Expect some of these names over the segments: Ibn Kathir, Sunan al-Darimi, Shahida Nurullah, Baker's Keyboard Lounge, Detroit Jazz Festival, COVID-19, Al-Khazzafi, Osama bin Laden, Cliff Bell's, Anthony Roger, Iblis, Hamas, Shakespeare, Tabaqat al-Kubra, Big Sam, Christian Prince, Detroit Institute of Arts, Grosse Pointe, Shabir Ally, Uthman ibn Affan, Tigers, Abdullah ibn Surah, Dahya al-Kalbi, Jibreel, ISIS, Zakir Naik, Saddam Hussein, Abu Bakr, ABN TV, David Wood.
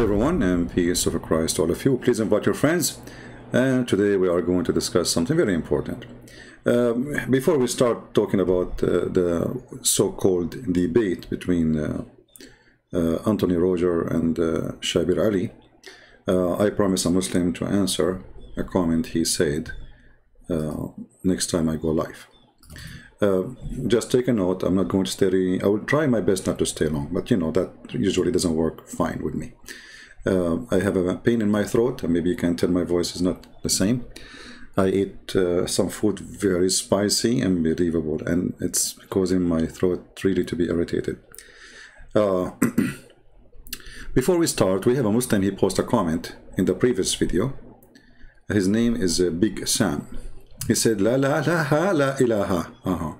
Hello everyone, and peace of Christ to all of you. Please invite your friends, and today we are going to discuss something very important. Before we start talking about the so-called debate between Anthony Roger and Shabir Ally, I promise a Muslim to answer a comment he said next time I go live. Just take a note, I'm not going to stay. I will try my best not to stay long, but you know that usually doesn't work fine with me. I have a pain in my throat, and maybe you can tell my voice is not the same. I eat some food very spicy, unbelievable, and it's causing my throat really to be irritated. Before we start, we have a Muslim. He posted a comment in the previous video. His name is Big Sam. He said, la la la ha la ilaha.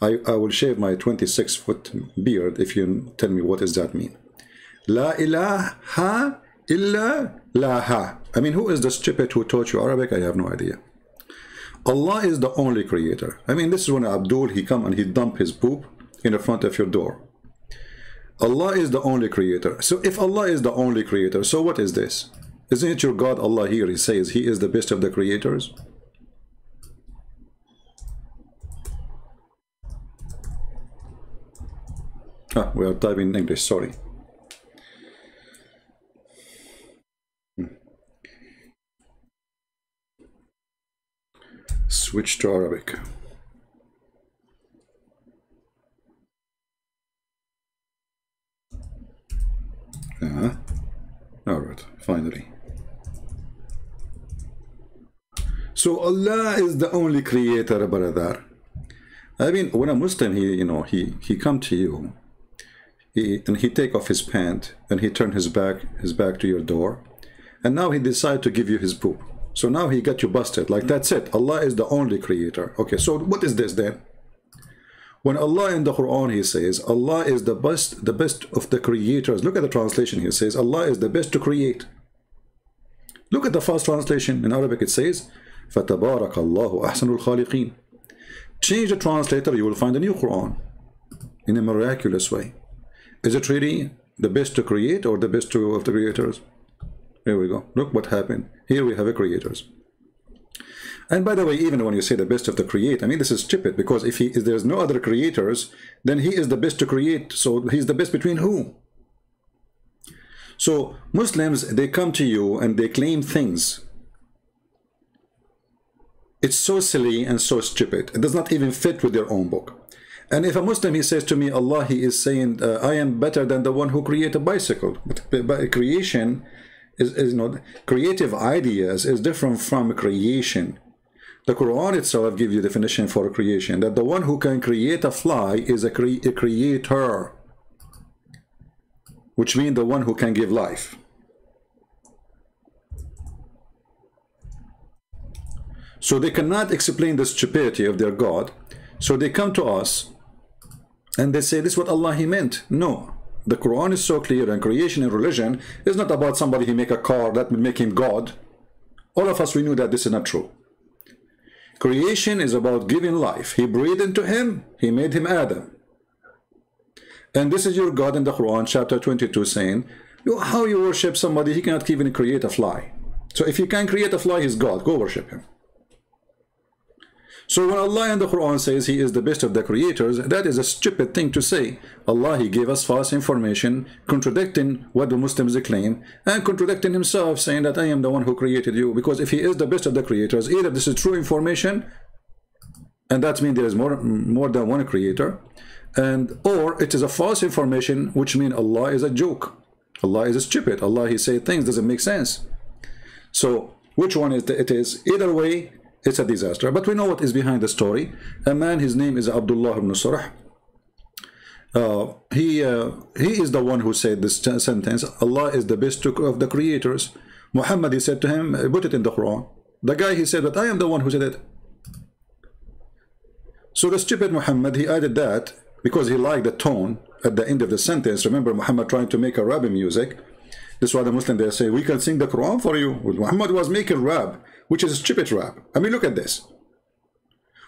I will shave my 26-foot beard if you tell me what does that mean. La ilaha illa laha. I mean, who is the stupid who taught you Arabic? I have no idea. Allah is the only creator. I mean, this is when Abdul, he come and he dump his poop in the front of your door. Allah is the only creator. So if Allah is the only creator, so what is this? Isn't it your God Allah here? He says he is the best of the creators. Ah, we are typing English, sorry. Switch to Arabic. All right, finally. So Allah is the only creator, brother. I mean, when a Muslim, he come to you, and he take off his pant, and he turn his back to your door, and now he decide to give you his poop. So now he got you busted. Like, that's it. Allah is the only creator. Okay, so what is this then? When Allah in the Quran, he says, Allah is the best of the creators. Look at the translation. He says, Allah is the best to create. Look at the first translation. In Arabic, it says, فَتَبَارَكَ اللَّهُ أَحْسَنُ الْخَالِقِينَ. Change the translator, you will find a new Quran in a miraculous way. Is it really the best to create or the best of the creators? Here we go. Look what happened. Here we have a creators. And by the way, even when you say the best of the create, I mean, this is stupid, because if there's no other creators, then he is the best to create. So he's the best between who? So Muslims, they come to you and they claim things. It's so silly and so stupid. It does not even fit with their own book. And if a Muslim, he says to me, Allah, he is saying, I am better than the one who created a bicycle. But creation is not, creative ideas is different from creation. The Quran itself gives you definition for creation, that the one who can create a fly is a creator, which means the one who can give life. So they cannot explain the stupidity of their God. So they come to us and they say, this is what Allah he meant. No, the Quran is so clear, and creation and religion is not about somebody who make a car that will make him God. All of us, we knew that this is not true. Creation is about giving life. He breathed into him, he made him Adam. And this is your God in the Quran, chapter 22, saying, how you worship somebody, he cannot even create a fly. So if he can create a fly, he's God, go worship him. So when Allah in the Quran says he is the best of the creators, that is a stupid thing to say. Allah, he gave us false information, contradicting what the Muslims claim, and contradicting himself, saying that I am the one who created you. Because if he is the best of the creators, either this is true information, and that means there is more than one creator, and or it is a false information, which means Allah is a joke. Allah is stupid. Allah, he say things doesn't make sense. So which one is it is? Either way, it's a disaster. But we know what is behind the story. A man, his name is Abdullah ibn Surah. He is the one who said this sentence, Allah is the best of the creators. Muhammad, he said to him, put it in the Quran. The guy, he said that I am the one who said it. So the stupid Muhammad, he added that because he liked the tone at the end of the sentence. Remember Muhammad trying to make a rabbi music. That's why the Muslim, they say, we can sing the Quran for you. Well, Muhammad was making rap, which is a stupid rap. I mean, look at this.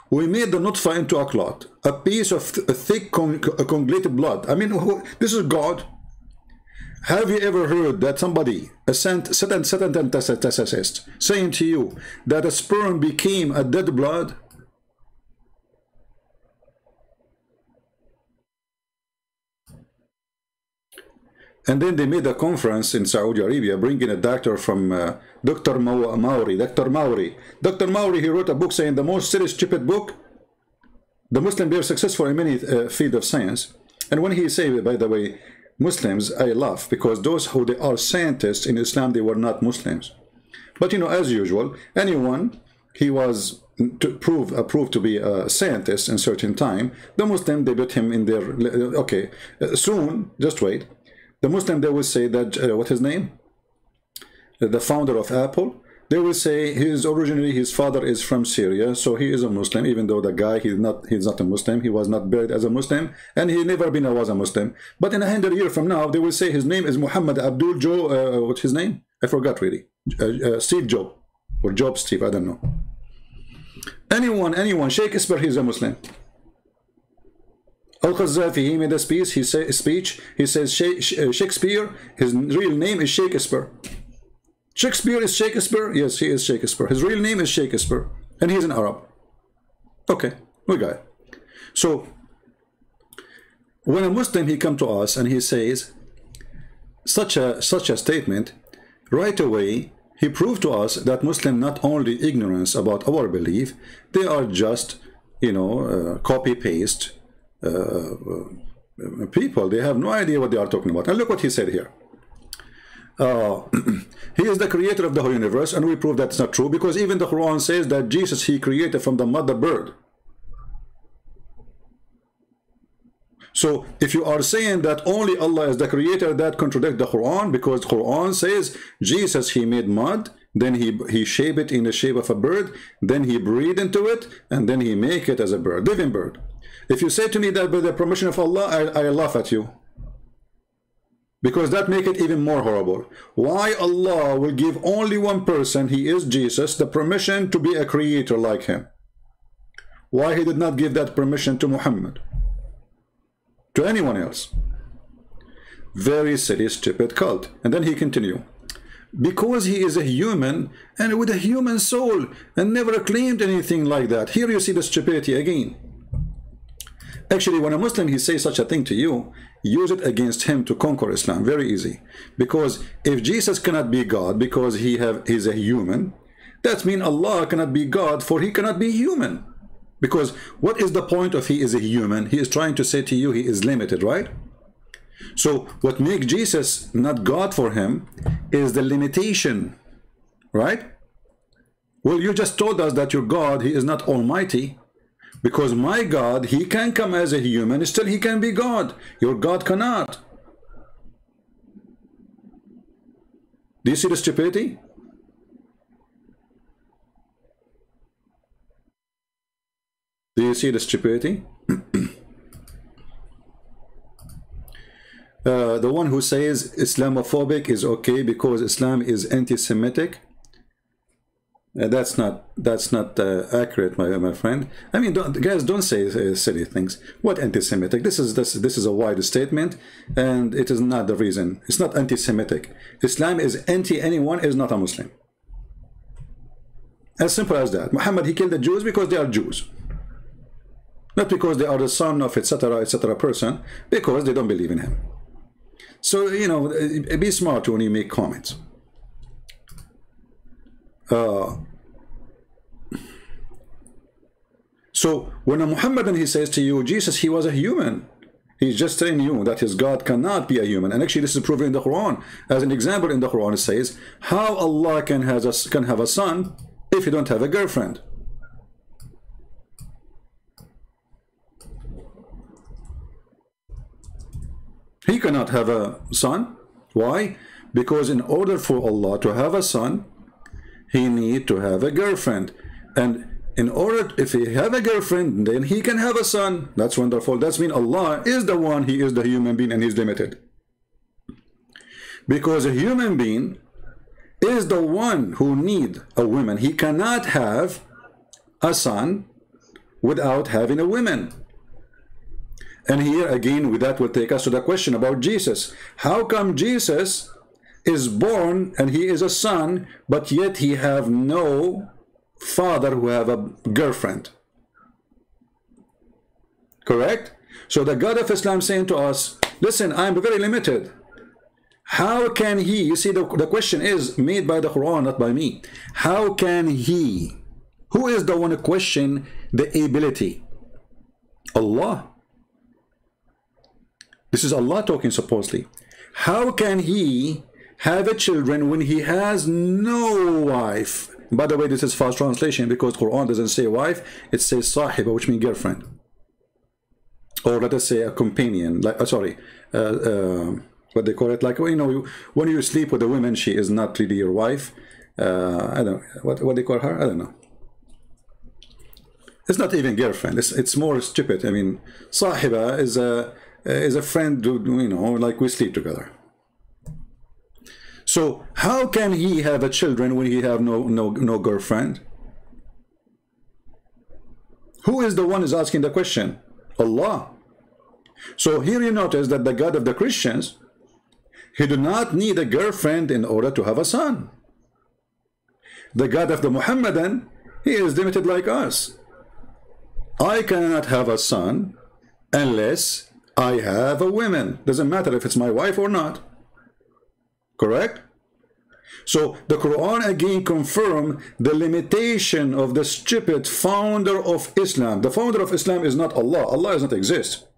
We made the nutfa into a clot, a piece of thick coagulated blood. I mean, this is God. Have you ever heard that somebody, a scientist, saying to you that a sperm became a dead blood? And then they made a conference in Saudi Arabia, bringing a doctor from Dr. Maori. Dr. Maori. Dr. Maori, he wrote a book saying the most serious, stupid book. The Muslims, they are successful in many fields of science. And when he say, by the way, Muslims, I laugh, because those who they are scientists in Islam, they were not Muslims. But you know, as usual, anyone he was to prove approved to be a scientist in certain time, the Muslim, they put him in their, okay, soon, just wait. The Muslim, they will say that, what his name? The founder of Apple. They will say his originally, his father is from Syria, so he is a Muslim, even though the guy, he's not a Muslim. He was not buried as a Muslim, and he never been was a Muslim. But in 100 years from now, they will say his name is Muhammad Abdul Joe, what's his name? I forgot really. Steve Job, or Job Steve, I don't know. Anyone, Sheikh Isbar, he's a Muslim. Al-Khazzafi, he made a speech, he says Shakespeare, his real name is Shakespeare. Shakespeare is Shakespeare? Yes, he is Shakespeare. His real name is Shakespeare, and he's an Arab. Okay, we got it. So, when a Muslim, he come to us and he says such a statement, right away, he proved to us that Muslim not only ignorance about our belief, they are just, you know, copy-paste people. They have no idea what they are talking about. And look what he said here. He is the creator of the whole universe, and we prove that's not true, because even the Quran says that Jesus, he created from the mother bird. So if you are saying that only Allah is the creator, that contradicts the Quran, because Quran says Jesus, he made mud, then he shaped it in the shape of a bird, then he breathed into it, and then he make it as a bird, living bird. If you say to me that by the permission of Allah, I laugh at you, because that make it even more horrible. Why Allah will give only one person, he is Jesus, the permission to be a creator like him? Why he did not give that permission to Muhammad, to anyone else? Very silly, stupid cult. And then he continue, because he is a human and with a human soul and never claimed anything like that. Here you see the stupidity again. Actually, when a Muslim, he says such a thing to you, use it against him to conquer Islam. Very easy. Because if Jesus cannot be God because he's a human, that means Allah cannot be God, for he cannot be human. Because what is the point of he is a human? He is trying to say to you he is limited, right? So what makes Jesus not God for him is the limitation, right? Well, you just told us that your God, he is not almighty. Because my God, he can come as a human, still he can be God. Your God cannot. Do you see the stupidity? Do you see the stupidity? The one who says Islamophobic is okay because Islam is anti-Semitic. That's not accurate, my friend. I mean, guys, don't say silly things. What anti-Semitic? This is a wide statement, and it is not the reason. It's not anti-Semitic. Islam is anti anyone is not a Muslim. As simple as that. Muhammad, he killed the Jews because they are Jews, not because they are the son of etc. person, because they don't believe in him. So you know, be smart when you make comments. So when a Muhammadan, he says to you, Jesus, he was a human, he's just telling you that his God cannot be a human. And actually this is proven in the Quran. As an example, in the Quran it says, how Allah can have a son if you don't have a girlfriend? He cannot have a son. Why? Because in order for Allah to have a son, he need to have a girlfriend, and in order, if he have a girlfriend, then he can have a son. That's wonderful. That's mean Allah is the one, he is the human being, and he's limited, because a human being is the one who need a woman. He cannot have a son without having a woman. And here again, with that will take us to the question about Jesus. How come Jesus is born and he is a son, but yet he have no father who have a girlfriend? Correct? So the God of Islam saying to us, listen, I'm very limited. How can he, you see, the question is made by the Quran, not by me. How can he, who is the one to question the ability? Allah. This is Allah talking supposedly. How can he have a children when he has no wife? By the way, this is false translation because Quran doesn't say wife, it says sahiba, which means girlfriend. Or let us say a companion, like, what they call it, like, you know, when you sleep with a woman, she is not really your wife. I don't know, what they call her, I don't know. It's not even girlfriend, it's more stupid. I mean, sahiba is a friend, you know, like we sleep together. So how can he have a children when he have no girlfriend? Who is the one is asking the question? Allah. So here you notice that the God of the Christians, he do not need a girlfriend in order to have a son. The God of the Muhammadan, he is limited like us. I cannot have a son unless I have a woman. Doesn't matter if it's my wife or not. Correct? So the Quran again confirms the limitation of the stupid founder of Islam. The founder of Islam is not Allah. Allah does not exist.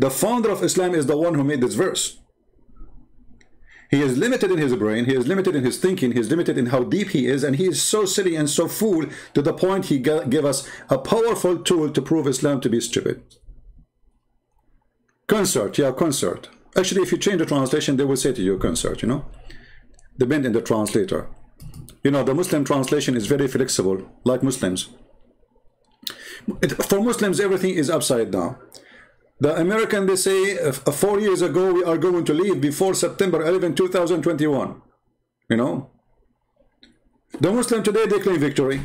The founder of Islam is the one who made this verse. He is limited in his brain, he is limited in his thinking, he is limited in how deep he is, and he is so silly and so fool to the point he gave us a powerful tool to prove Islam to be stupid. Concert, yeah, concert. Actually, if you change the translation, they will say to you concert, you know. Depend on the translator. You know, the Muslim translation is very flexible, like Muslims. For Muslims, everything is upside down. The American, they say, 4 years ago, we are going to leave before September 11, 2021. You know? The Muslim today, they claim victory.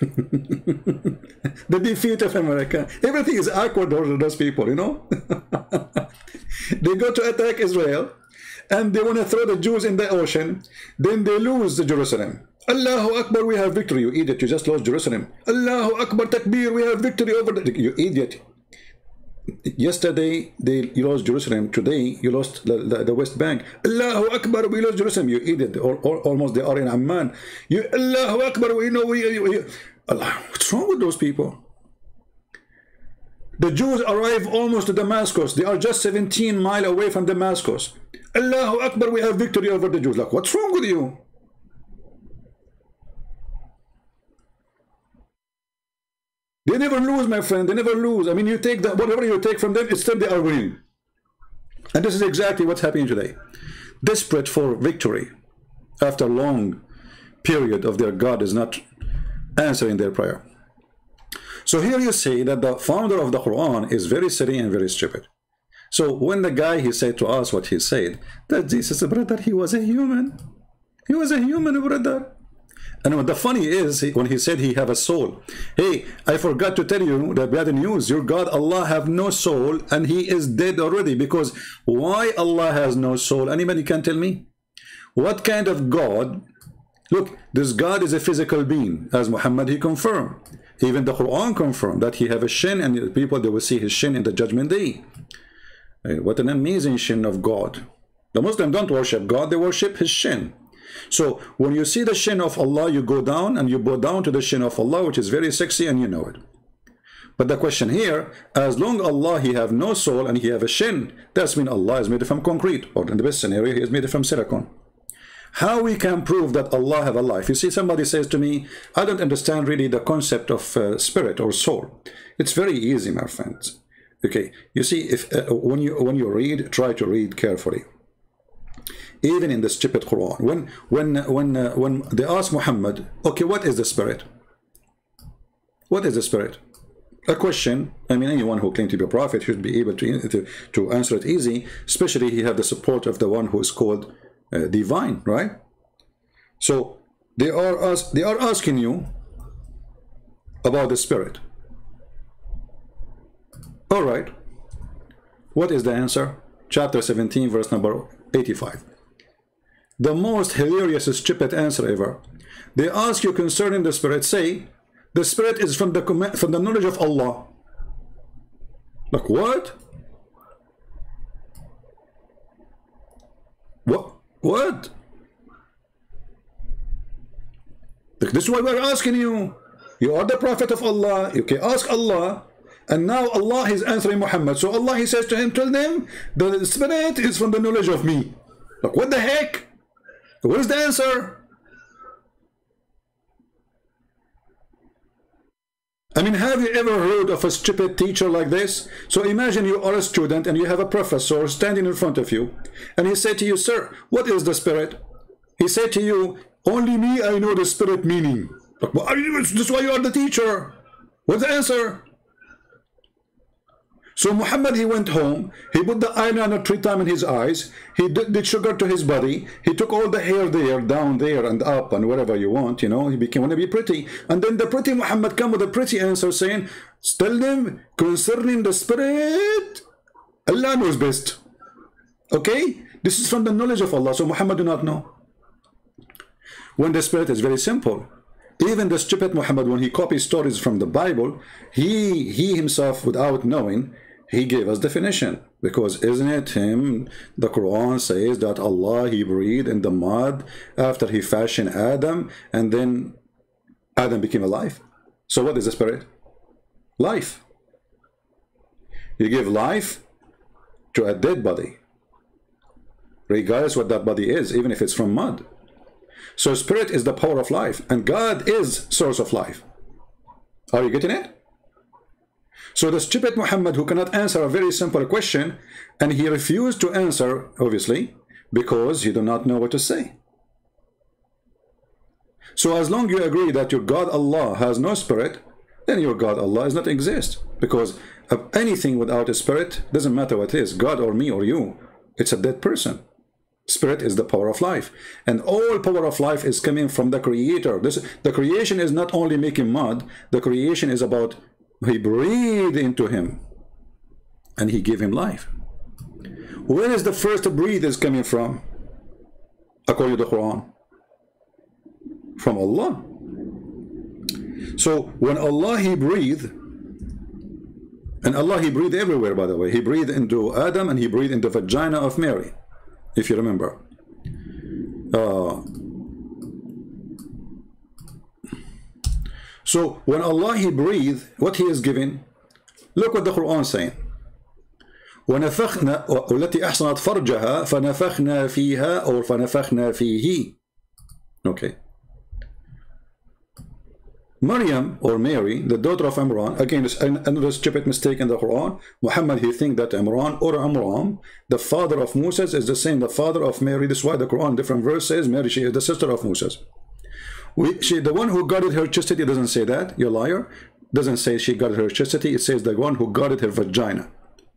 The defeat of America. Everything is awkward to those people, you know? They go to attack Israel, and they want to throw the Jews in the ocean. Then they lose Jerusalem. Allahu Akbar, we have victory. You idiot, you just lost Jerusalem. Allahu Akbar, Takbir, we have victory over the... You idiot. Yesterday, you lost Jerusalem. Today, you lost the West Bank. Allahu Akbar, we lost Jerusalem. You idiot. Or almost they are in Amman. You, Allahu Akbar, we know we... Allah, what's wrong with those people? The Jews arrive almost to Damascus. They are just 17 miles away from Damascus. Allahu Akbar, we have victory over the Jews. Like, what's wrong with you? They never lose, my friend. They never lose. I mean, you take that, whatever you take from them, it's still they are winning. And this is exactly what's happening today. Desperate for victory after a long period of their God is not answering their prayer. So here you see that the founder of the Quran is very silly and very stupid. So when the guy, he said to us what he said, that Jesus, brother, he was a human. He was a human, brother. And what the funny is, when he said he have a soul, hey, I forgot to tell you the bad news. Your God, Allah, have no soul, and he is dead already. Because why Allah has no soul? Anybody can tell me? What kind of God? Look, this God is a physical being, as Muhammad, he confirmed. Even the Quran confirmed that he have a shin, and the people, they will see his shin in the judgment day. What an amazing shin of God. The Muslims don't worship God, they worship his shin. So when you see the shin of Allah, you go down and you bow down to the shin of Allah, which is very sexy, and you know it. But the question here, as long Allah, he have no soul and he have a shin, that's mean Allah is made from concrete, or in the best scenario, he is made from silicone. How we can prove that Allah have a life? You see, somebody says to me, I don't understand really the concept of spirit or soul. It's very easy, my friends. Okay, you see, if when you read, try to read carefully. Even in the stupid Quran, when they ask Muhammad, okay, what is the spirit? What is the spirit? A question. I mean, anyone who claims to be a prophet should be able to answer it easy. Especially he have the support of the one who is called divine, right? So they are asking you about the spirit. All right, what is the answer? Chapter 17, verse number 85. The most hilarious, stupid answer ever. They ask you concerning the spirit, say, the spirit is from the knowledge of Allah. Like what? What? Like, this is why we're asking you. You are the prophet of Allah. You can ask Allah. And now Allah is answering Muhammad. So Allah, he says to him, tell them, the spirit is from the knowledge of me. Like what the heck? What is the answer? I mean, have you ever heard of a stupid teacher like this? So imagine you are a student and you have a professor standing in front of you. And he said to you, sir, what is the spirit? He said to you, only me, I know the spirit meaning. Like, well, that's why you are the teacher. What's the answer? So Muhammad, he went home. He put the eyeliner 3 times in his eyes. He did sugar to his body. He took all the hair there, down there and up and wherever you want, you know. He became, want to be pretty. And then the pretty Muhammad come with a pretty answer saying, tell them concerning the spirit, Allah knows best. Okay? This is from the knowledge of Allah. So Muhammad do not know. When the spirit is very simple. Even the stupid Muhammad, when he copies stories from the Bible, he himself, without knowing, he gave us definition. Because isn't it him, the Quran says that Allah, he breathed in the mud after he fashioned Adam, and then Adam became alive. So what is the spirit? Life. You give life to a dead body, regardless what that body is, even if it's from mud. So spirit is the power of life, and God is source of life. Are you getting it? So the stupid Muhammad, who cannot answer a very simple question, and he refused to answer, obviously, because he do not know what to say. So as long as you agree that your God Allah has no spirit, then your God Allah does not exist. Because of anything without a spirit, doesn't matter what it is, God or me or you, it's a dead person. Spirit is the power of life, and all power of life is coming from the creator. The creation is not only making mud. The creation is about he breathed into him and he gave him life. Where is the first breathe is coming from, according to the Quran? From Allah. So when Allah, he breathed, and Allah, he breathed everywhere, by the way. He breathed into Adam and he breathed into the vagina of Mary, if you remember. So when Allah, he breathed, what he is giving? Look what the Quran is saying. وَنَفَخْنَا وَالَّتِي أَحْصَنَتْ فَرْجَهَا فَنَفَخْنَا فِيهَا أَوْ فَنَفَخْنَا فِيهِ. Okay. Maryam or Mary, the daughter of Imran, again, it's another stupid mistake in the Quran. Muhammad, he thinks that Imran or Amram, the father of Moses, is the same, the father of Mary. This is why the Quran, different verse says, Mary, she is the sister of Moses. She, the one who guarded her chastity, doesn't say that, you liar. Doesn't say she guarded her chastity, it says the one who guarded her vagina.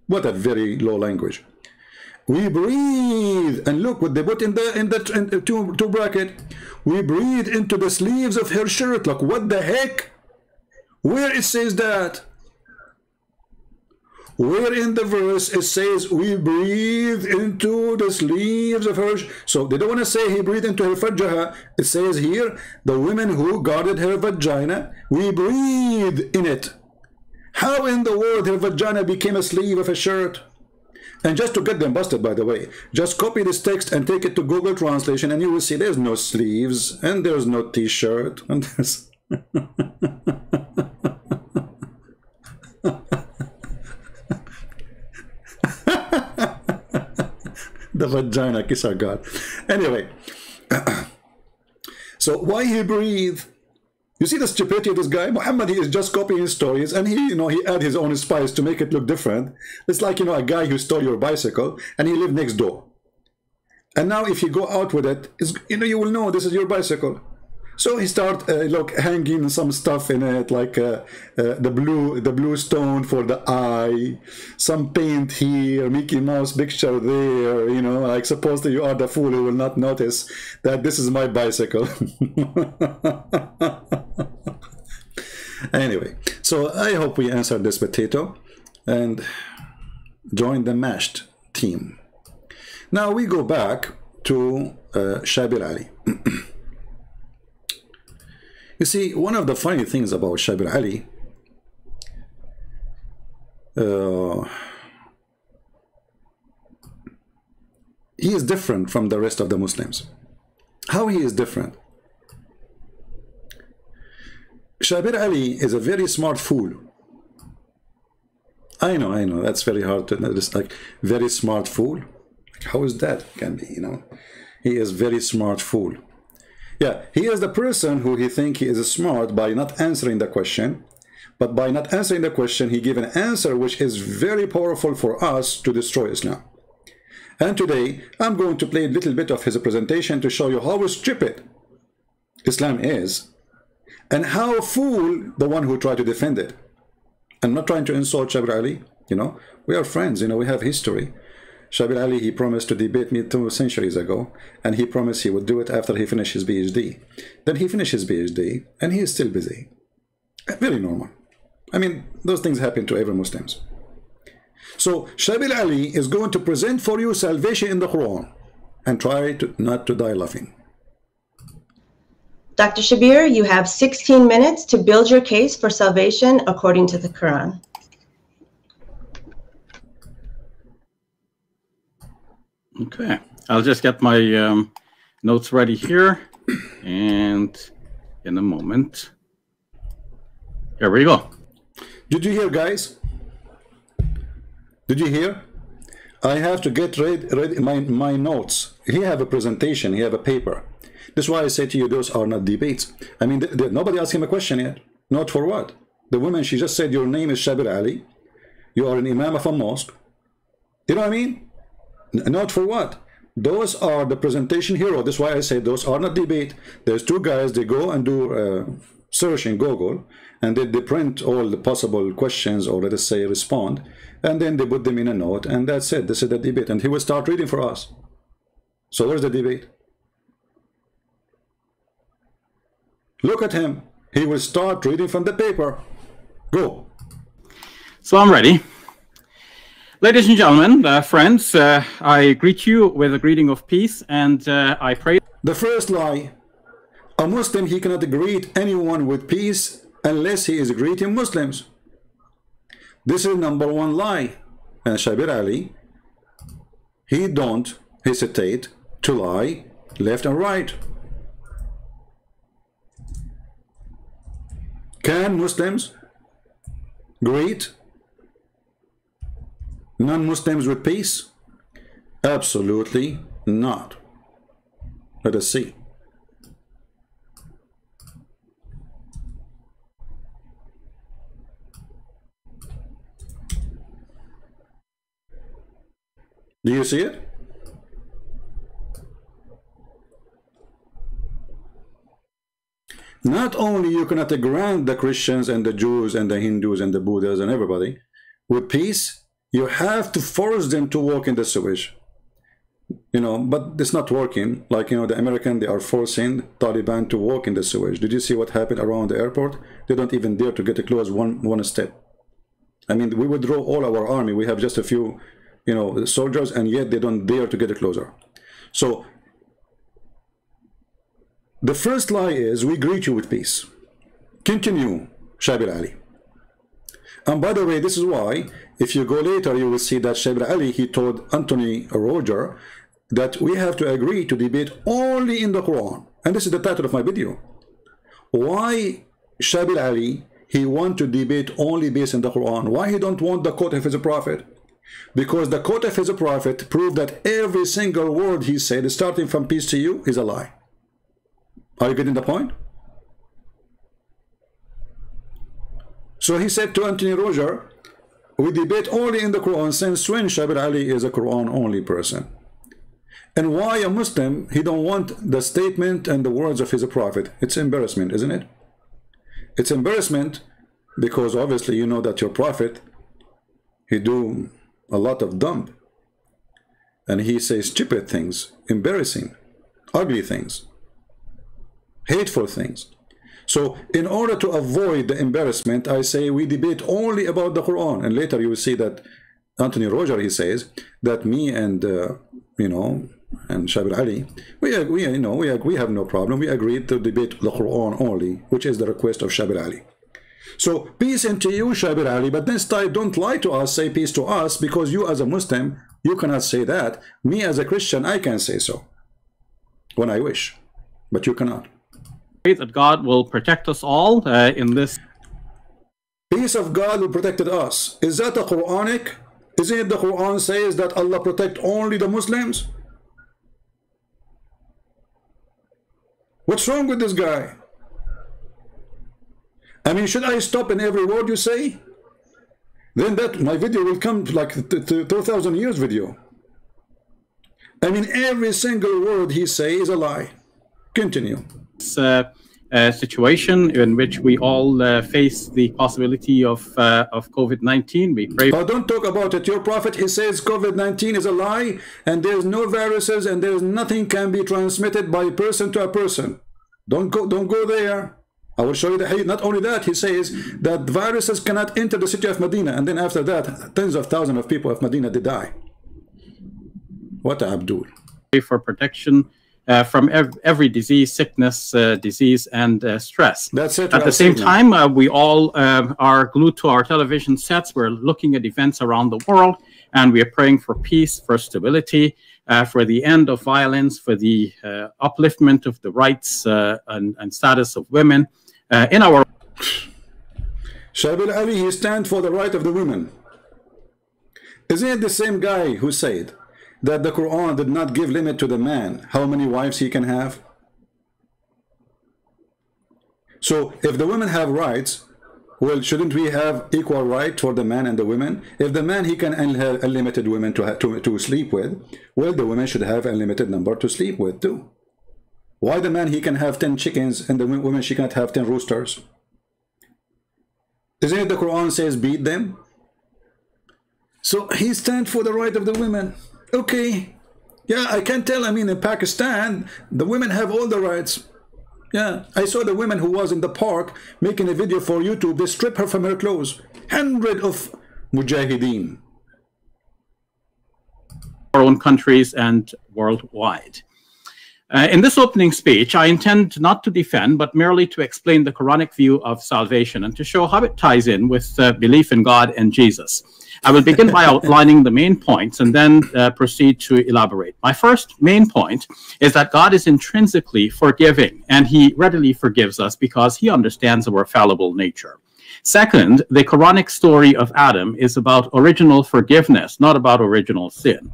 What a very low language. We breathe, and look what they put in the two bracket. We breathe into the sleeves of her shirt. Look, what the heck? Where it says that? Where in the verse it says we breathe into the sleeves of her? So they don't want to say he breathed into her vagina. It says here the women who guarded her vagina, we breathe in it. How in the world her vagina became a sleeve of a shirt? And just to get them busted, by the way, just copy this text and take it to Google Translation, and you will see there's no sleeves, and there's no t-shirt, and there's... the vagina, kiss our God. Anyway, so why he breathed? You see the stupidity of this guy? Muhammad, he is just copying stories, and he, you know, he add his own spice to make it look different. It's like, you know, a guy who stole your bicycle, and he lived next door. And now if you go out with it, you know, you will know this is your bicycle. So he start, look, hanging some stuff in it, like the blue stone for the eye, some paint here, Mickey Mouse picture there, you know, like supposedly you are the fool who will not notice that this is my bicycle. Anyway, so I hope we answered this potato. and joined the mashed team. Now we go back to Shabir Ally. You see, one of the funny things about Shabir Ally, he is different from the rest of the Muslims. How he is different? Shabir Ally is a very smart fool. I know, that's very hard to notice, like, very smart fool. Like, how is that can be, you know? He is very smart fool. Yeah, he is the person who he think he is smart by not answering the question, but by not answering the question, he gave an answer which is very powerful for us to destroy Islam. And today, I'm going to play a little bit of his presentation to show you how stupid Islam is, and how fool the one who tried to defend it. I'm not trying to insult Shabir Ally, you know, we are friends, you know, we have history. Shabir Ally, he promised to debate me 2 centuries ago, and he promised he would do it after he finished his PhD. Then he finished his PhD, and he is still busy. Very normal. I mean, those things happen to every Muslims. So Shabir Ally is going to present for you salvation in the Quran, and try to not to die laughing. Dr. Shabir, you have 16 minutes to build your case for salvation according to the Quran. Okay, I'll just get my notes ready here, and in a moment. Here we go. Did you hear, guys? Did you hear? I have to get ready my notes. He have a presentation, he have a paper. That's why I say to you, those are not debates. I mean, nobody asked him a question yet. Not for what? The woman, she just said, your name is Shabir Ally. You are an imam of a mosque. You know what I mean? Not for what? Those are the presentation hero. That's why I say those are not debate. There's 2 guys, they go and do search in Google, and they print all the possible questions, or let us say respond, and then they put them in a note, and that's it. This is the debate, and he will start reading for us. So where's the debate? Look at him. He will start reading from the paper. Go. So I'm ready. Ladies and gentlemen, friends, I greet you with a greeting of peace, and I pray. The first lie, a Muslim, he cannot greet anyone with peace unless he is greeting Muslims. This is number 1 lie. And Shabir Ally, he don't hesitate to lie left and right. Can Muslims greet non-Muslims with peace? Absolutely not. Let us see. Do you see it? Not only you cannot grant the Christians and the Jews and the Hindus and the Buddhas and everybody with peace, you have to force them to walk in the sewage, you know, but it's not working. Like, you know, the American, they are forcing Taliban to walk in the sewage. Did you see what happened around the airport? They don't even dare to get close one step. I mean, we withdraw all our army. We have just a few, you know, soldiers, and yet they don't dare to get closer. So the first lie is, we greet you with peace. Continue, Shabir Ally. And by the way, this is why, if you go later, you will see that Shabir Ally, he told Anthony Roger that we have to agree to debate only in the Quran. And this is the title of my video. Why Shabir Ally, he want to debate only based in the Quran? Why he don't want the quote of his prophet? Because the quote of his prophet proved that every single word he said, starting from peace to you, is a lie. Are you getting the point? So he said to Anthony Roger, we debate only in the Quran, since when Shabir Ally is a Quran only person? And why a Muslim, he don't want the statement and the words of his prophet? It's embarrassment, isn't it? It's embarrassment because obviously you know that your prophet, he do a lot of dumb, and he says stupid things, embarrassing, ugly things, hateful things. So in order to avoid the embarrassment, I say we debate only about the Quran. And later you will see that Anthony Roger, he says that me and and Shabir Ally, we have no problem. We agreed to debate the Quran only, which is the request of Shabir Ally. So peace unto you, Shabir Ally, but this time don't lie to us, say peace to us, because you as a Muslim, you cannot say that. Me as a Christian, I can say so when I wish, but you cannot. That God will protect us all in this. Peace of God will protect us. Is that a Quranic? Isn't it the Quran says that Allah protect only the Muslims? What's wrong with this guy? I mean, should I stop in every word you say? Then that my video will come like 2,000 years video. I mean, every single word he says is a lie. Continue. It's a situation in which we all face the possibility of COVID-19. We pray. Oh, don't talk about it. Your prophet, he says COVID-19 is a lie, and there's no viruses, and there's nothing can be transmitted by person to a person. Don't go there. I will show you the hadith. Not only that, he says that viruses cannot enter the city of Medina, and then after that, tens of thousands of people of Medina did die. What a Abdul. For protection from every disease, sickness, and stress. That's it. At the same time, we all are glued to our television sets. We're looking at events around the world, and we are praying for peace, for stability, for the end of violence, for the upliftment of the rights and status of women. In our Shabir Ally, he stands for the right of the women. Isn't it the same guy who said that the Quran did not give limit to the man how many wives he can have? So if the women have rights, well, shouldn't we have equal right for the man and the women? If the man, he can have unlimited women to sleep with, well, the women should have unlimited number to sleep with too. Why the man, he can have 10 chickens, and the woman, she can't have 10 roosters? Isn't it the Quran says beat them? So he stands for the right of the women. Okay. Yeah, I can tell. I mean, in Pakistan, the women have all the rights. Yeah, I saw the women who was in the park making a video for YouTube. They strip her from her clothes. Hundreds of mujahideen. Our own countries and worldwide. In this opening speech, I intend not to defend, but merely to explain the Quranic view of salvation and to show how it ties in with belief in God and Jesus. I will begin by outlining the main points and then proceed to elaborate. My first main point is that God is intrinsically forgiving, and he readily forgives us because he understands our fallible nature. Second, the Quranic story of Adam is about original forgiveness, not about original sin.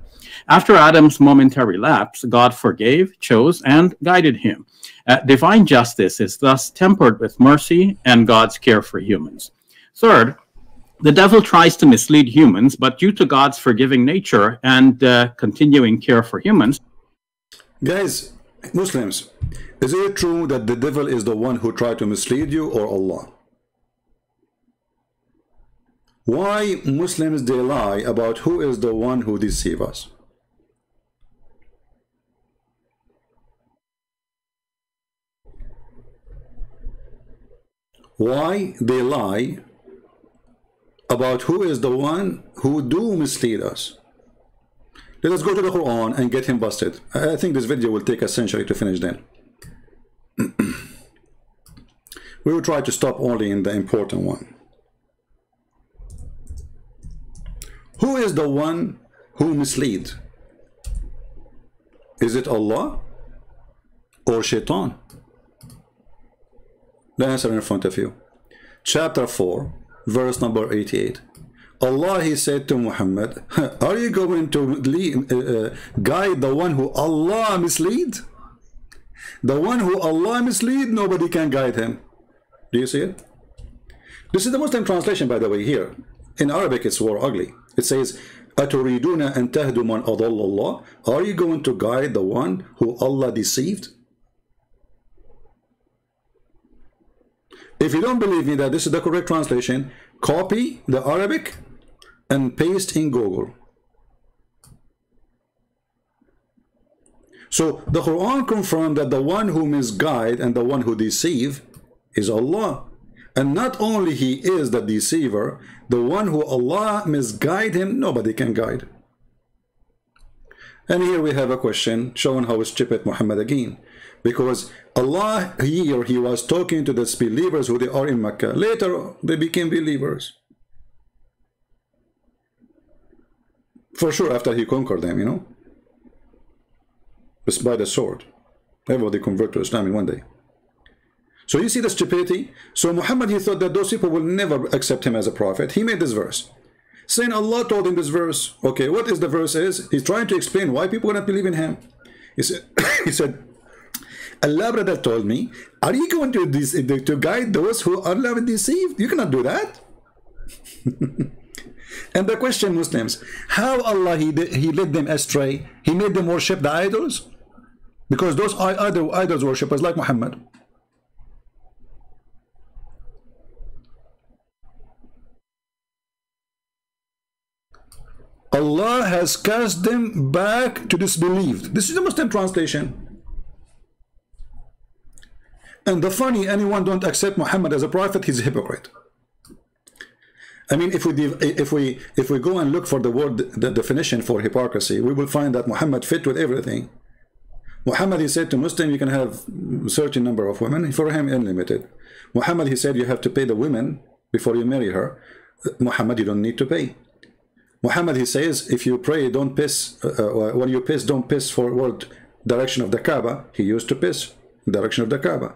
After Adam's momentary lapse, God forgave, chose, and guided him. Divine justice is thus tempered with mercy and God's care for humans. Third, the devil tries to mislead humans, but due to God's forgiving nature and continuing care for humans... Guys, Muslims, is it true that the devil is the one who tried to mislead you, or Allah? Why Muslims, they lie about who is the one who deceives us? Why they lie about who is the one who do mislead us? Let us go to the Quran and get him busted. I think this video will take a century to finish then. We will try to stop only in the important one. Who is the one who misleads? Is it Allah or Shaitan? The answer in front of you. Chapter 4, verse number 88. Allah, he said to Muhammad, are you going to guide the one who Allah misleads? The one who Allah misleads, nobody can guide him. Do you see it? This is the Muslim translation, by the way, here. In Arabic, it's more ugly. It says, "Aturiduna an tahdu man adalla Allah?" Are you going to guide the one who Allah deceived? If you don't believe me that this is the correct translation, copy the Arabic and paste in Google. So the Quran confirmed that the one who misguides and the one who deceives is Allah. And not only he is the deceiver, the one who Allah misguide him, nobody can guide. And here we have a question showing how stupid Muhammad again. Because Allah here, he was talking to the disbelievers who they are in Mecca. Later, they became believers. For sure, after he conquered them, you know. It's by the sword. Everybody convert to Islam in one day. So you see the stupidity. So Muhammad, he thought that those people will never accept him as a prophet. He made this verse. Saying Allah told him this verse. Okay, what is the verse is? He's trying to explain why people don't believe in him. He said, Allah brother told me, are you going to guide those who Allah deceived? You cannot do that. And the question, Muslims, how Allah he led them astray? He made them worship the idols? Because those are other idols worshippers like Muhammad. Allah has cast them back to disbelief. This is the Muslim translation. And the funny, anyone don't accept Muhammad as a prophet, he's a hypocrite. I mean, if we go and look for the word, the definition for hypocrisy, we will find that Muhammad fit with everything. Muhammad, he said to Muslim, you can have a certain number of women, for him unlimited. Muhammad, he said, you have to pay the women before you marry her. Muhammad, you don't need to pay. Muhammad, he says, if you pray, don't piss. When you piss, don't piss forward direction of the Kaaba. He used to piss direction of the Kaaba.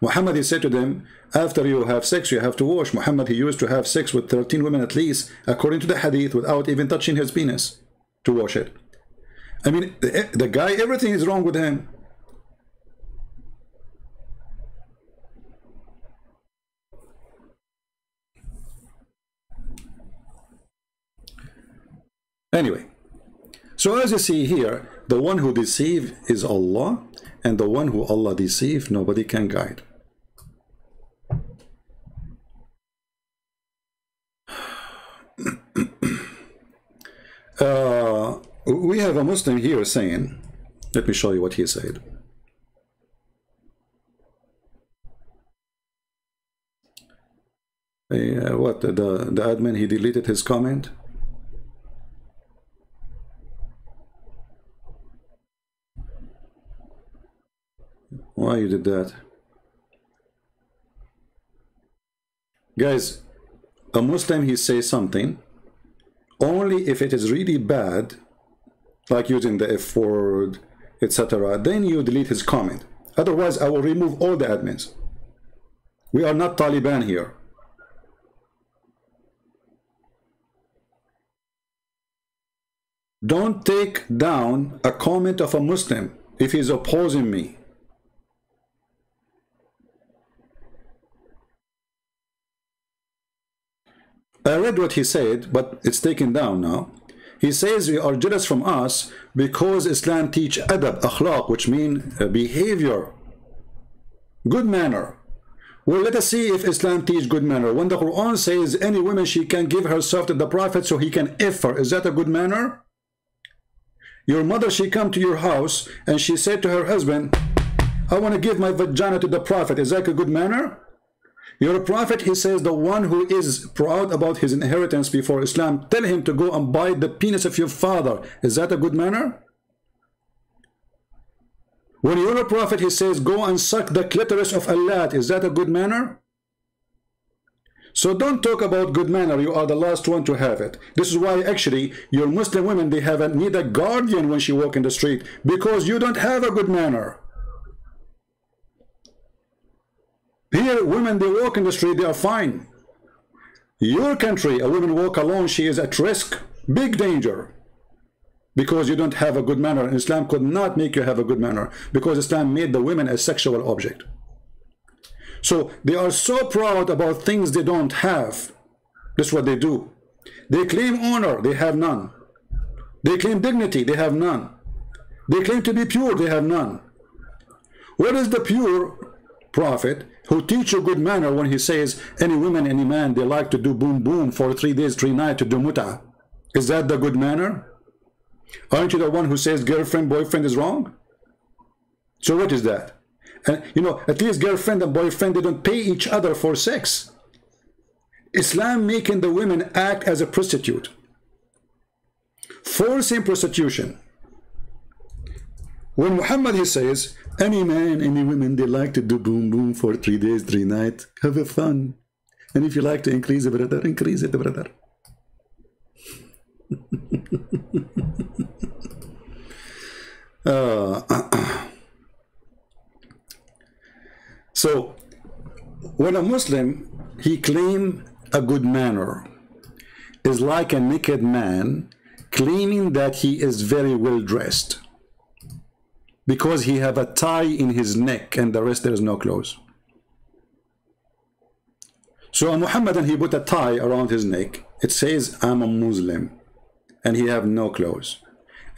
Muhammad, he said to them, after you have sex, you have to wash. Muhammad, he used to have sex with 13 women at least, according to the hadith, without even touching his penis to wash it. I mean, the guy, everything is wrong with him. Anyway, so as you see here, the one who deceives is Allah, and the one who Allah deceives, nobody can guide. We have a Muslim here saying, let me show you what he said. The admin, he deleted his comment. Why you did that? Guys, a Muslim, he says something only if it is really bad, like using the F word, etc. Then you delete his comment. Otherwise, I will remove all the admins. We are not Taliban here. Don't take down a comment of a Muslim if he's opposing me. I read what he said, but it's taken down now. He says, you are jealous from us because Islam teach adab, akhlaq, which mean behavior, good manner. Well, let us see if Islam teach good manner. When the Quran says any woman, she can give herself to the Prophet so he can F her. Is that a good manner? Your mother, she come to your house and she said to her husband, I want to give my vagina to the Prophet. Is that a good manner? Your prophet, he says, the one who is proud about his inheritance before Islam, tell him to go and buy the penis of your father. Is that a good manner? When your prophet, he says, go and suck the clitoris of Allah. Is that a good manner? So don't talk about good manner. You are the last one to have it. This is why actually your Muslim women, they have need a guardian when she walk in the street, because you don't have a good manner. Here, women, they walk in the street, they are fine. Your country, a woman walk alone, she is at risk, big danger, because you don't have a good manner. Islam could not make you have a good manner, because Islam made the women a sexual object. So they are so proud about things they don't have. That's what they do. They claim honor, they have none. They claim dignity, they have none. They claim to be pure, they have none. What is the pure prophet who teach you good manner when he says any woman, any man, they like to do boom boom for 3 days, 3 nights to do muta? Is that the good manner? Aren't you the one who says girlfriend, boyfriend is wrong? So what is that? You know, at least girlfriend and boyfriend, they don't pay each other for sex. Islam making the women act as a prostitute, forcing prostitution. When Muhammad, he says, any man, any women, they like to do boom boom for 3 days, 3 nights, have a fun. And if you like to increase it, brother, increase it, brother. So when a Muslim, he claims a good manner, is like a naked man claiming that he is very well dressed because he have a tie in his neck and the rest there is no clothes. So a Muhammadan, he put a tie around his neck, it says I'm a Muslim, and he have no clothes,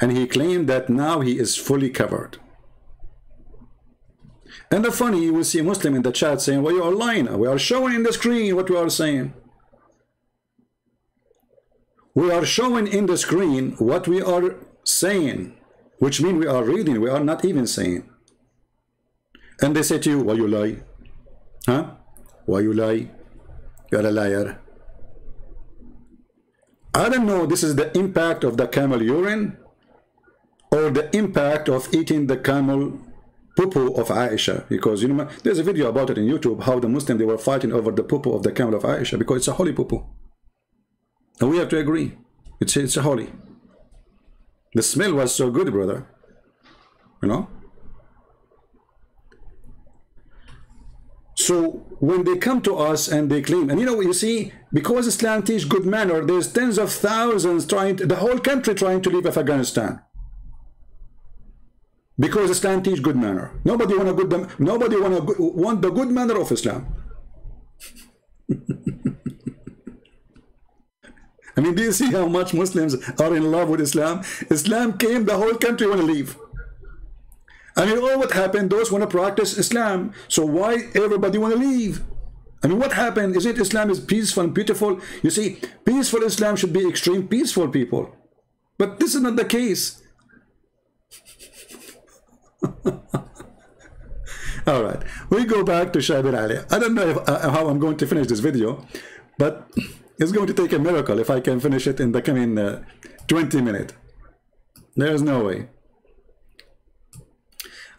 and he claimed that now he is fully covered. And the funny, you will see a Muslim in the chat saying, well, you are lying. We are showing in the screen what we are saying. We are showing in the screen what we are saying, which means we are reading. We are not even saying. And they say to you, why you lie? Huh? Why you lie? You are a liar. I don't know, this is the impact of the camel urine or the impact of eating the camel poo-poo of Aisha, because you know there's a video about it in YouTube how the Muslims, they were fighting over the poo-poo of the camel of Aisha because it's a holy poo-poo, and we have to agree it's a holy. The smell was so good, brother, you know. So when they come to us and they claim, and you know, you see, because Islam teaches good manner, there's tens of thousands trying to, the whole country trying to leave Afghanistan. Because Islam teaches good manner. Nobody want a good, nobody want the good manner of Islam. I mean, do you see how much Muslims are in love with Islam? Islam came, the whole country want to leave. I mean, oh, what happened? Those want to practice Islam. So why everybody want to leave? I mean, what happened? Is it Islam is peaceful and beautiful? You see, peaceful Islam should be extreme peaceful people. But this is not the case. All right, we go back to Shabir Ally. I don't know if, how I'm going to finish this video, but it's going to take a miracle if I can finish it in the coming 20 minutes. There's no way.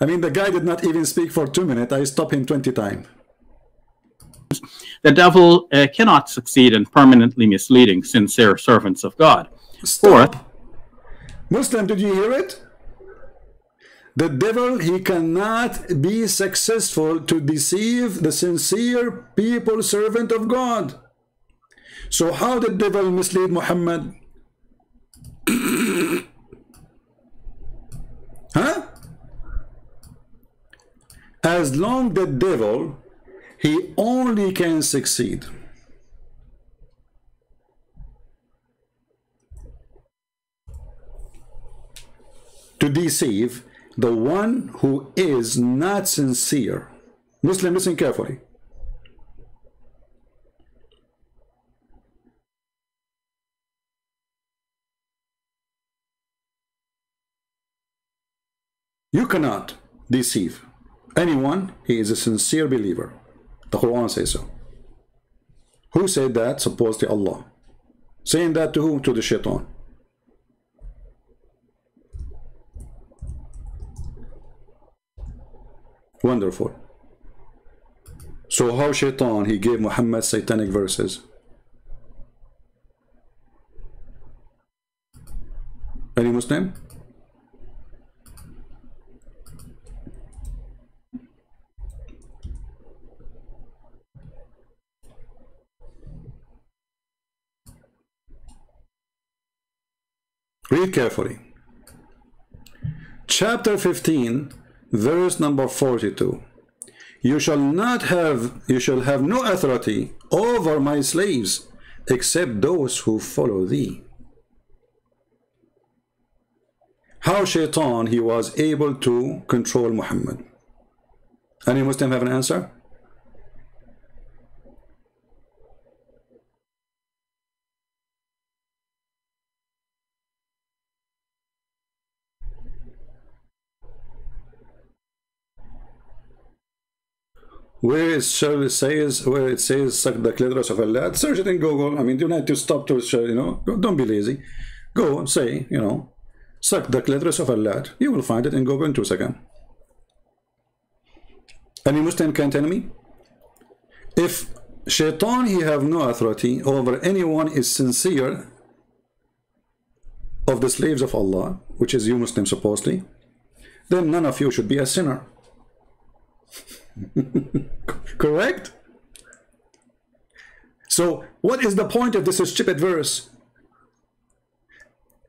I mean, the guy did not even speak for 2 minutes. I stopped him 20 times. The devil cannot succeed in permanently misleading sincere servants of God. Fourth, Muslim, did you hear it? The devil, he cannot be successful to deceive the sincere people, servant of God. So how did the devil mislead Muhammad? Huh? As long the devil, he only can succeed. To deceive the one who is not sincere. Muslim, listen carefully. You cannot deceive anyone. He is a sincere believer. The Quran says so. Who said that? Supposedly Allah. Saying that to whom? To the shaitan. Wonderful. So how Shaitan, he gave Muhammad satanic verses, any Muslim? Read carefully, chapter 15 verse number 42. You shall have no authority over my slaves except those who follow thee. How Shaitan, he was able to control Muhammad? Any Muslim have an answer? where it says suck the clitoris of a lad, search it in Google. I mean, do not to stop to search, you know, don't be lazy. Go say, you know, suck the clitoris of a lad. You will find it in Google in 2 seconds. Any Muslim can't tell me? If Shaitan, he have no authority over anyone is sincere of the slaves of Allah, which is you Muslims supposedly, then none of you should be a sinner. Correct? So what is the point of this stupid verse?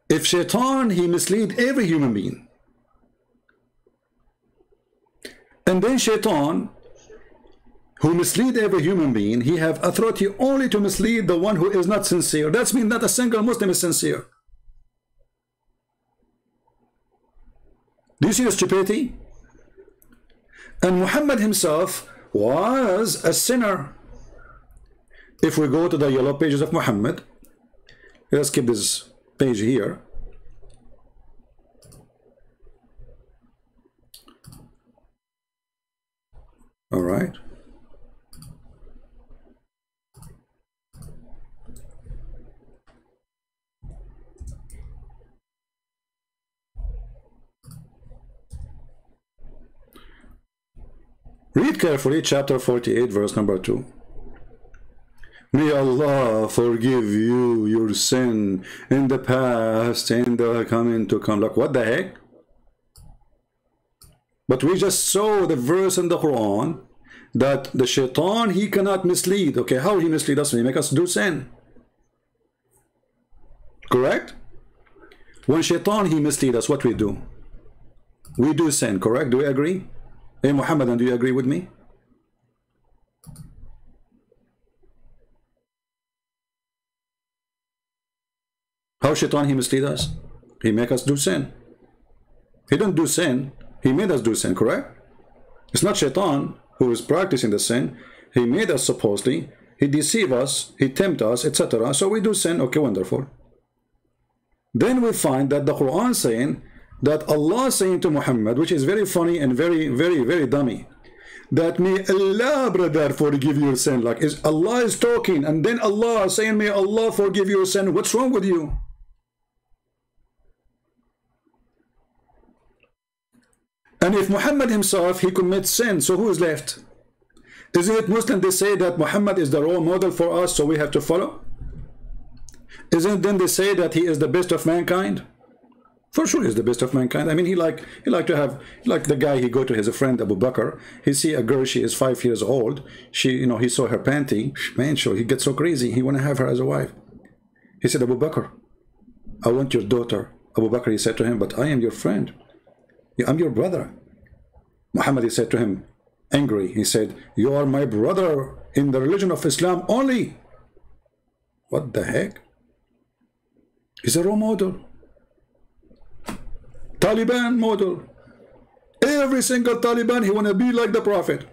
If Shaitan, he mislead every human being, and then Shaitan, who mislead every human being, he have authority only to mislead the one who is not sincere. That means not a single Muslim is sincere. Do you see the stupidity? And Muhammad himself was a sinner. If we go to the yellow pages of Muhammad, let's keep this page here. All right. Read carefully chapter 48 verse number 2. May Allah forgive you your sin in the past and the coming to come. Look, what the heck? But we just saw the verse in the Quran that the Shaitan, he cannot mislead. Okay, how he mislead us? He make us do sin. Correct? When Shaitan, he mislead us, what we do? We do sin, correct? Do we agree? Hey Muhammad, do you agree with me? How Shaitan he mislead us? He make us do sin. He don't do sin. He made us do sin, correct? It's not Shaitan who is practicing the sin. He made us supposedly. He deceive us. He tempt us, etc. So we do sin. Okay, wonderful. Then we find that the Quran saying that Allah saying to Muhammad, which is very funny and very, very, very dummy, that may Allah, brother, forgive your sin. Like, is Allah is talking and then Allah saying, may Allah forgive your sin. What's wrong with you? And if Muhammad himself, he commits sin, so who is left? Isn't it Muslim they say that Muhammad is the role model for us, so we have to follow? Isn't then they say that he is the best of mankind? For sure, he's the best of mankind. I mean, he like to have, like the guy, he go to his friend Abu Bakr. He see a girl, she is 5 years old. She, you know, he saw her panty. Man, sure, he gets so crazy. He want to have her as a wife. He said, Abu Bakr, I want your daughter. Abu Bakr, he said to him, but I am your friend. I'm your brother. Muhammad, he said to him, angry. He said, you are my brother in the religion of Islam only. What the heck? He's a role model. Taliban model. Every single Taliban, he want to be like the Prophet.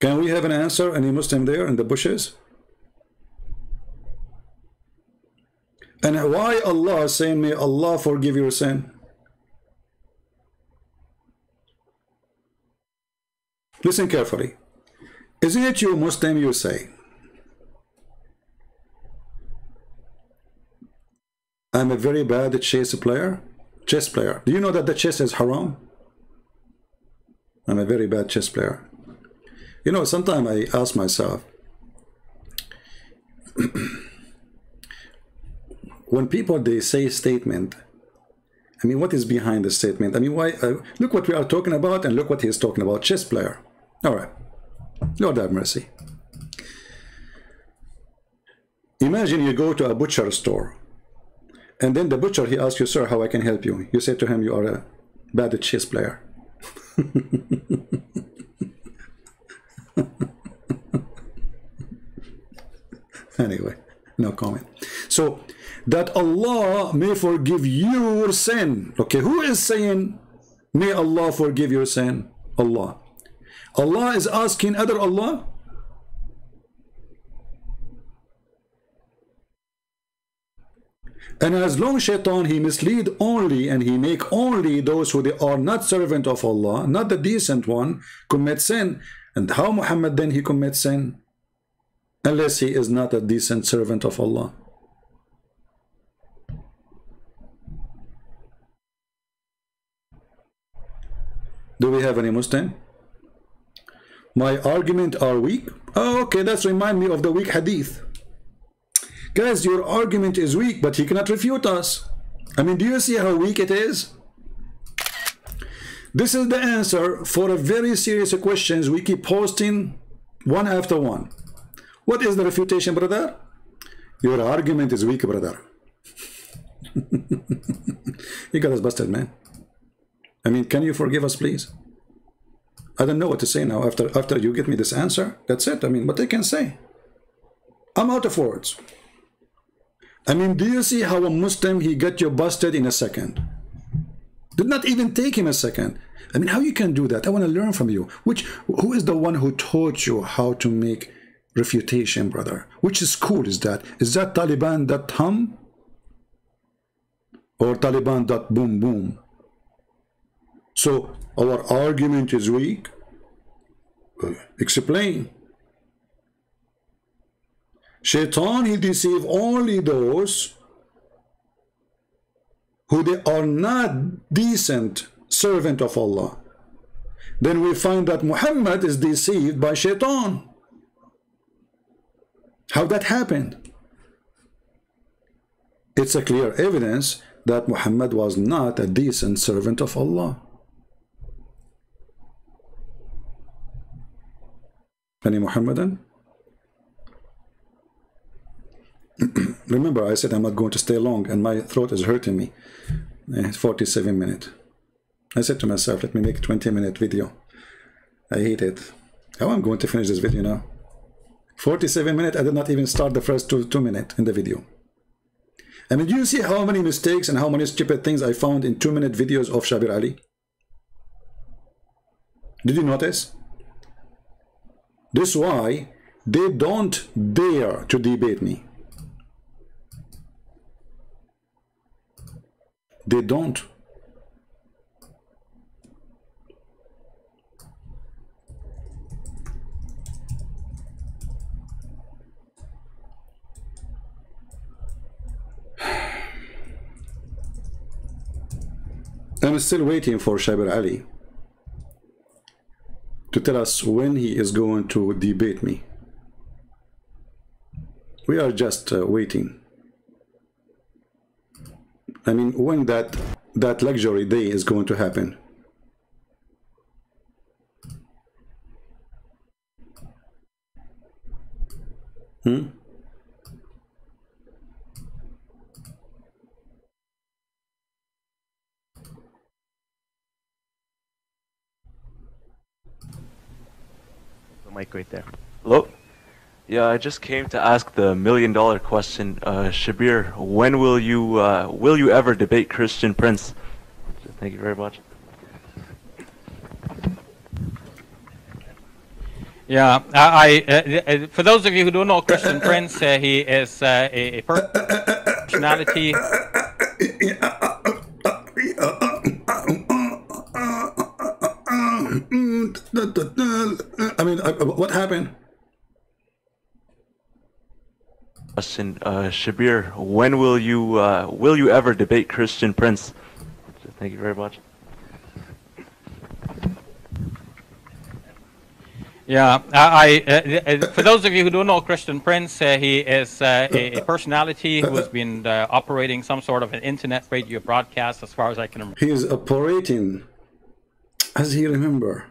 Can we have an answer? Any Muslim there in the bushes? And why Allah is saying, may Allah forgive your sin? Listen carefully. Isn't it you Muslim, you say, I'm a very bad chess player. Do you know that the chess is haram? I'm a very bad chess player. You know, sometimes I ask myself, when people, they say statement, I mean, what is behind the statement? I mean, why? Look what we are talking about and look what he is talking about, chess player. All right, Lord have mercy. Imagine you go to a butcher store. And then the butcher, he asks you, sir, how I can help you? You say to him, you are a bad chess player. Anyway, no comment. So, that Allah may forgive your sin. Okay, who is saying, may Allah forgive your sin? Allah. Allah is asking other Allah? And as long shaitan, he mislead only and he make only those who they are not servant of Allah, not the decent one, commit sin. And how Muhammad then he commits sin? Unless he is not a decent servant of Allah. Do we have any Muslim? My argument are weak. Oh, okay, that's remind me of the weak hadith. Guys, your argument is weak, but he cannot refute us. I mean, do you see how weak it is? This is the answer for a very serious questions we keep posting one after one. What is the refutation, brother? Your argument is weak, brother. You got us busted, man. I mean, can you forgive us, please? I don't know what to say now after you get me this answer. That's it. I mean, what I can say? I'm out of words. I mean, do you see how a Muslim, he got you busted in a second? Did not even take him a second. I mean, how you can do that? I want to learn from you. Who is the one who taught you how to make refutation, brother? Which school is that? Is that Taliban.hum? Or Taliban.boom-boom? So, our argument is weak. Explain. Shaitan, he deceives only those who they are not decent servant of Allah. Then we find that Muhammad is deceived by Shaitan. How that happened? It's a clear evidence that Muhammad was not a decent servant of Allah. Any Muhammadan? Remember, I said I'm not going to stay long and my throat is hurting me. It's 47 minutes. I said to myself, let me make a 20-minute video. I hate it. How am I going to finish this video now? 47 minutes, I did not even start the first two minutes in the video. I mean, do you see how many mistakes and how many stupid things I found in 2-minute videos of Shabir Ali? Did you notice? This is why they don't dare to debate me. They don't. I'm still waiting for Shabir Ali to tell us when he is going to debate me. We are just waiting. I mean, when that luxury day is going to happen. Mic right there. Hello? Yeah, I just came to ask the $1 million question. Shabir, when will you ever debate Christian Prince? Thank you very much. Yeah, I for those of you who don't know Christian Prince, he is a personality. I mean, what happened? Shabir, when will you ever debate Christian Prince? Thank you very much. Yeah, I for those of you who don't know Christian Prince, he is a personality who has been operating some sort of an internet radio broadcast, as far as I can remember. He is operating, as he remember.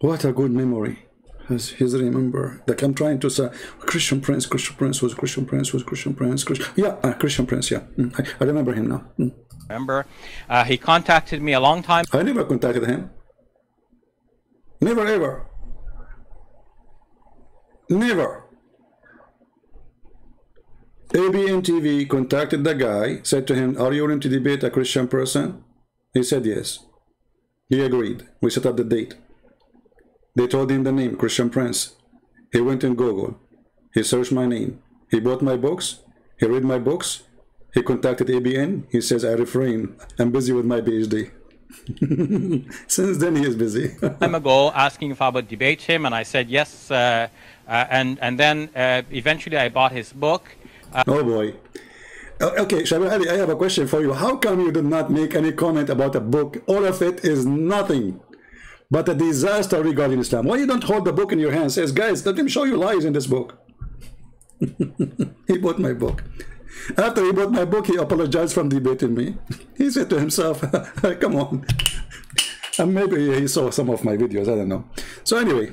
What a good memory. As he's remember. Like I'm trying to say, Christian Prince. Yeah, Christian Prince, yeah. I remember him now. Remember, he contacted me a long time. I never contacted him. Never, ever. Never. ABN TV contacted the guy, said to him, are you willing to debate a Christian person? He said yes. He agreed. We set up the date. They told him the name, Christian Prince. He went in Google. He searched my name. He bought my books. He read my books. He contacted ABN. He says, I refrain. I'm busy with my PhD. Since then, he is busy. Time ago, asking if I would debate him, and I said yes. And then eventually, I bought his book. Oh boy. Okay, Shabir Ally, I have a question for you. How come you did not make any comment about a book? All of it is nothing but a disaster regarding Islam. Why you don't hold the book in your hand? Says, guys, let him show you lies in this book. He bought my book. After he bought my book, he apologized for debating me. He said to himself, come on. And maybe he saw some of my videos, I don't know. So anyway.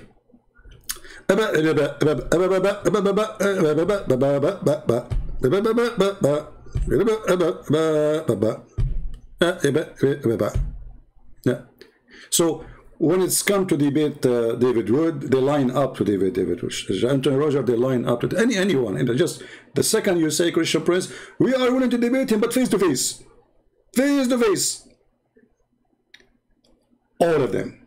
So when it's come to debate David Wood, they line up to David Wood. Anthony Roger, they line up to anyone. And just the second you say Christian Prince, we are willing to debate him, but face to face. Face to face. All of them.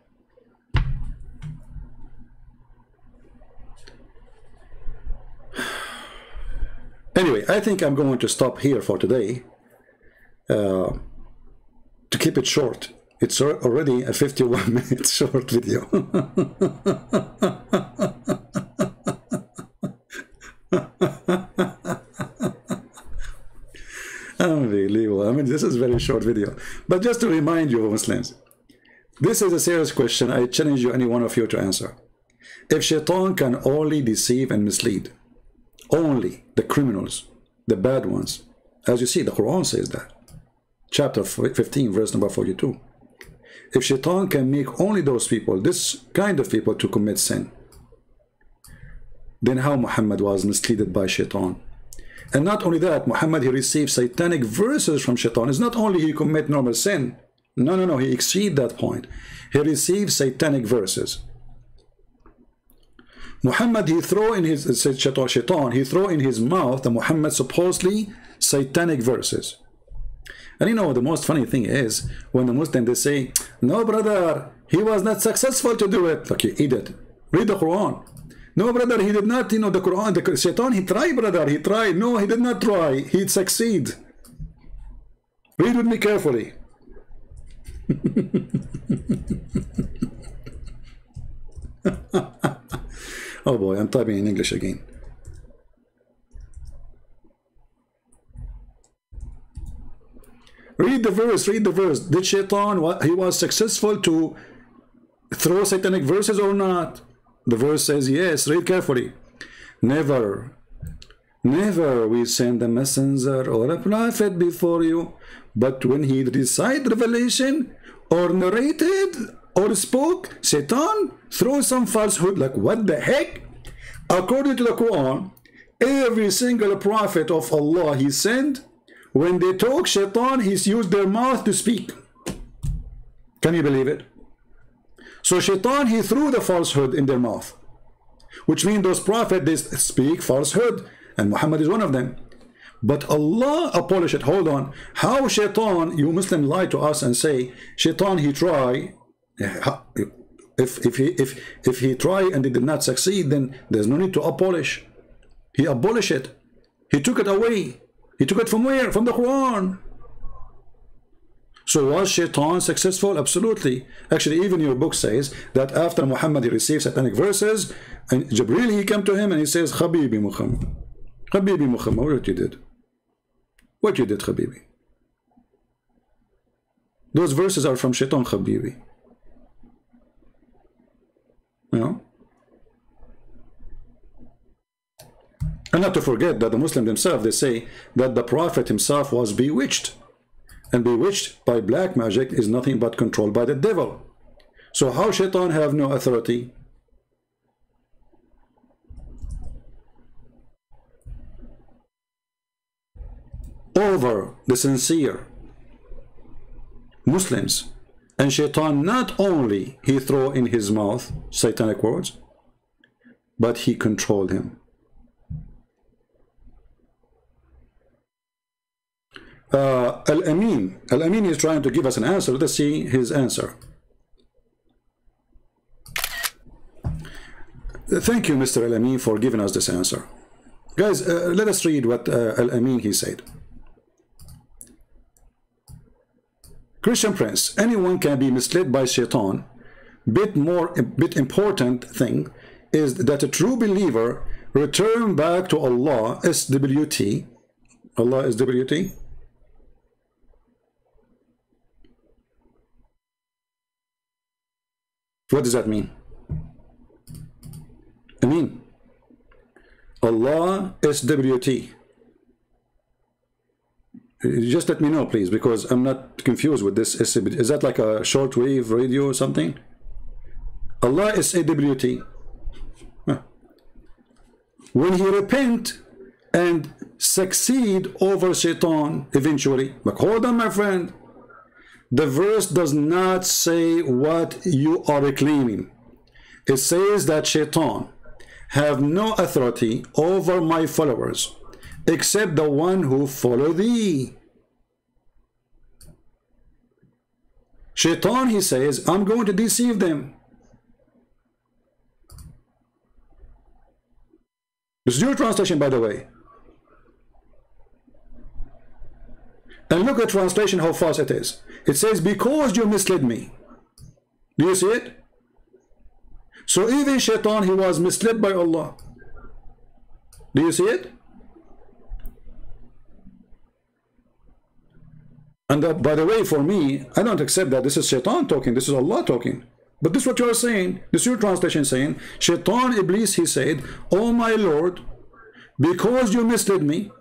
Anyway, I think I'm going to stop here for today to keep it short. It's already a 51-minute short video. Unbelievable. I mean, this is a very short video. But just to remind you, Muslims, this is a serious question. I challenge you, any one of you, to answer. If Shaitan can only deceive and mislead, only the criminals, the bad ones, as you see, the Quran says that, chapter 15, verse number 42. If Shaitan can make only those people, this kind of people, to commit sin, then how Muhammad was misled by Shaitan? And not only that, Muhammad, he received satanic verses from Shaitan. It's not only he commit normal sin. No, no, no, he exceed that point. He received satanic verses. Muhammad, he threw in his, Shaitan, he threw in his mouth the Muhammad supposedly satanic verses. And you know, the most funny thing is, when the Muslims, they say, no brother, he was not successful to do it. Okay, he did. Read the Quran. No brother, he did not, you know, the Quran, the Shaitan, he tried, brother, he tried. No, he did not try, he'd succeed. Read with me carefully. Oh boy, I'm typing in English again. Read the verse, read the verse. Did Shaitan, he was successful to throw satanic verses or not? The verse says yes. Read carefully. Never, never we send a messenger or a prophet before you, but when he recited revelation or narrated or spoke, Shaitan throws some falsehood. Like, what the heck? According to the Quran, every single prophet of Allah he sent, when they talk, Shaitan, he's used their mouth to speak. Can you believe it? So Shaitan, he threw the falsehood in their mouth, which means those prophets, they speak falsehood, and Muhammad is one of them. But Allah abolished it. Hold on. How Shaitan, you Muslim lie to us and say, Shaitan, he try. If he try and he did not succeed, then there's no need to abolish. He abolished it. He took it away. He took it from where? From the Quran. So was Shaitan successful? Absolutely. Actually, even your book says that after Muhammad, he received satanic verses, and Jibreel, he came to him and he says, Habibi Muhammad, Habibi Muhammad, what you did? What you did, Habibi? Those verses are from Shaitan, Habibi. You know? And not to forget that the Muslims themselves, they say that the Prophet himself was bewitched. And bewitched by black magic is nothing but controlled by the devil. So how Shaitan have no authority? Over the sincere Muslims. And Shaitan, not only he threw in his mouth satanic words, but he controlled him. Al-Amin. Al-Amin is trying to give us an answer. Let's see his answer. Thank you, Mr. Al-Amin, for giving us this answer. Guys, let us read what Al-Amin, he said. Christian Prince, anyone can be misled by Shaitan. Bit important thing is that a true believer return back to Allah, SWT. Allah is SWT. What does that mean? I mean, Allah SWT. Just let me know, please, because I'm not confused with this. Is that like a shortwave radio or something? Allah is SWT. When he repent and succeed over Shaitan eventually. But hold on, my friend. The verse does not say what you are claiming. It says that Shaitan have no authority over my followers, except the one who follow thee. Shaitan, he says, I'm going to deceive them. It's your translation, by the way. And look at translation, how fast it is. It says, because you misled me. Do you see it? So even Shaitan, he was misled by Allah. Do you see it? And that, by the way, for me, I don't accept that this is Shaitan talking, this is Allah talking. But this is what you are saying. This is your translation saying, Shaitan Iblis, he said, oh my Lord, because you misled me.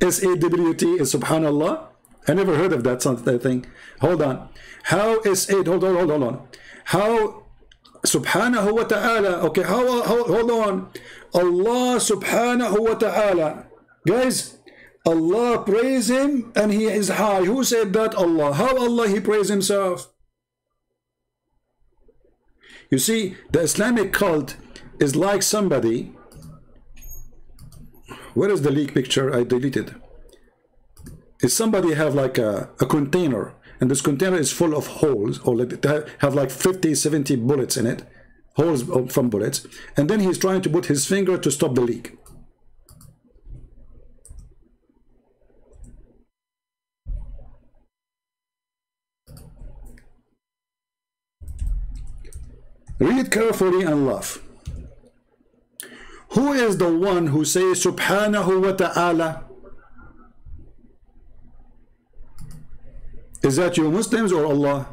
S-A-W-T is subhanallah. I never heard of that thing. Hold on. How is it? Hold on. How subhanahu wa ta'ala. Okay, how hold on. Allah subhanahu wa ta'ala. Guys, Allah praise him and he is high. Who said that? Allah. How Allah he praise himself? You see, the Islamic cult is like somebody. Where is the leak picture? I deleted. Is somebody have like a container, and this container is full of holes, or have like 50, 70 bullets in it, holes from bullets, and then he's trying to put his finger to stop the leak. Read carefully and laugh. Who is the one who says subhanahu wa ta'ala? Is that you Muslims or Allah?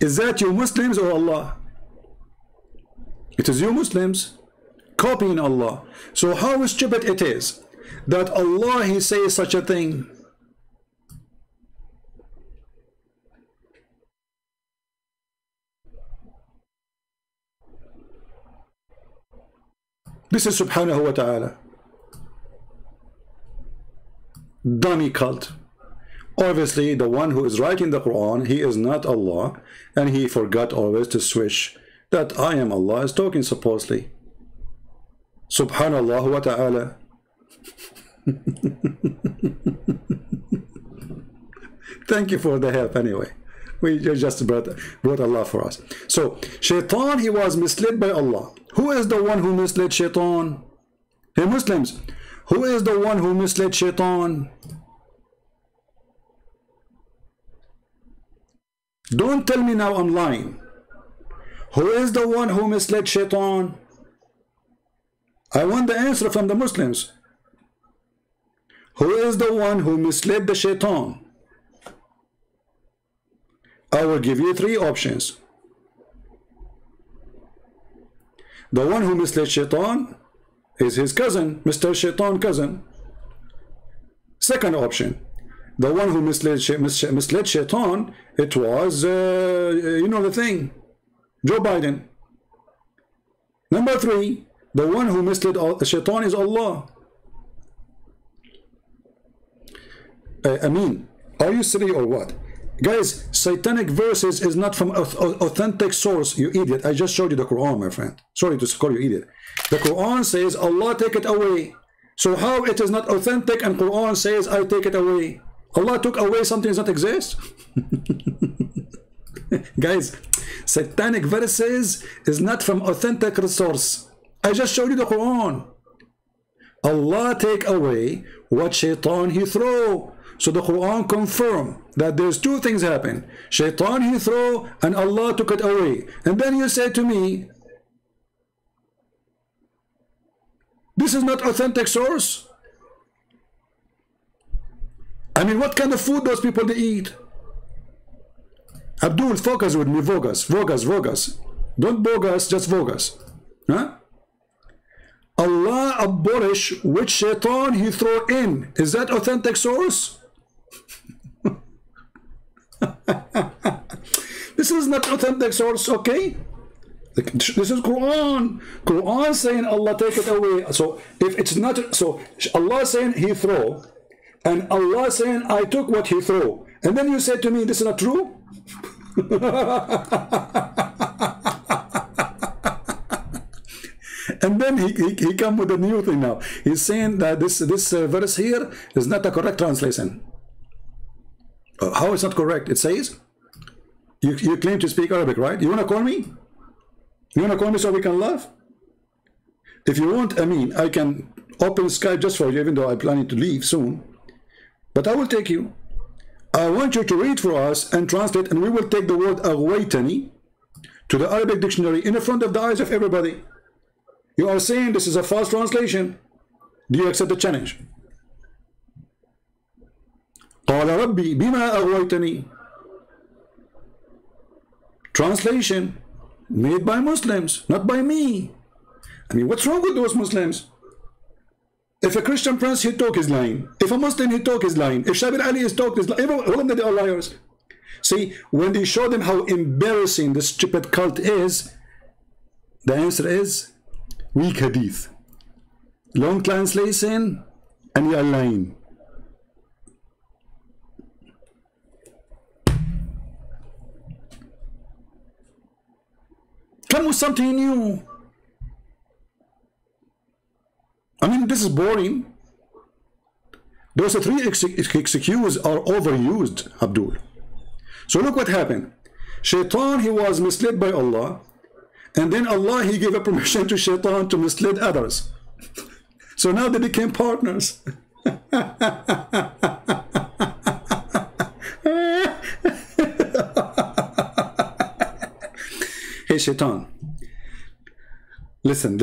Is that you Muslims or Allah? It is you Muslims copying Allah. So how stupid it is that Allah he says such a thing. This is subhanahu wa ta'ala. Dummy cult. Obviously, the one who is writing the Quran, he is not Allah, and he forgot always to switch that I am Allah is talking supposedly. Subhanallah wa ta'ala. Thank you for the help anyway. We just brought Allah for us. So Shaitan, he was misled by Allah. Who is the one who misled Shaitan? Hey Muslims, who is the one who misled Shaitan? Don't tell me now I'm lying. Who is the one who misled Shaitan? I want the answer from the Muslims. Who is the one who misled the Shaitan? I will give you three options. The one who misled Shaitan is his cousin, Mr. Shaitan cousin. Second option, the one who misled Shaitan, it was, you know the thing, Joe Biden. Number three, the one who misled Shaitan is Allah. I mean, are you silly or what? Guys, satanic verses is not from authentic source, you idiot. I just showed you the Quran, my friend. Sorry to call you idiot. The Quran says, Allah take it away. So how it is not authentic and Quran says, I take it away? Allah took away something that does not exist? Guys, satanic verses is not from authentic resource. I just showed you the Quran. Allah take away what shaitan he throw. So the Quran confirm that there's two things happen. Shaitan he throw and Allah took it away. And then you say to me, this is not authentic source. I mean, what kind of food those people they eat? Abdul, focus with me, focus. Don't bogus, just focus. Huh? Allah abolish which shaitan he throw in. Is that authentic source? This is not authentic source, okay? This is Quran. Quran saying Allah take it away. So if it's not, so Allah saying he throw, and Allah saying I took what he throw. And then you say to me, this is not true? And then he come with a new thing now. He's saying that this verse here is not a correct translation. How is not correct? It says, you claim to speak Arabic, right? You want to call me? You want to call me so we can laugh? If you want, I mean, I can open Skype just for you, even though I'm planning to leave soon. But I will take you. I want you to read for us and translate, and we will take the word awaytani to the Arabic dictionary in front of the eyes of everybody. You are saying this is a false translation. Do you accept the challenge? Translation made by Muslims, not by me. I mean, what's wrong with those Muslims? If a Christian Prince, he talk his line. If a Muslim, he talk his line. If Shabir Ally is talk his line. All of them, they are liars. See, when they show them how embarrassing this stupid cult is, the answer is weak hadith, long translation, and you are lying. Come with something new. I mean, this is boring. Those three excuses are overused, Abdul. So look what happened. Shaitan, he was misled by Allah, and then Allah, he gave a permission to Shaitan to mislead others. So now they became partners. Hey, Shaitan, listen.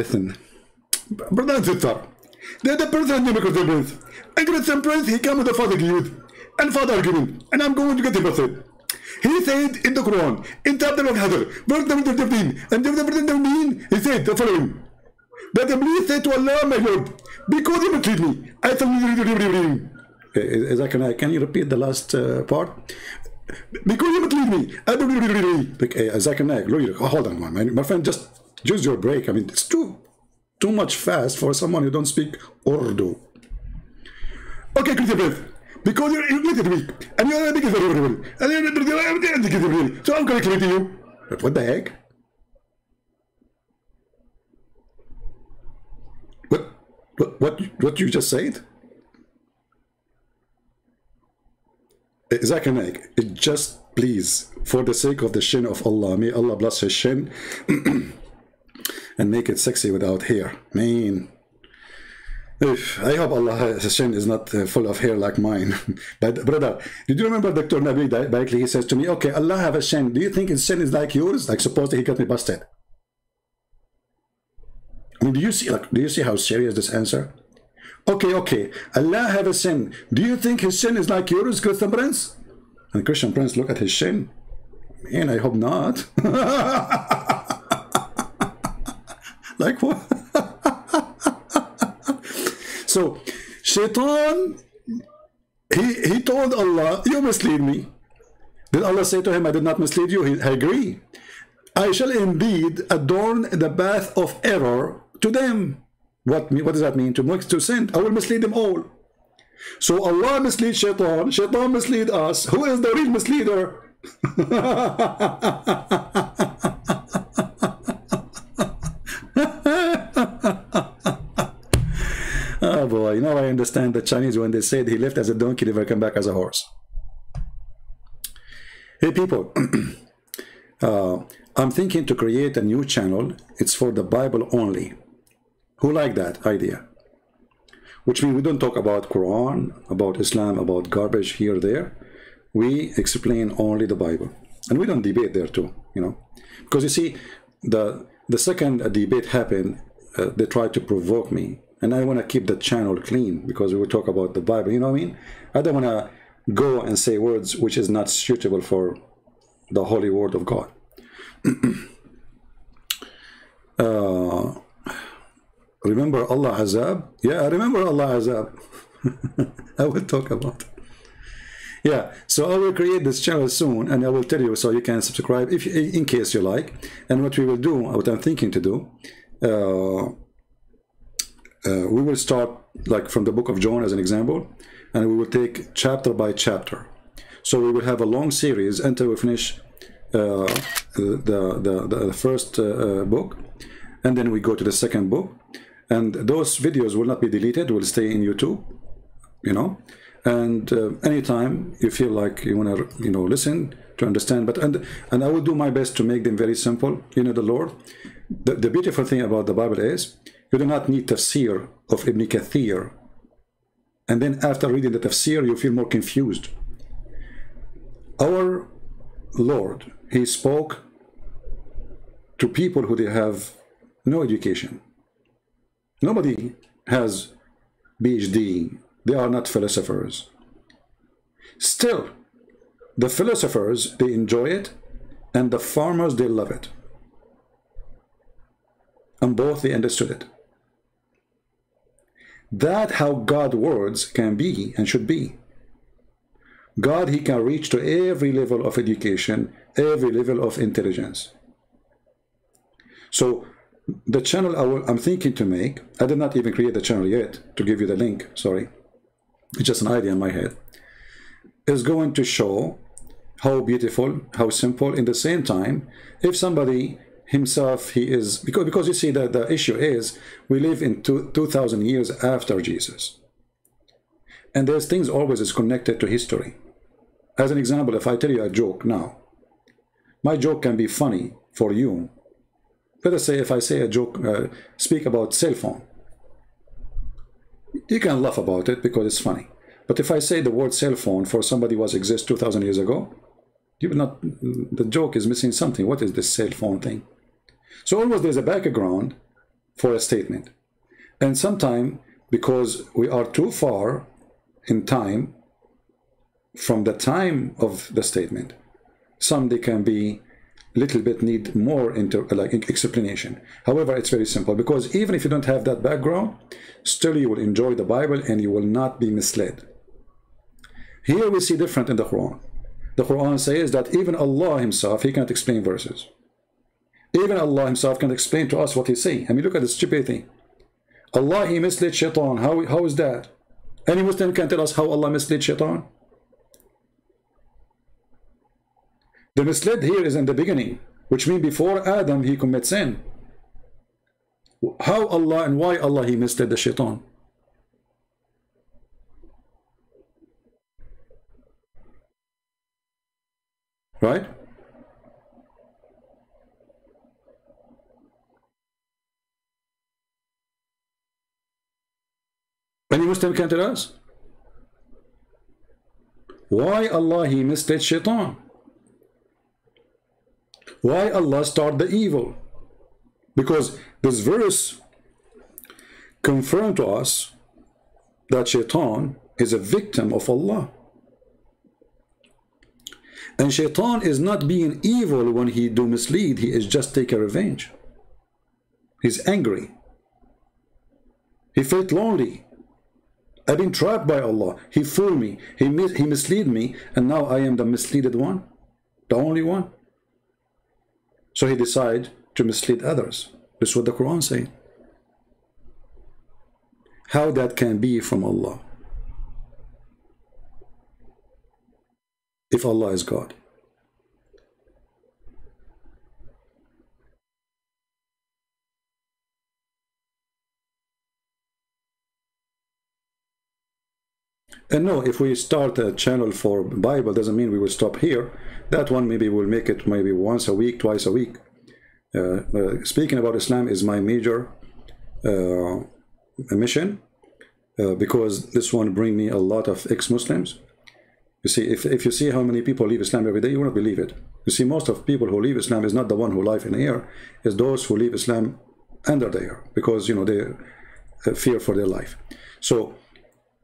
Brother Zittar, the person named Christian Prince. And Christian Prince, he came with the father youth and father argument, and I'm going to get the person. He said in the Quran, in chapter 1, verse number 15, and verse number 17, he said the following: that the priest said to Allah, my Lord, because you mistreat me, I shall read. Can you repeat the last part? Because you mistreat me, I will read. Hold on, my friend, just use your break. I mean, it's too much fast for someone who don't speak Urdu. Okay, Christian Prince, because you're illiterate and you're Arabic is irreverent, and you're so I'm going to to you. But what the heck? What you just said? Zakanak, it just please, for the sake of the shin of Allah, may Allah bless his shin. And make it sexy without hair. Man, I hope Allah's shin is not full of hair like mine. But brother, did you remember Dr. Nabi directly? He says to me, okay, Allah have a shin. Do you think his shin is like yours? Like supposedly he got me busted. I mean, do you see how serious this answer? Okay, Allah have a shin. Do you think his shin is like yours, Christian Prince? And Christian Prince look at his shin. Man, I hope not. Like what? So Shaitan, he told Allah, you mislead me. Did Allah say to him, I did not mislead you? I agree. I shall indeed adorn the path of error to them. What does that mean? To sin. I will mislead them all. So Allah mislead Shaitan. Shaitan mislead us. Who is the real misleader? now I understand the Chinese when they said he left as a donkey, never come back as a horse. Hey people, I'm thinking to create a new channel. It's for the Bible only. Who like that idea? Which means we don't talk about Quran, about Islam, about garbage here or there. We explain only the Bible. And we don't debate there too, you know. Because you see, the second a debate happened, they tried to provoke me. And I want to keep the channel clean because we will talk about the Bible, you know what I mean? I don't want to go and say words which is not suitable for the holy word of God. Remember Allah Azab? Yeah, I remember Allah Azab. I will talk about it. Yeah, so I will create this channel soon and I will tell you so you can subscribe if in case you like. And what we will do, what I'm thinking to do, we will start like from the book of John as an example, and we will take chapter by chapter. So we will have a long series until we finish the first book, and then we go to the second book, and those videos will not be deleted, will stay in YouTube, you know. And anytime you feel like you want to, you know, listen to understand, but and I will do my best to make them very simple. You know, the Lord, the beautiful thing about the Bible is you do not need tafsir of Ibn Kathir, and then after reading the tafsir you feel more confused. Our Lord, he spoke to people who they have no education. Nobody has PhD. They are not philosophers. Still, the philosophers, they enjoy it, and the farmers, they love it. And both, they understood it. That's how God's words can be and should be. God, he can reach to every level of education, every level of intelligence. So, the channel I'm thinking to make, I did not even create the channel yet, to give you the link, sorry. It's just an idea in my head, is going to show how beautiful, how simple. In the same time, if somebody himself, he is, because you see that the issue is we live in 2,000 years after Jesus, and there's things always is connected to history. As an example, if I tell you a joke now, my joke can be funny for you. Let us say if I say a joke, speak about cell phone, you can laugh about it because it's funny. But if I say the word cell phone for somebody was exist 2,000 years ago, you will not, the joke is missing something. What is this cell phone thing? So always there's a background for a statement. And sometimes because we are too far in time from the time of the statement, some they can be little bit need more explanation. However, it's very simple, because even if you don't have that background, still you will enjoy the Bible and you will not be misled. Here we see different in the Quran. The Quran says that even Allah himself, he can't explain verses. Even Allah himself can explain to us what he's saying. I mean, look at the stupidity. Allah, he misled Shaitan. How is that? Any Muslim can tell us how Allah misled Shaitan? The misled here is in the beginning, which means before Adam he commits sin. How Allah and why Allah he misled the shaitan? Right? Any Muslim can tell us why Allah he misled shaitan? Why Allah start the evil? Because this verse confirmed to us that Shaitan is a victim of Allah. And Shaitan is not being evil when he do mislead. He is just taking revenge. He's angry. He felt lonely. I've been trapped by Allah. He fooled me. He misled me. And now I am the misled one. The only one. So he decided to mislead others. This is what the Quran says. How that can be from Allah? If Allah is God. And no, if we start a channel for Bible, doesn't mean we will stop here. That one maybe we'll make it maybe once a week, twice a week. Speaking about Islam is my major mission, because this one brings me a lot of ex-Muslims. You see, if you see how many people leave Islam every day, you will not believe it. You see, most of people who leave Islam is not the one who live in the air, it's those who leave Islam under the air, because, you know, they fear for their life. So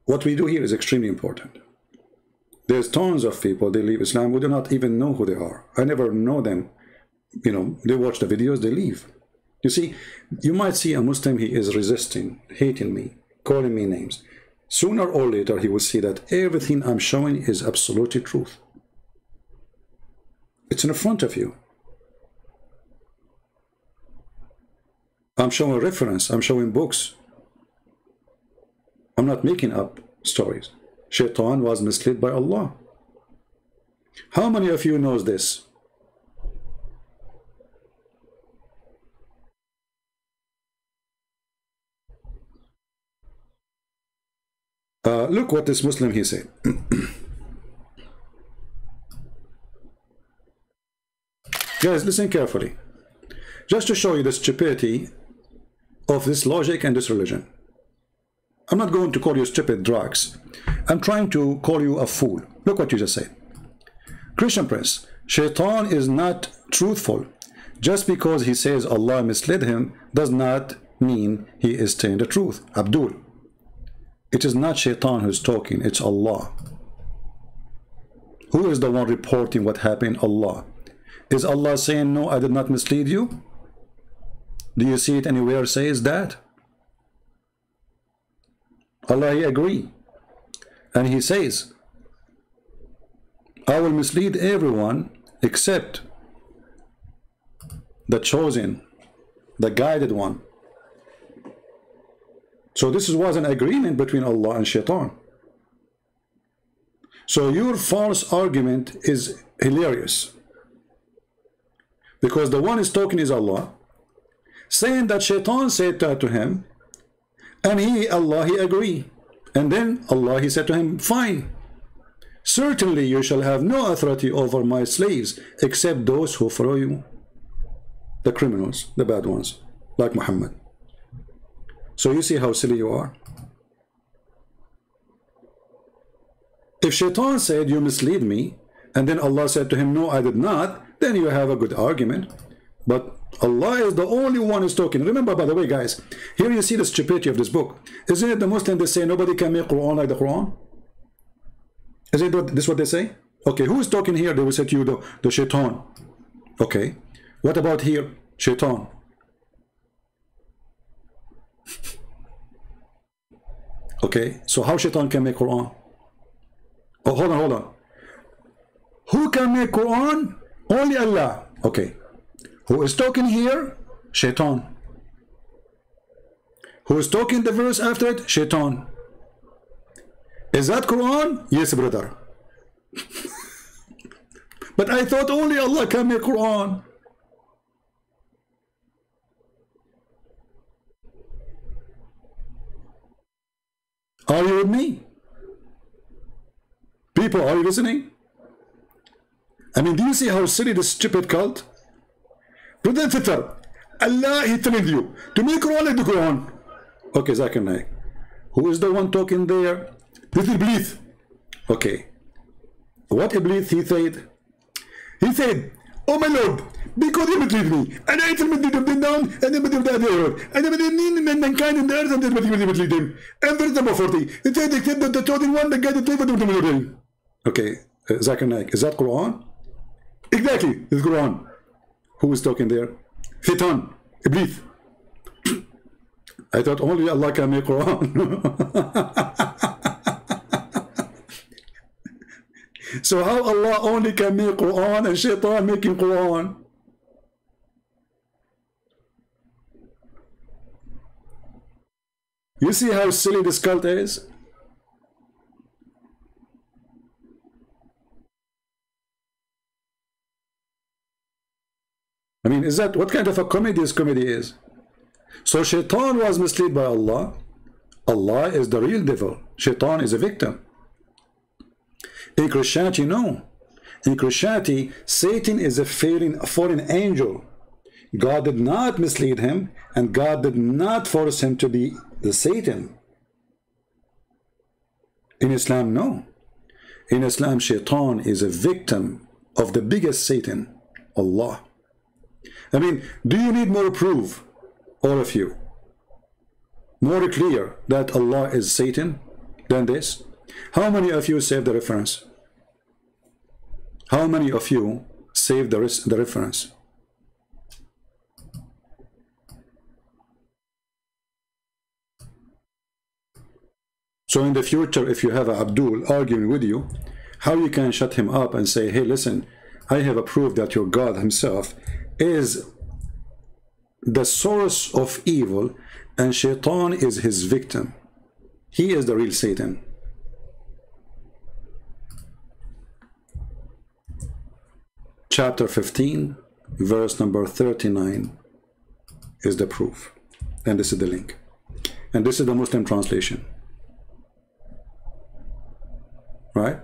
what we do here is extremely important. There's tons of people, they leave Islam, we do not even know who they are. I never know them. You know, they watch the videos, they leave. You see, you might see a Muslim, he is resisting, hating me, calling me names. Sooner or later, he will see that everything I'm showing is absolute truth. It's in front of you. I'm showing reference, I'm showing books. I'm not making up stories. Shaitan was misled by Allah. How many of you knows this? Look what this Muslim he said. Guys, listen carefully. Just to show you the stupidity of this logic and this religion. I'm not going to call you stupid drugs. I'm trying to call you a fool. Look what you just said. Christian Prince, Shaitan is not truthful. Just because he says Allah misled him does not mean he is telling the truth. Abdul. It is not Shaitan who's talking, it's Allah. Who is the one reporting what happened? Allah. Is Allah saying, no, I did not mislead you? Do you see it anywhere says that? Allah, he agree. And he says, I will mislead everyone except the chosen, the guided one. So this was an agreement between Allah and Shaitan. So your false argument is hilarious. Because the one is talking is Allah, saying that Shaitan said that to him, and he, Allah, he agree. And then Allah, he said to him, fine. Certainly you shall have no authority over my slaves, except those who follow you. The criminals, the bad ones, like Muhammad. So you see how silly you are. If Shaitan said, you mislead me, and then Allah said to him, no, I did not, then you have a good argument. But Allah is the only one who's talking. Remember, by the way, guys, here you see the stupidity of this book. Isn't it the Muslim they say nobody can make Quran like the Quran? Isn't this what they say? Okay, who is talking here? They will say to you, the Shaitan. Okay, what about here? Shaitan. Okay, so how Shaitan can make Quran? Oh, hold on. Who can make Quran? Only Allah. Okay, who is talking here? Shaitan. Who is talking the verse after it? Shaitan. Is that Quran? Yes, brother. But I thought only Allah can make Quran. Are you with me? People, are you listening? I mean, do you see how silly this stupid cult? Brother Fitter, Allah, he told you to make Quran like the Quran. Okay, Zakir, who is the one talking there? This is Iblis. Okay. What Iblis he said? He said, oh my Lord, because you believe me, and I intermitted them down, and I believe that they were, and I believe in mankind in the earth, and they believe them. And verse number 40, it said, except that the chosen one, the guy that delivered them. Okay, Zakir Naik, is that Quran? Exactly, it's Quran. Who is talking there? Shaitan, Iblis. I thought only Allah can make Quran. So how Allah only can make Quran and Shaitan making Quran? You see how silly this cult is? I mean, is that what kind of a comedy this comedy is? So Shaitan was misled by Allah. Allah is the real devil. Shaitan is a victim. In Christianity, no. In Christianity, Satan is a fallen angel. God did not mislead him, and God did not force him to be the Satan. In Islam, no. In Islam, Shaitan is a victim of the biggest Satan, Allah. I mean, do you need more proof, all of you, more clear that Allah is Satan than this? How many of you save the reference? How many of you save the reference? So in the future, if you have Abdul arguing with you, how you can shut him up and say, hey, listen, I have a proof that your God himself is the source of evil and Shaitan is his victim. He is the real Satan. Chapter 15, verse number 39 is the proof. And this is the link. And this is the Muslim translation. Right?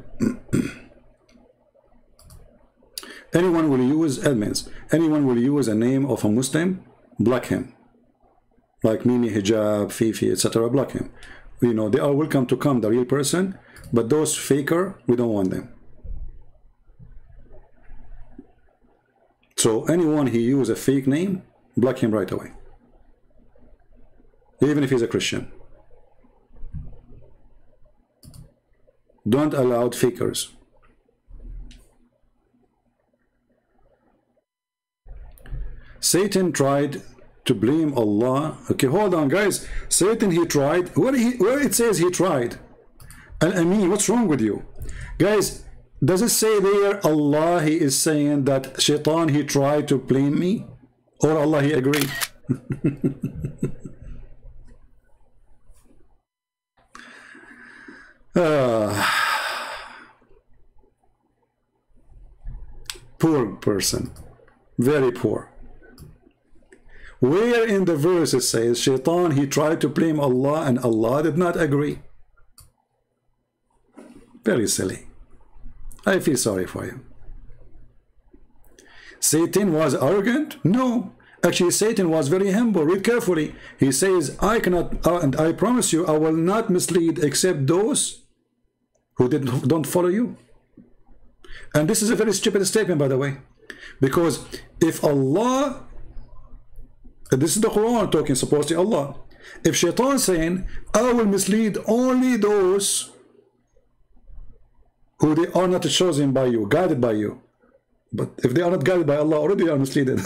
Anyone will use admins. Anyone will use a name of a Muslim, block him. Like Mimi, Hijab, Fifi, etc. Block him. You know, they are welcome to come, the real person, but those faker, we don't want them. So anyone he uses a fake name, block him right away. Even if he's a Christian. Don't allow fakers. Satan tried to blame Allah. Okay, hold on, guys. Satan, he tried. Where it says he tried? Al-Amin, what's wrong with you? Guys, does it say there Allah, he is saying that Shaitan, he tried to blame me? Or Allah, he agreed? Poor person, very poor. Where in the verse it says Shaitan, he tried to blame Allah and Allah did not agree? Very silly. I feel sorry for you. Satan was arrogant? No. Actually, Satan was very humble. Read carefully. He says, I cannot, and I promise you, I will not mislead except those who don't follow you. And this is a very stupid statement, by the way. Because if Allah, this is the Quran talking, supposedly Allah. If Shaitan is saying, I will mislead only those who they are not chosen by you, guided by you. But if they are not guided by Allah, already they are misleading.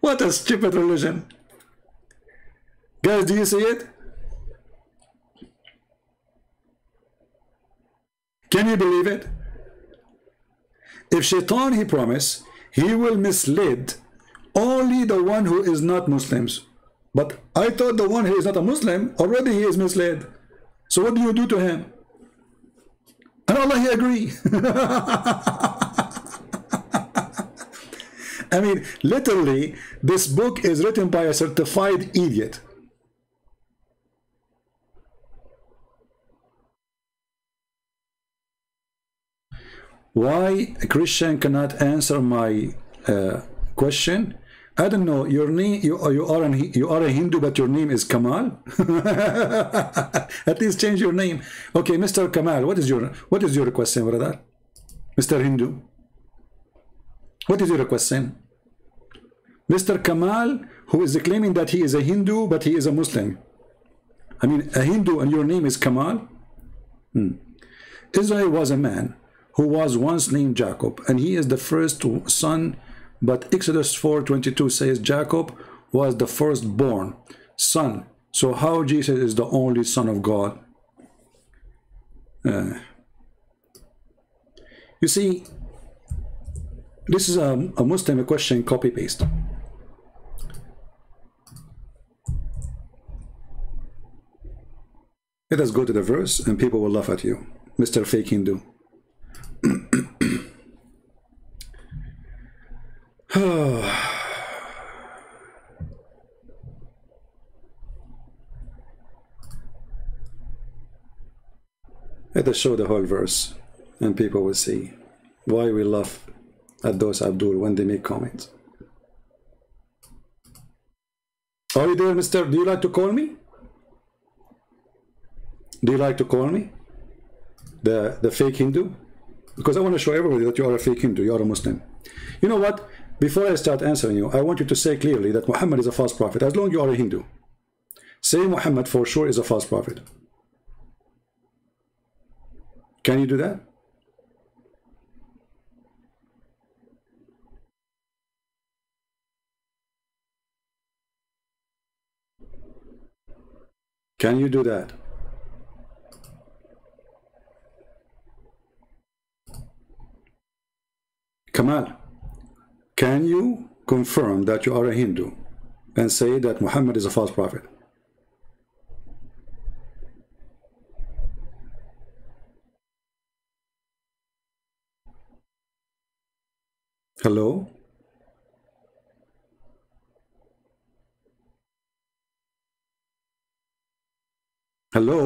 What a stupid religion. Guys, do you see it? Can you believe it? If Shaitan, he promised, he will mislead only the one who is not Muslims. But I thought the one who is not a Muslim, already he is misled. So what do you do to him? And Allah, he agree. I mean, literally, this book is written by a certified idiot. Why a Christian cannot answer my question? I don't know. Your name, you are a Hindu, but your name is Kamal. At least change your name. Okay, Mr. Kamal, what is your question, brother? Mr. Hindu, what is your question? Mr. Kamal, who is claiming that he is a Hindu, but he is a Muslim. I mean, a Hindu and your name is Kamal? Israel was a man who was once named Jacob, and he is the first son, but Exodus 4:22 says Jacob was the firstborn son. So how Jesus is the only son of God? You see, this is a Muslim question copy-paste. Let us go to the verse and people will laugh at you, Mr. Fake Hindu. Let us show the whole verse and people will see why we laugh at those Abdul when they make comments. Are you there, mister? Do you like to call me? Do you like to call me? The fake Hindu? Because I want to show everybody that you are a fake Hindu, you are a Muslim. You know what? Before I start answering you, I want you to say clearly that Muhammad is a false prophet, as long as you are a Hindu. Say Muhammad for sure is a false prophet. Can you do that? Can you do that? Kamal, can you confirm that you are a Hindu and say that Muhammad is a false prophet? Hello? Hello?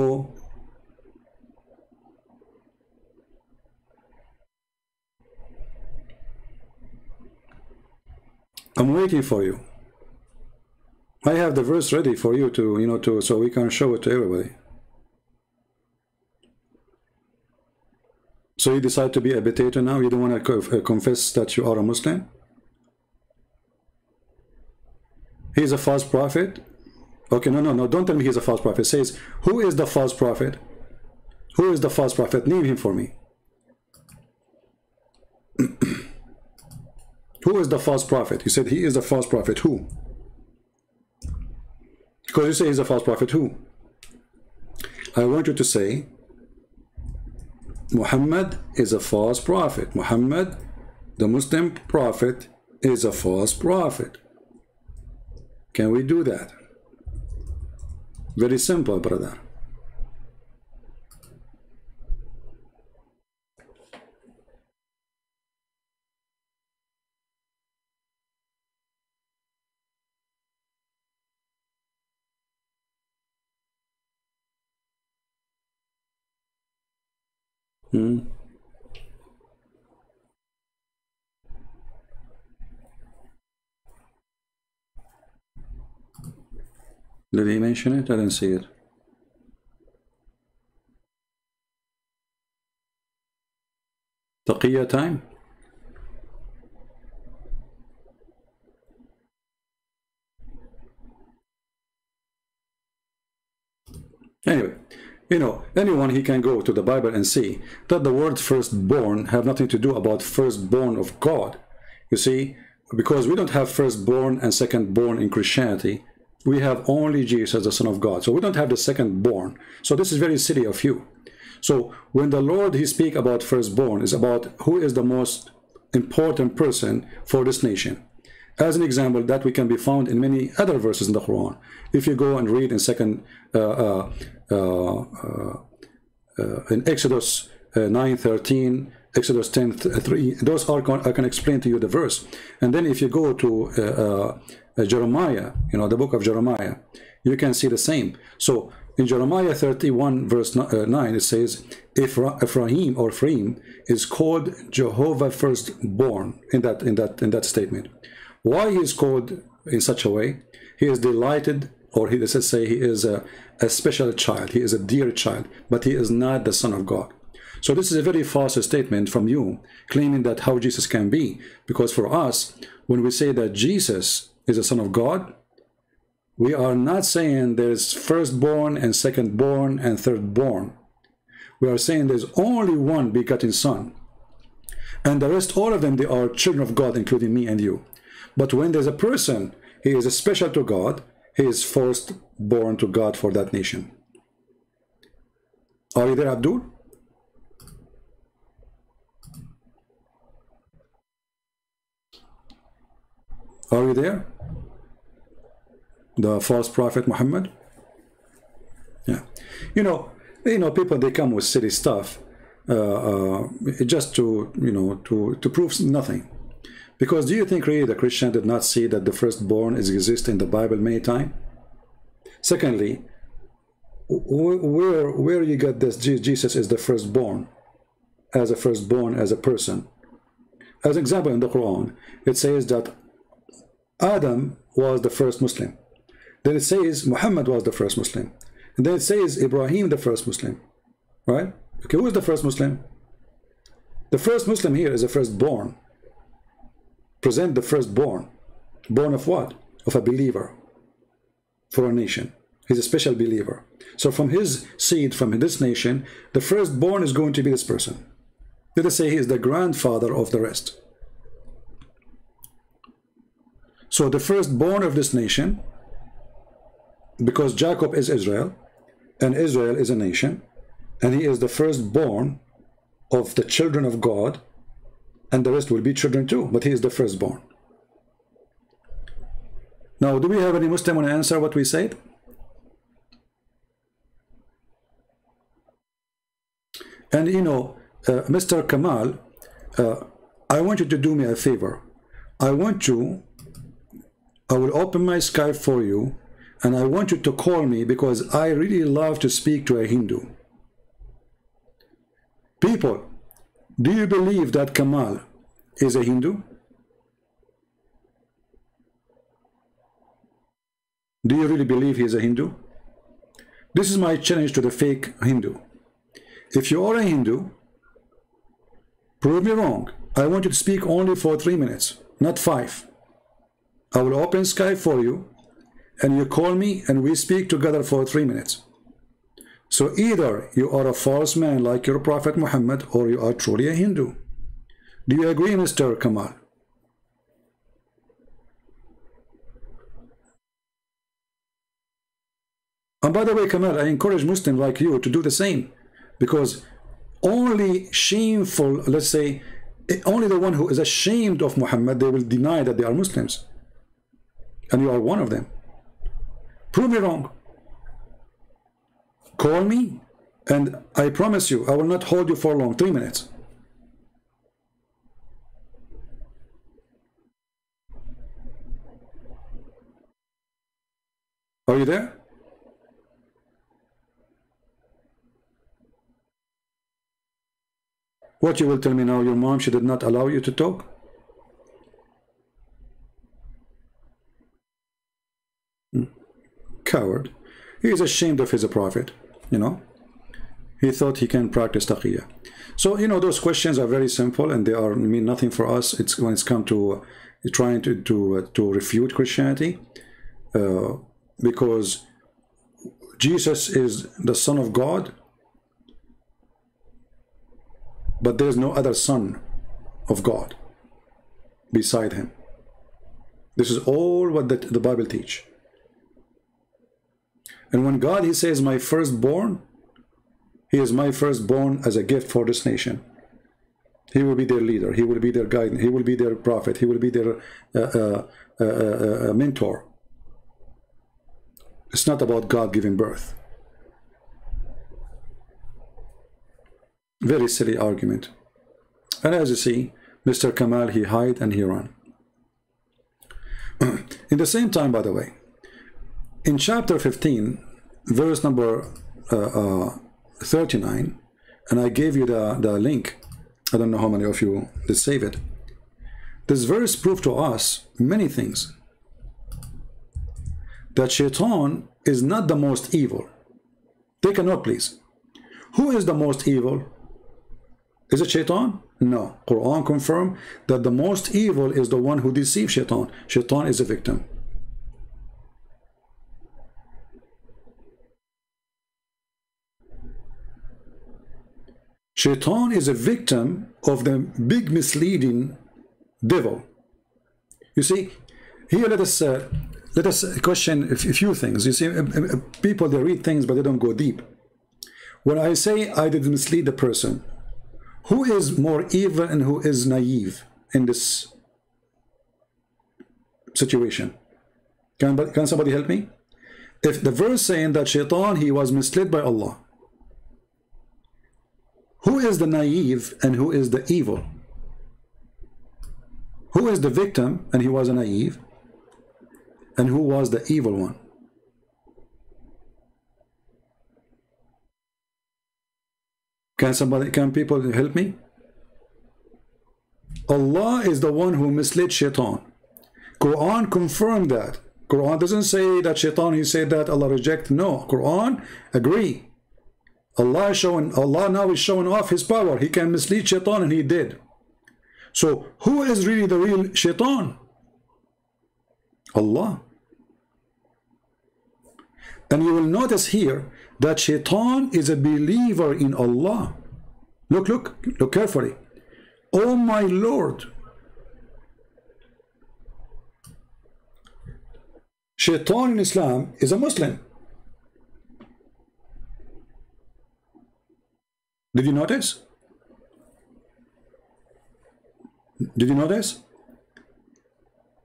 I'm waiting for you. I have the verse ready for you to, so we can show it to everybody. So you decide to be a potato now? You don't want to confess that you are a Muslim? He's a false prophet? Okay, no, don't tell me he's a false prophet. Says, who is the false prophet? Who is the false prophet? Name him for me. Who is the false prophet? You said he is a false prophet. Who? Because you say he's a false prophet. Who? I want you to say, Muhammad is a false prophet. Muhammad, the Muslim prophet, is a false prophet. Can we do that? Very simple, brother. Did he mention it? I didn't see it. Taqiyya time. Anyway, anyone he can go to the Bible and see that the word firstborn have nothing to do about firstborn of God. You see, because we don't have firstborn and secondborn in Christianity. We have only Jesus as the Son of God. So we don't have the secondborn. So this is very silly of you. So when the Lord, he speak about firstborn, is about who is the most important person for this nation. As an example, that we can be found in many other verses in the Quran. If you go and read in in Exodus 9:13, Exodus 10:3, those are, I can explain to you the verse. And then if you go to Jeremiah, the book of Jeremiah, you can see the same. So in Jeremiah 31 verse 9, it says, Ephraim is called Jehovah firstborn in that statement. Why he is called in such a way? He is delighted, or he does say he is a special child. He is a dear child, but he is not the Son of God. So this is a very false statement from you, claiming that how Jesus can be. Because for us, when we say that Jesus is the Son of God, we are not saying there's firstborn and secondborn and thirdborn. We are saying there's only one begotten Son. And the rest, all of them, they are children of God, including me and you. But when there's a person, he is special to God, he is firstborn to God for that nation. Are you there, Abdul? Are you there? The false prophet Muhammad? Yeah. People, they come with silly stuff just to, to prove nothing. Because do you think really the Christian did not see that the firstborn exists in the Bible many times? Secondly, where you get this Jesus is the firstborn, as a firstborn, as a person? As an example, in the Quran, it says that Adam was the first Muslim. Then it says Muhammad was the first Muslim. And then it says Ibrahim, the first Muslim. Right? Okay, who is the first Muslim? The first Muslim here is a firstborn. Present the firstborn. Born of what? Of a believer for a nation. He's a special believer. So from his seed, from this nation, the firstborn is going to be this person. Let us say he is the grandfather of the rest. So the firstborn of this nation, because Jacob is Israel, and Israel is a nation, and he is the firstborn of the children of God, and the rest will be children too, but he is the firstborn. Now, do we have any Muslim want to answer what we said? And you know, Mr. Kamal, I want you to do me a favor. I will open my Skype for you, and I want you to call me, because I really love to speak to a Hindu. People, do you believe that Kamal is a Hindu? Do you really believe he is a Hindu? This is my challenge to the fake Hindu. If you are a Hindu, prove me wrong. I want you to speak only for 3 minutes, not 5. I will open Skype for you, and you call me, and we speak together for 3 minutes. So either you are a false man like your Prophet Muhammad, or you are truly a Hindu. Do you agree, Mr. Kamal? And by the way, Kamal, I encourage Muslims like you to do the same, because only shameful, let's say, only the one who is ashamed of Muhammad, they will deny that they are Muslims. And you are one of them. Prove me wrong. Call me, and I promise you, I will not hold you for long, 3 minutes. Are you there? What you will tell me now, your mom, she did not allow you to talk? Coward. He is ashamed of his prophet, you know. He thought he can practice taqiyya. So, you know, those questions are very simple, and they are mean nothing for us. It's when it's come to trying to refute Christianity, because Jesus is the Son of God, but there is no other son of God beside him. This is all what the Bible teach. And when God, he says, my firstborn, he is my firstborn as a gift for this nation. He will be their leader. He will be their guide. He will be their prophet. He will be their mentor. It's not about God giving birth. Very silly argument. And as you see, Mr. Kamal, he hide and he run. In the same time, by the way, in chapter 15, verse number 39, and I gave you the link. I don't know how many of you did save it. This verse proved to us many things. That Shaitan is not the most evil. Take a note, please. Who is the most evil? Is it Shaitan? No. Quran confirms that the most evil is the one who deceives Shaitan. Shaitan is a victim. Shaitan is a victim of the big misleading devil. You see, here let us question a few things. You see, people, they read things, but they don't go deep. When I say I did mislead the person, who is more evil and who is naive in this situation? Can somebody help me? If the verse saying that Shaitan, he was misled by Allah, who is the naive and who is the evil? Who is the victim and he was a naive? And who was the evil one? Can people help me? Allah is the one who misled Shaitan. Quran confirmed that. Quran doesn't say that Shaitan, he said that Allah reject. No, Quran agree. Allah is showing, Allah now is showing off his power. He can mislead Shaitan, and he did. So who is really the real Shaitan? Allah. And you will notice here that Shaitan is a believer in Allah. Look, look, look carefully. Oh my Lord. Shaitan in Islam is a Muslim. Did you notice? Did you notice?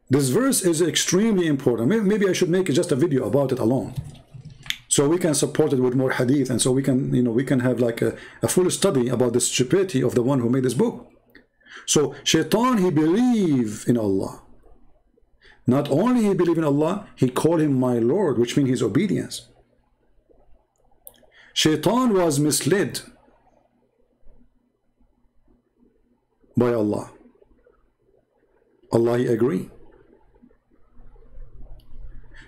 This verse is extremely important. Maybe I should make just a video about it alone, so we can support it with more hadith, and so we can, you know, we can have like a full study about the stupidity of the one who made this book. So Shaitan, he believed in Allah. Not only he believed in Allah, he called him my Lord, which means his obedience. Shaitan was misled by Allah. Allah, he agree.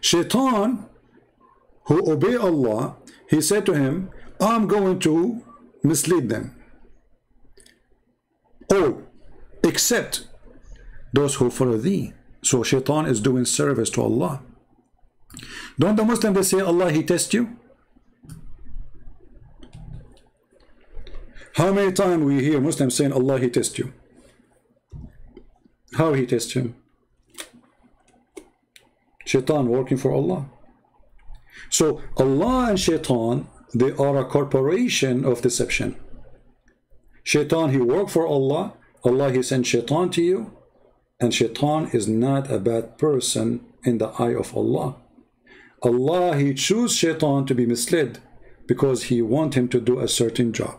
Shaitan, who obey Allah, he said to him, I'm going to mislead them. Oh, except those who follow thee. So Shaitan is doing service to Allah. Don't the Muslims, they say, Allah, he test you? How many times we hear Muslims saying, Allah, he test you? How he test him? Shaitan working for Allah. So Allah and Shaitan, they are a corporation of deception. Shaitan, he worked for Allah. Allah, he sent Shaitan to you. And Shaitan is not a bad person in the eye of Allah. Allah, he chose Shaitan to be misled because he wants him to do a certain job,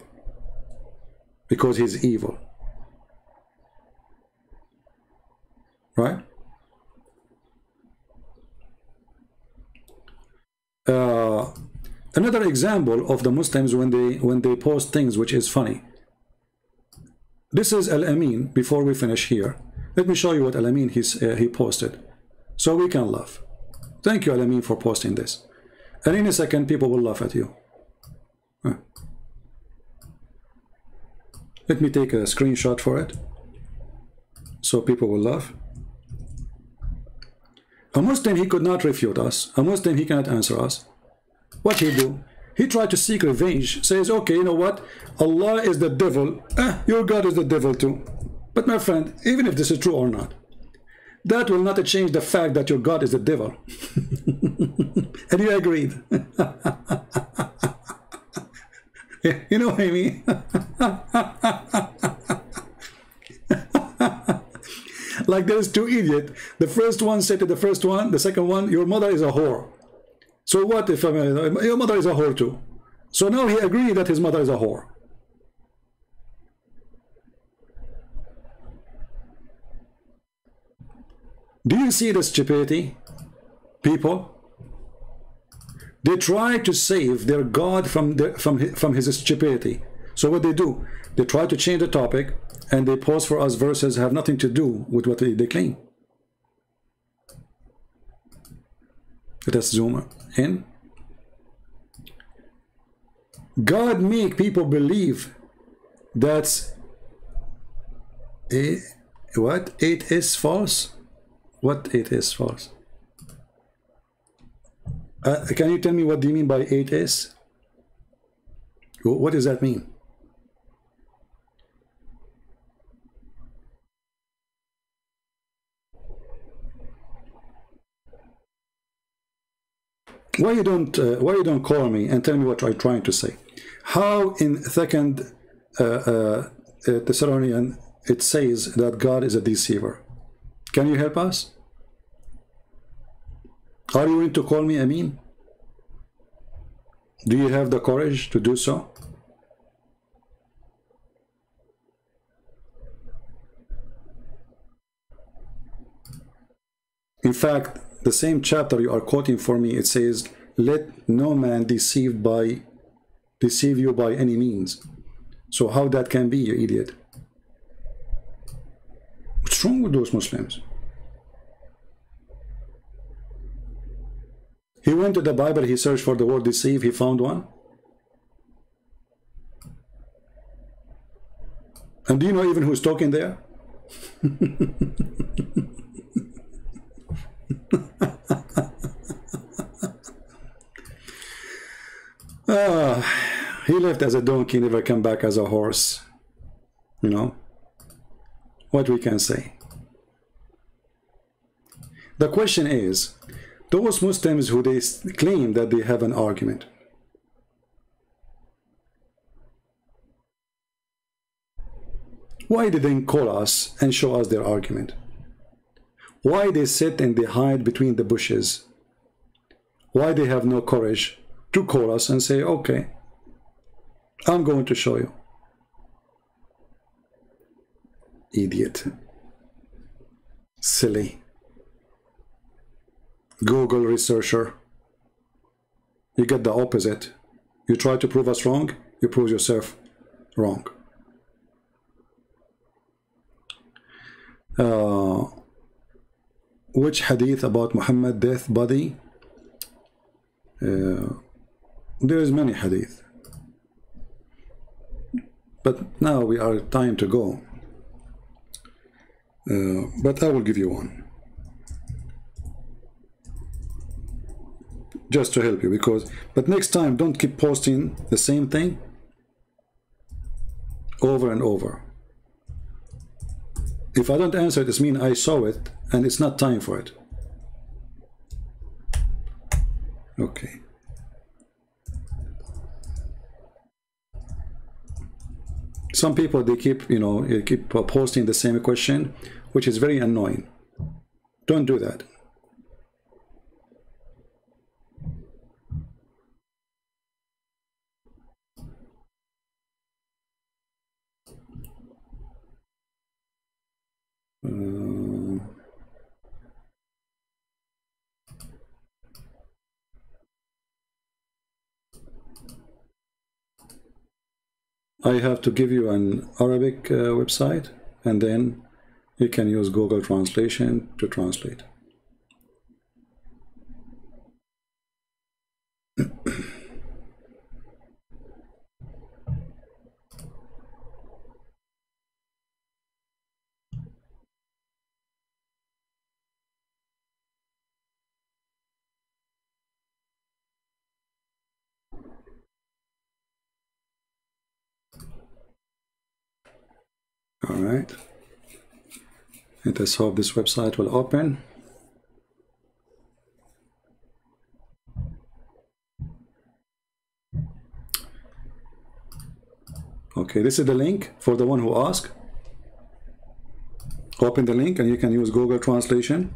because he's evil. Right? Another example of the Muslims when they post things which is funny. This is Al-Amin. Before we finish here, let me show you what Al-Amin he posted, so we can laugh. Thank you, Al-Amin, for posting this. And in a second, people will laugh at you. Huh. Let me take a screenshot for it, so people will laugh. A Muslim, he could not refute us. A Muslim, he cannot answer us. What he do? He tried to seek revenge. Says, okay, you know what? Allah is the devil. Your God is the devil too. But my friend, even if this is true or not, that will not change the fact that your God is the devil. And you agreed. You know what I mean? Like there's two idiots. The first one said to the first one, the second one, your mother is a whore. So what if your mother is a whore too? So now he agreed that his mother is a whore. Do you see the stupidity? People, they try to save their God from his stupidity. So what they do, they try to change the topic, and they post for us verses have nothing to do with what they claim. Let us zoom in. God make people believe that it is false. What it is false? Can you tell me what do you mean by it is? What does that mean? Why you don't call me and tell me what I'm trying to say? How in second Thessalonians it says that God is a deceiver? Can you help us? Are you willing to call me Amin? Do you have the courage to do so? In fact, the same chapter you are quoting for me, it says, let no man deceive you by any means. So how that can be, you idiot? What's wrong with those Muslims? He went to the Bible, he searched for the word deceive, he found one. And do you know even who's talking there? He left as a donkey, never come back as a horse. You know what we can say. The question is, those Muslims who they claim that they have an argument, why did they call us and show us their argument? Why they sit and they hide between the bushes? Why they have no courage to call us and say, okay, I'm going to show you. Idiot. Silly. Google researcher. You get the opposite. You try to prove us wrong, you prove yourself wrong. Which hadith about Muhammad death body? There is many hadith, but now we are time to go. But I will give you one just to help you, because but next time don't keep posting the same thing over and over. If I don't answer, this means I saw it and it's not time for it. Okay. Some people, they keep, you know, keep posting the same question, which is very annoying. Don't do that. I have to give you an Arabic website, and then you can use Google Translation to translate. All right, let us hope this website will open. Okay, this is the link for the one who asked. Open the link and you can use Google Translation.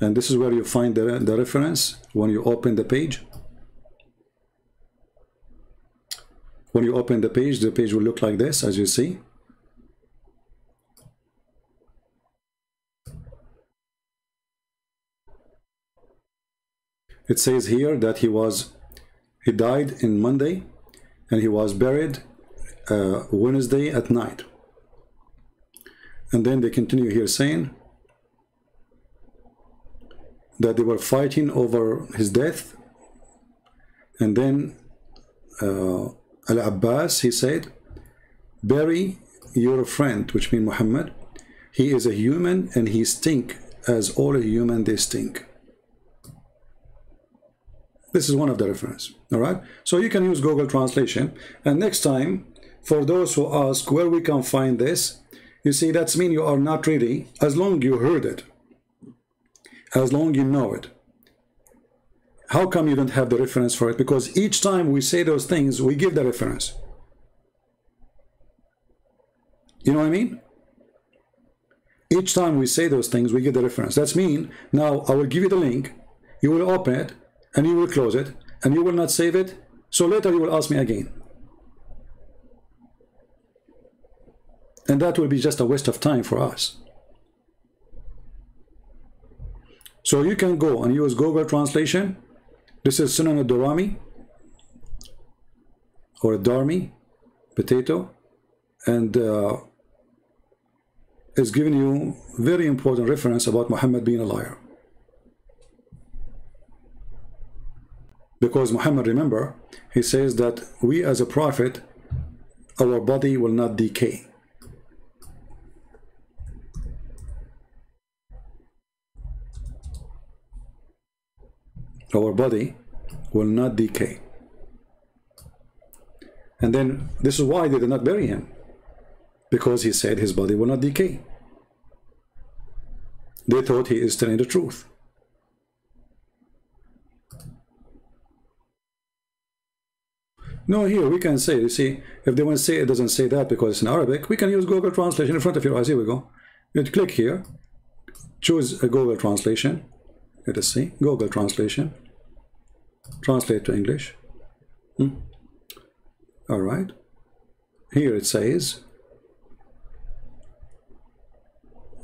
And this is where you find the reference when you open the page. When you open the page will look like this, as you see. It says here that he died in Monday and he was buried Wednesday at night. And then they continue here saying that they were fighting over his death. And then Al-Abbas, he said, bury your friend, which means Muhammad. He is a human and he stink as all human they stink. This is one of the references. All right, so you can use Google Translation. And next time, for those who ask where we can find this, you see, that's mean you are not ready. As long you heard it, as long you know it, how come you don't have the reference for it? Because each time we say those things, we give the reference. You know what I mean? Each time we say those things, we give the reference. That's mean now I will give you the link, you will open it, and you will close it, and you will not save it. So later you will ask me again, and that will be just a waste of time for us. So you can go and use Google Translation. This is Sunan al-Darimi, or Darmi potato, and is giving you very important reference about Muhammad being a liar. Because Muhammad, remember, he says that we as a prophet, our body will not decay. Our body will not decay. And then this is why they did not bury him, because he said his body will not decay. They thought he is telling the truth. No, here we can say, you see, if they want to say it doesn't say that because it's in Arabic, we can use Google translation in front of your eyes. Here we go. You click here, choose a Google translation. Let us see, Google translation, translate to English. All right, here it says,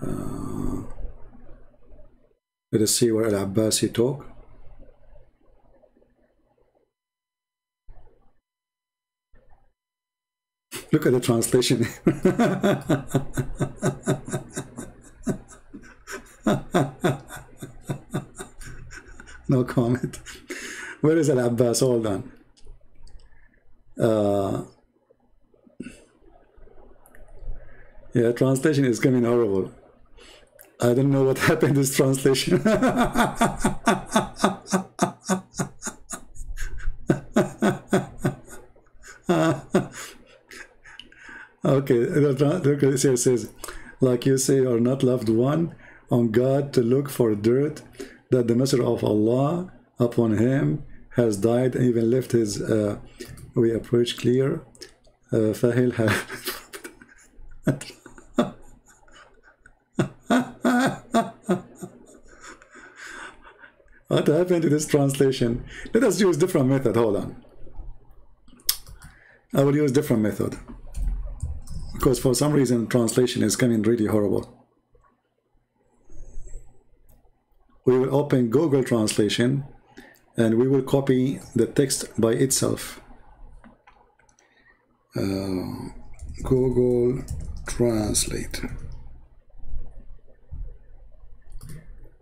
let us see where Al-Abbasi talk. Look at the translation. No comment. Where is Al-Abbas? Hold on. Yeah, translation is coming horrible. I don't know what happened to this translation. Okay, it says, like you say, or not loved one, on God to look for dirt, that the messenger of Allah upon him has died, and even left his, we approach clear, Fahil What happened to this translation? Let us use different method, hold on. I will use different method. Because for some reason translation is coming really horrible. We will open Google translation and we will copy the text by itself. Google translate.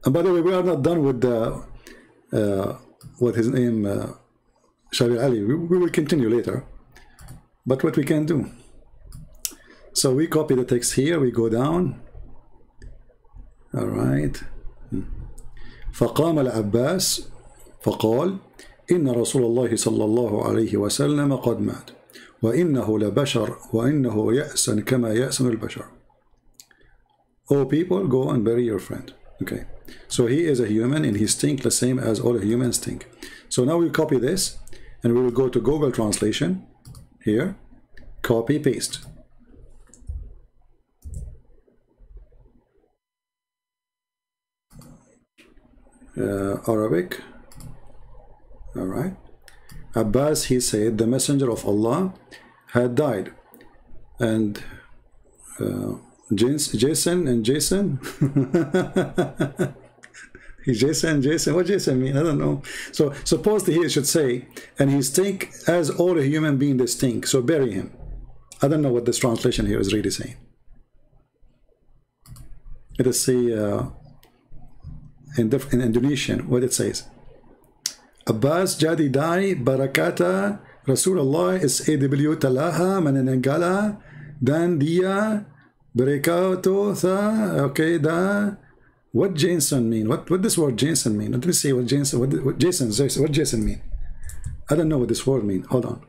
And by the way, we are not done with the what his name Shabir Ally. We will continue later, but what we can do. So we copy the text here, we go down. All right. فقام العباس فقال إن رسول الله صلى الله عليه وسلم قد مات وإنه لبشر وإنه يأسن كما يأسن البشر. Oh people, go and bury your friend. Okay. So he is a human and he stinks the same as all humans stink. So now we copy this and we will go to Google translation here, copy paste. Arabic. All right. Abbas, he said, the messenger of Allah had died, and Jason. Jason. What Jason mean? I don't know. So supposedly he should say, and he stink as all a human being they stink. So bury him. I don't know what this translation here is really saying. Let us see. In Indonesian, what it says, Abbas jadi dai barakata Rasulullah is AW talaha mananengala dan dia berekato tha. Okay, da. What Jason mean? What this word Jason mean? Let me see what Jason, what Jason mean? I don't know what this word mean. Hold on.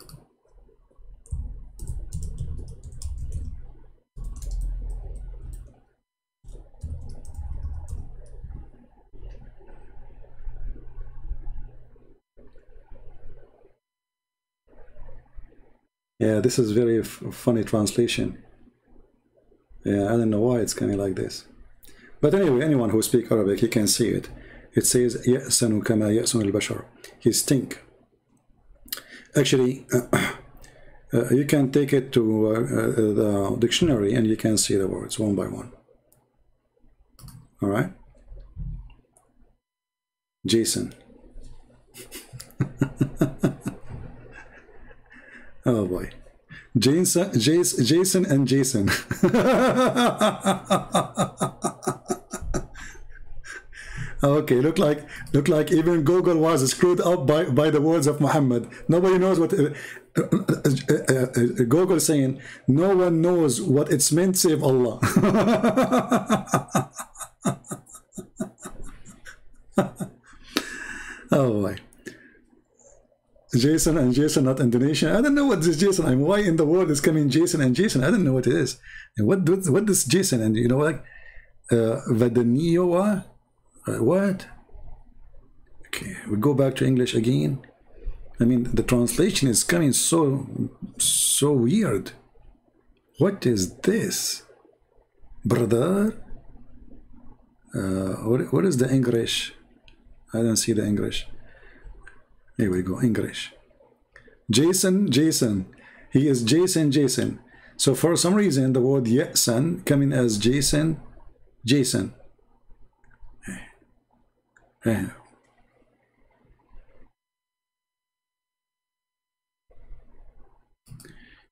Yeah, this is very funny translation. Yeah, I don't know why it's coming like this. But anyway, anyone who speaks Arabic, he can see it. It says, يَأْسَنُ كَمَا يَأْسَنُ الْبَشَرُ. He stink. Actually, you can take it to the dictionary and you can see the words one by one. All right? Jason. Oh boy, Jason and Jason. Okay, look like even Google was screwed up by the words of Muhammad. Nobody knows what Google is saying. No one knows what it's meant save Allah. Oh my. Jason and Jason, not Indonesian. I don't know what this Jason. I mean, why in the world is coming Jason and Jason? I don't know what it is. And what is Jason? And you know, like Vadaniyoa? What? Okay, we go back to English again. I mean, the translation is coming so weird. What is this, brother? What is the English? I don't see the English. Here we go, English. Jason. He is Jason. So for some reason, the word Yasan coming as Jason.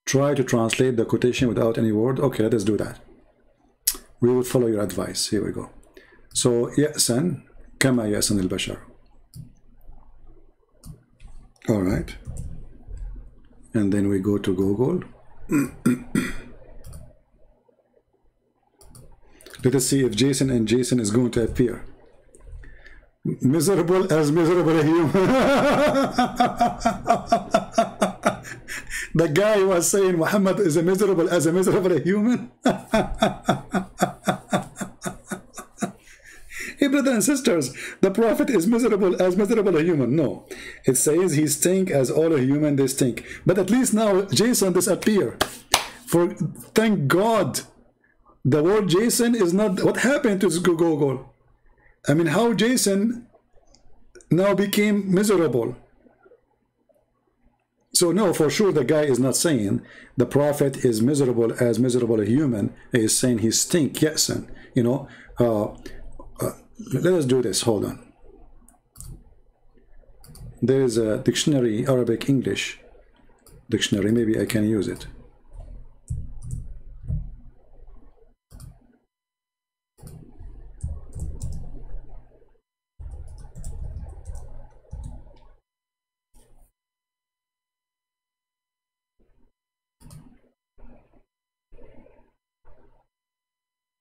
Try to translate the quotation without any word. Okay, let us do that. We will follow your advice. Here we go. So Yasan, Kama Yasan al-Bashar. All right, and then we go to Google. Let us see if Jason and Jason is going to appear. Miserable as miserable as you. The guy was saying Muhammad is a miserable human. Hey, brothers and sisters, the prophet is miserable a human. No, it says he stink as all a human they stink. But at least now Jason disappear. For thank God, the word Jason is not. What happened to Google? I mean, how Jason now became miserable? So no, for sure the guy is not saying the prophet is miserable a human. He is saying he stink. Yes, and you know. Let us do this. Hold on. There is a dictionary, Arabic English dictionary. Maybe I can use it.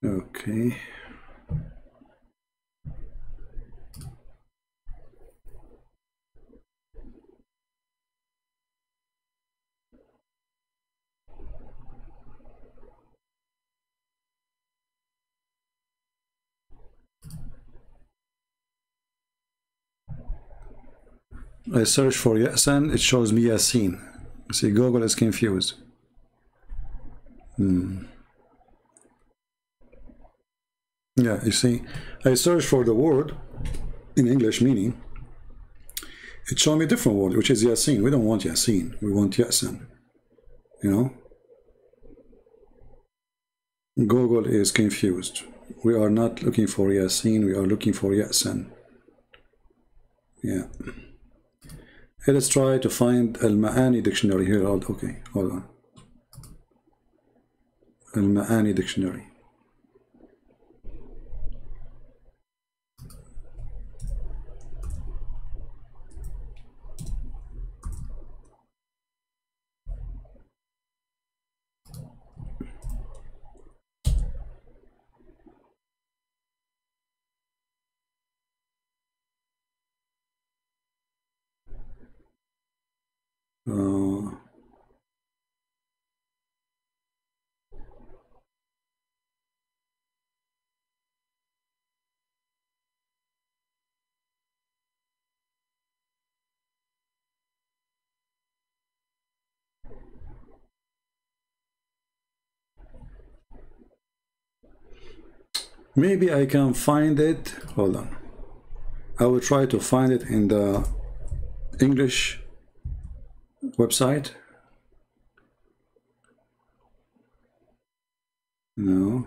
Okay. I search for Yasin, it shows me Yasin. See, Google is confused. Yeah, you see, I search for the word in English meaning. It showed me a different word, which is Yasin. We don't want Yasin. We want Yasin. You know? Google is confused. We are not looking for Yasin. We are looking for Yasin. Yeah. Let us try to find Al-Ma'ani dictionary here. Okay, hold on. Al-Ma'ani dictionary. Maybe I can find it. Hold on. I will try to find it in the English website. No.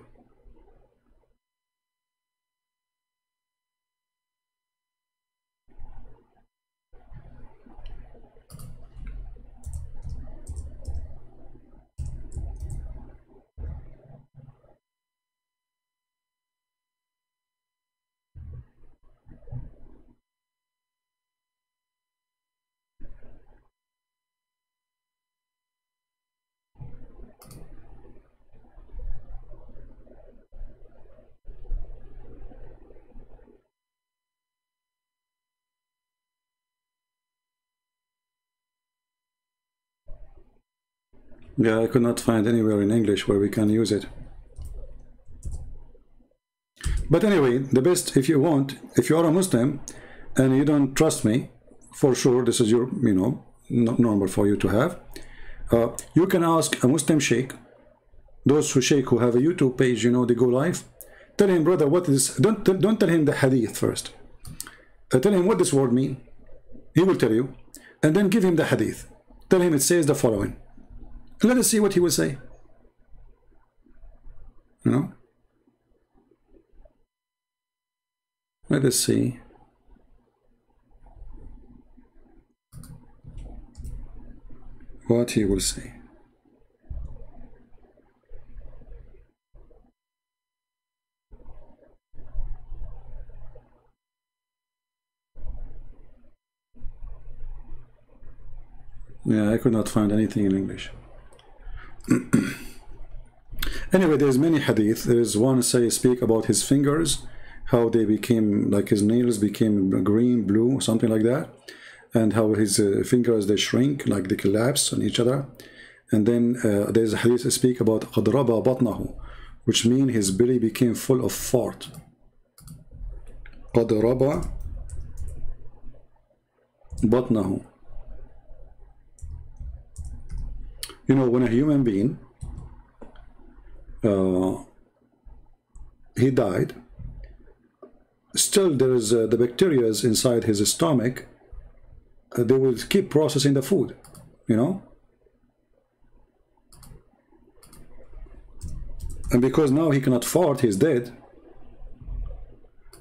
Yeah, I could not find anywhere in English where we can use it. But anyway, the best, if you want, if you are a Muslim and you don't trust me, for sure this is your, you know, not normal for you to have. You can ask a Muslim sheikh, those who sheikh who have a YouTube page, you know, they go live. Tell him, brother, what is, don't tell him the hadith first. Tell him what this word mean. He will tell you. And then give him the hadith. Tell him it says the following. Let us see what he will say. You know? Let us see. What he will say. Yeah, I could not find anything in English. Anyway, there's many hadith. There is one say speak about his fingers, how they became, like his nails became green, blue, something like that, and how his fingers, they shrink, like they collapse on each other. And then there's a hadith speak about qadraba batnahu, which means his belly became full of fart. Qadraba batnahu. You know, when a human being, he died, still there is the bacteria inside his stomach, they will keep processing the food, you know? And because now he cannot fart, he's dead.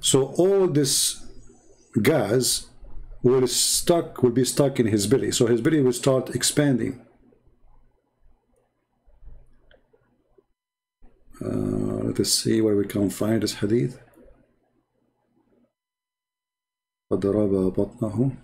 So all this gas will be stuck in his belly. So his belly will start expanding. Let us see where we can find this hadith. فَضَرَبَ بَطْنَهُ.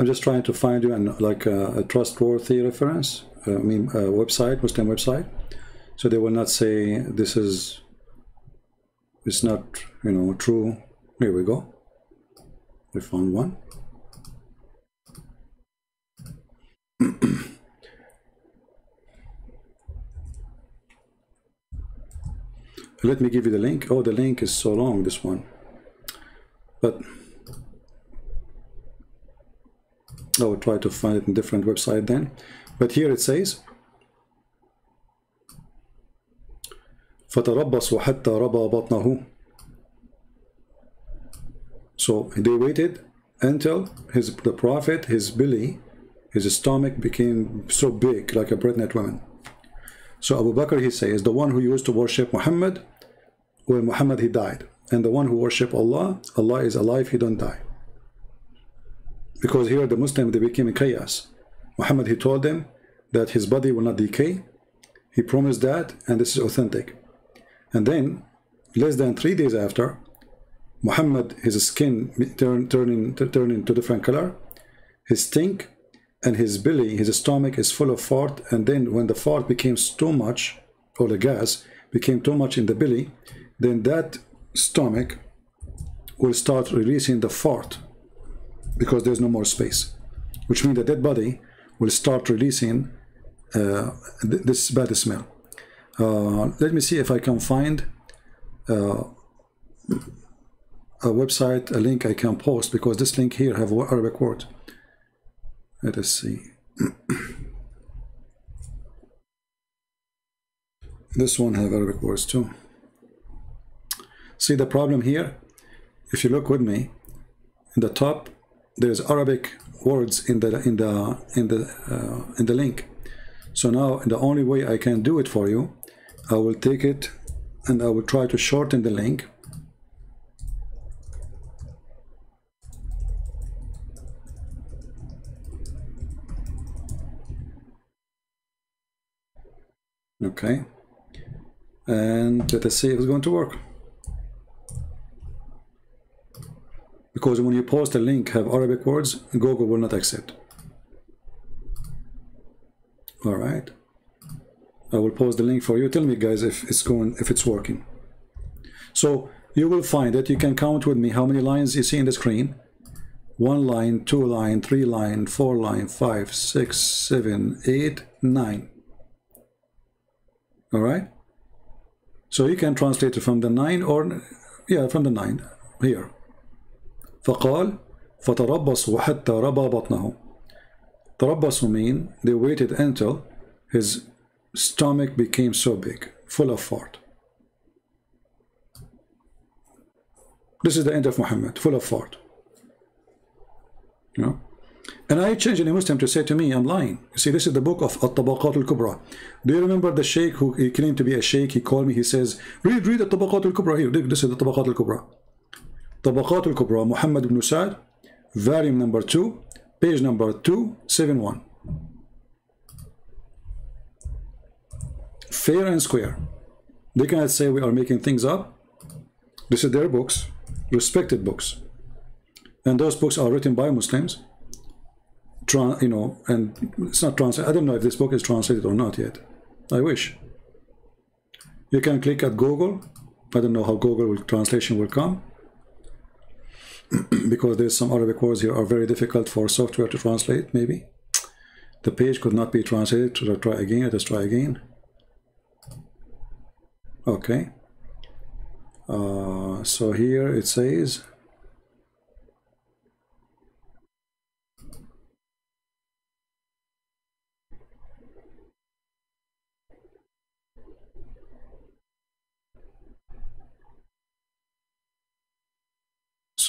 I'm just trying to find you and like a trustworthy reference, I mean a website, Muslim website, so they will not say this is, it's not, you know, true. Here we go. We found one. Let me give you the link. Oh, the link is so long, this one. But I will try to find it in a different website then. But here it says, فَتَرَبَّصُوا حَتَّى رَبَى بَطْنَهُ. So they waited until the Prophet, his belly, his stomach became so big, like a pregnant woman. So Abu Bakr, he says, the one who used to worship Muhammad, when Muhammad, he died. And the one who worship Allah, Allah is alive, he don't die. Because here the Muslims, they became a chaos. Muhammad, he told them that his body will not decay. He promised that, and this is authentic. And then, less than 3 days after, Muhammad, his skin turned into different color, his stink, and his belly, his stomach is full of fart. And then when the fart became too much, or the gas became too much in the belly, then that stomach will start releasing the fart, because there's no more space, which means the dead body will start releasing this bad smell. Let me see if I can find a website, a link I can post, because this link here have Arabic word. Let us see. This one have Arabic words too. See the problem here? If you look with me, in the top, there's Arabic words in the link. So now the only way I can do it for you, I will take it and I will try to shorten the link. Okay, and let us see if it's going to work. Because when you post a link have Arabic words, Google will not accept. All right, I will post the link for you. Tell me guys if it's working. So you will find that you can count with me how many lines you see in the screen. 1 line, 2 line, 3 line, 4 line, 5, 6, 7, 8, 9. All right, so you can translate it from the 9 or yeah, from the 9 here. فقال فتربصوا حتى ربى بطنه. تربصوا mean they waited until his stomach became so big, full of fart. This is the end of Muhammad, full of fart. You know? And I changed any Muslim to say to me, I'm lying. You see, this is the book of At-Tabaqat al-Kubra. Do you remember the sheikh who he claimed to be a sheikh? He called me, he says, read At-Tabaqat al-Kubra here. This is the Tabaqat al-Kubra. Tabaqat al-Kubra, Muhammad ibn Sa'd, volume number 2, page number 271. Fair and square. They cannot say we are making things up. This is their books, respected books. And those books are written by Muslims. You know, and it's not translated. I don't know if this book is translated or not yet. I wish. You can click at Google. I don't know how Google will, translation will come. Because there's some Arabic words here are very difficult for software to translate, maybe. The page could not be translated. Should I try again? Let us try again. Okay. So here it says...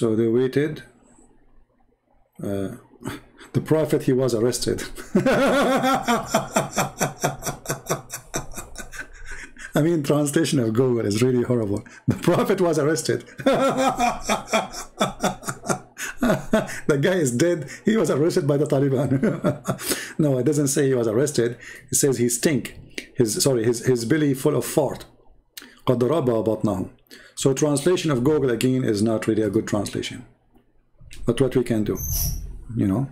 So they waited. The prophet, he was arrested. I mean, translation of Google is really horrible. The prophet was arrested. The guy is dead. He was arrested by the Taliban. No, it doesn't say he was arrested. It says he stink. His belly full of fart. So translation of Google again is not really a good translation, but what we can do, you know.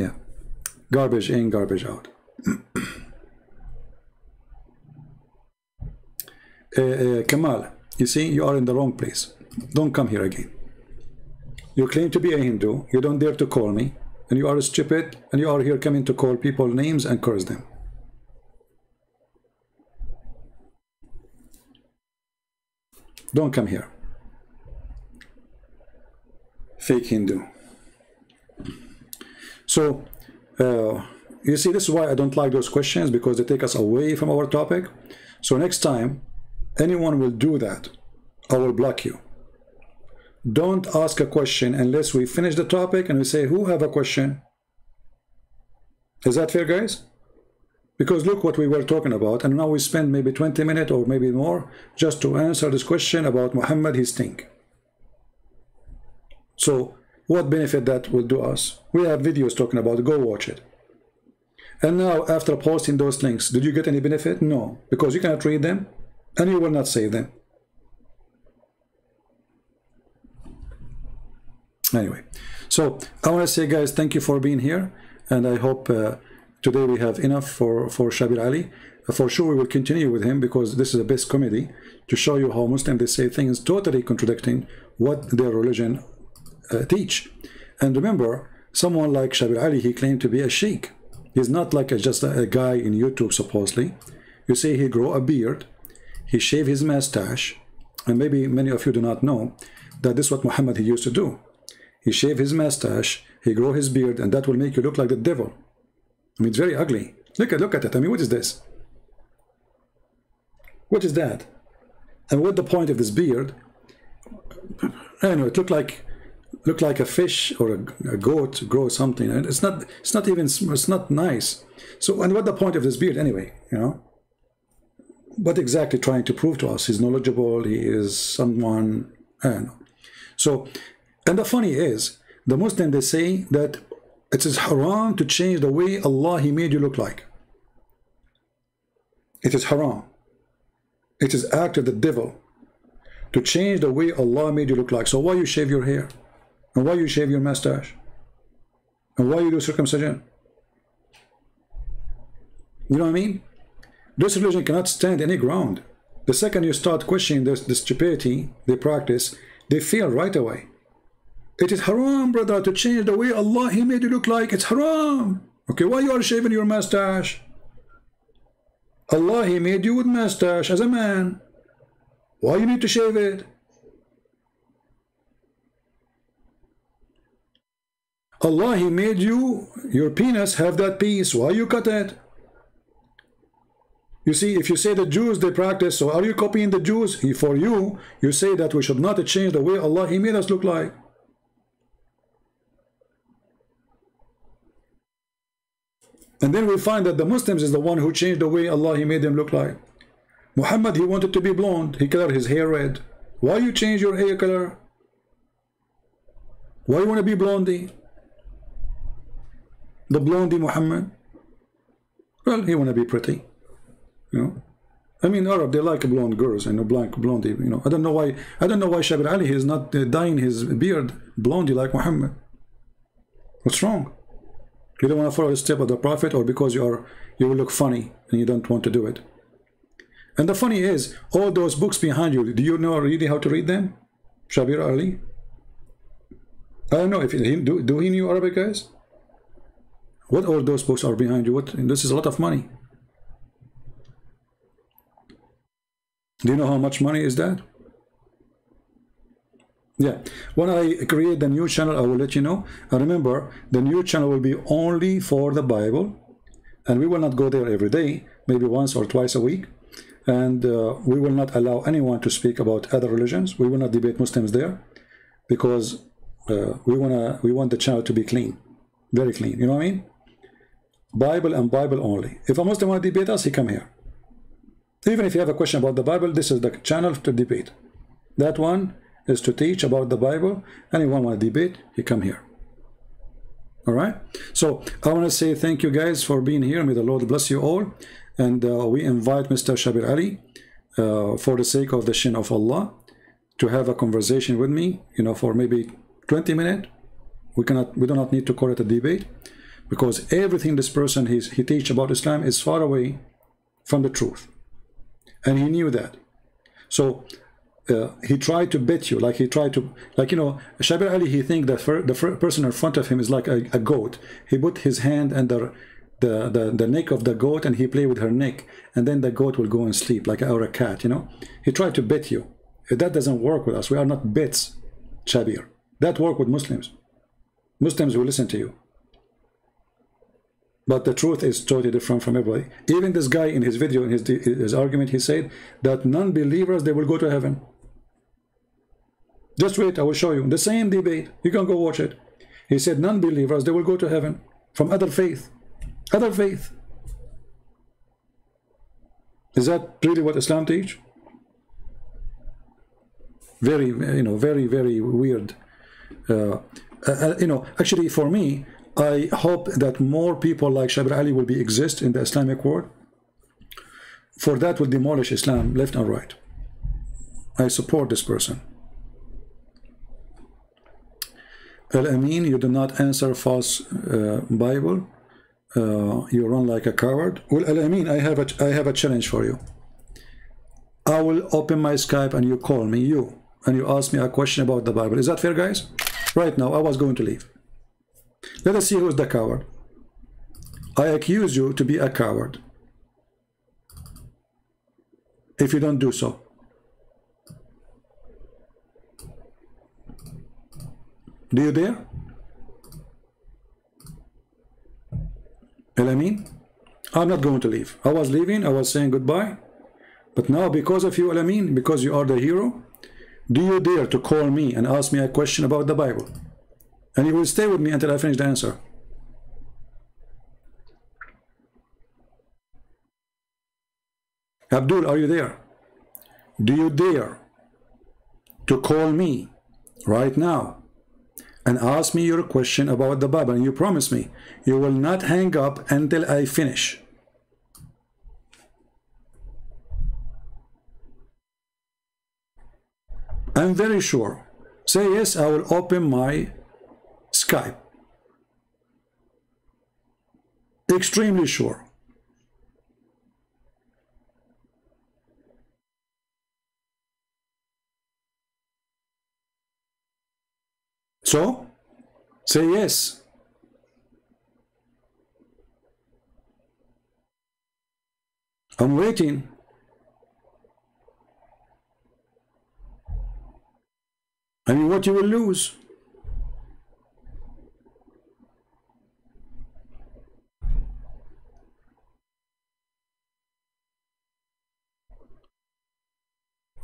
Yeah, garbage in, garbage out. Kamal, you see, you are in the wrong place. Don't come here again. You claim to be a Hindu, you don't dare to call me, and you are stupid, and you are here coming to call people names and curse them. Don't come here. Fake Hindu. So, you see, this is why I don't like those questions, because they take us away from our topic. So next time, anyone will do that, I will block you. Don't ask a question unless we finish the topic and we say, who have a question? Is that fair, guys? Because look what we were talking about, and now we spend maybe 20 minutes or maybe more just to answer this question about Muhammad, his stink. So what benefit that will do us? We have videos talking about it. Go watch it. And now after posting those links, did you get any benefit? No, because you cannot read them and you will not save them. Anyway, so I want to say, guys, thank you for being here, and I hope today we have enough for Shabir Ali. For sure we will continue with him, because this is the best comedy to show you how Muslims, they say things totally contradicting what their religion teach. And remember, someone like Shabir Ali, he claimed to be a sheikh. He's not like just a guy in YouTube, supposedly. You see, he grew a beard, he shaved his mustache, and maybe many of you do not know that this is what Muhammad he used to do. He shaved his mustache, he grew his beard, and that will make you look like the devil. I mean, it's very ugly. Look at it. I mean, what is this? What is that? And what the point of this beard? I don't know. It looked like look like a fish or a goat grow something, and it's not nice. So, and what the point of this beard anyway, you know? What exactly trying to prove to us? He's knowledgeable, he is someone, I don't know. So, and the funny is, the Muslim, they say that it is haram to change the way Allah, he made you look like. It is haram. It is act of the devil to change the way Allah made you look like. So why you shave your hair? And why you shave your mustache? And why you do circumcision? You know what I mean? This religion cannot stand any ground. The second you start questioning the stupidity they practice, they fail right away. It is haram, brother, to change the way Allah, he made you look like. It's haram. Okay, why you are shaving your mustache? Allah, he made you with mustache as a man. Why you need to shave it? Allah, he made you, your penis have that piece. Why you cut it? You see, if you say the Jews, they practice, so are you copying the Jews? For you, you say that we should not change the way Allah, he made us look like. And then we find that the Muslims is the one who changed the way Allah, he made them look like. Muhammad, he wanted to be blonde. He colored his hair red. Why you change your hair color? Why you want to be blondie? The blondie Muhammad? Well, he want to be pretty. You know? I mean, Arab, they like blonde girls and blondie. You know, I don't know why Shabir Ally is not dyeing his beard blondie like Muhammad. What's wrong? You don't want to follow the step of the Prophet, or because you will look funny and you don't want to do it. And the funny is, all those books behind you, do you know really how to read them? Shabir Ally? I don't know if he do he knew Arabic, guys? What all those books are behind you? What, and this is a lot of money. Do you know how much money is that? Yeah, when I create the new channel, I will let you know. And remember, the new channel will be only for the Bible, and we will not go there every day, maybe once or twice a week. And we will not allow anyone to speak about other religions. We will not debate Muslims there, because we want the channel to be clean, very clean. You know what I mean? Bible and Bible only. If a Muslim want to debate us, he come here. Even if you have a question about the Bible, this is the channel to debate. That one is to teach about the Bible. Anyone want to debate, he come here. All right. So I want to say thank you guys for being here. May the Lord bless you all. And we invite Mr. Shabir Ally, for the sake of the Shin of Allah, to have a conversation with me, you know, for maybe 20 minutes. We do not need to call it a debate, because everything this person he teach about Islam is far away from the truth, and he knew that. So he tried to bet you, like he tried to, like, you know, Shabir Ally, he think that the person in front of him is like a goat. He put his hand under the neck of the goat, and he play with her neck, and then the goat will go and sleep, like or a cat, you know. He tried to bet you. That doesn't work with us. We are not bets, Shabir. That work with Muslims. Muslims will listen to you. But the truth is totally different from everybody. Even this guy in his video, in his argument, he said that non-believers, they will go to heaven. Just wait, I will show you. The same debate. You can go watch it. He said non-believers, they will go to heaven from other faith. Other faith. Is that really what Islam teach? Very, you know, very, very weird. You know, actually for me, I hope that more people like Shabir Ally will be exist in the Islamic world. For that will demolish Islam left and right. I support this person. Al-Amin, you do not answer false Bible. You run like a coward. Well, Al-Amin, I have a challenge for you. I will open my Skype and you call me, and you ask me a question about the Bible. Is that fair, guys? Right now, I was going to leave. Let us see who is the coward. I accuse you to be a coward if you don't do so. Do you dare? I mean, I'm not going to leave. I was leaving, I was saying goodbye, but now because of you, I mean, because you are the hero, do you dare to call me and ask me a question about the Bible? And you will stay with me until I finish the answer. Abdul, are you there? Do you dare to call me right now and ask me your question about the Bible? And you promise me you will not hang up until I finish. I'm very sure. Say yes, I will open my Skype. Extremely sure. So, say yes. I'm waiting. I mean, what you will lose?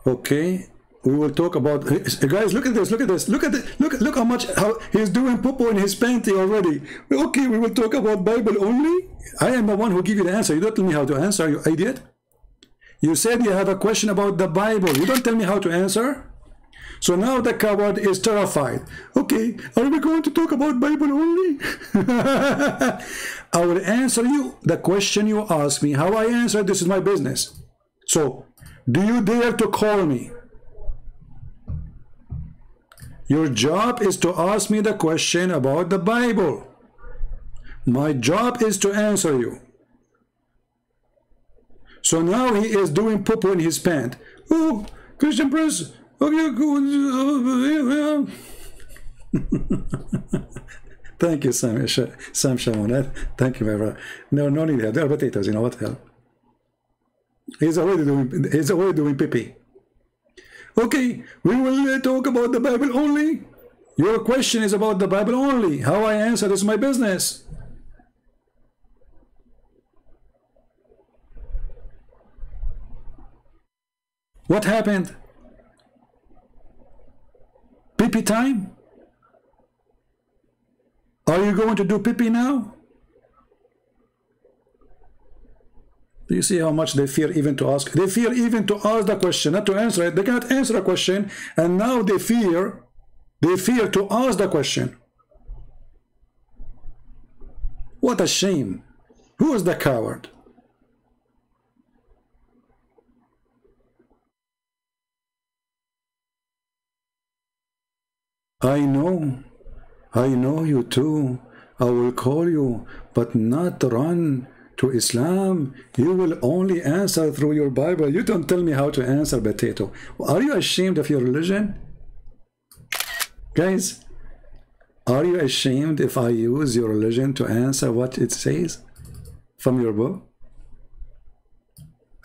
Okay, we will talk about guys. Look at this. Look at this. Look at this. Look how much he's doing popo in his panty already. Okay, we will talk about Bible only. I am the one who give you the answer. You don't tell me how to answer. You idiot. You said you have a question about the Bible. You don't tell me how to answer. So now the coward is terrified. Okay, are we going to talk about Bible only? I will answer you the question you ask me. How I answer, this is my business. So, do you dare to call me? Your job is to ask me the question about the Bible. My job is to answer you. So now he is doing poo-poo in his pant. Oh, Christian Prince. Okay. Thank you, Sam Shamonet. Thank you, my brother. No need that. They are potatoes, you know what the hell. He's already doing pee-pee. Okay, we will talk about the Bible only. Your question is about the Bible only. How I answer is my business. What happened? Pee-pee time? Are you going to do pee-pee now? Do you see how much they fear even to ask? They fear even to ask the question, not to answer it. They cannot answer the question, and now they fear to ask the question. What a shame. Who is the coward? I know you too. I will call you, but not run to Islam. You will only answer through your Bible. You don't tell me how to answer, potato. Are you ashamed of your religion? Guys, are you ashamed if I use your religion to answer what it says from your book?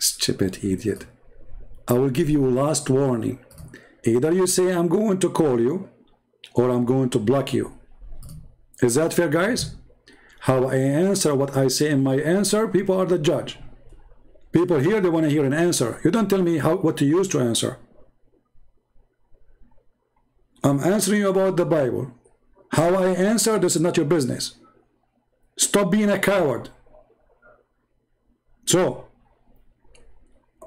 Stupid idiot. I will give you a last warning. Either you say I'm going to call you, or I'm going to block you. Is that fair, guys? How I answer, what I say in my answer, people are the judge. People here, they want to hear an answer. You don't tell me what to use to answer. I'm answering you about the Bible. How I answer, this is not your business. Stop being a coward. So,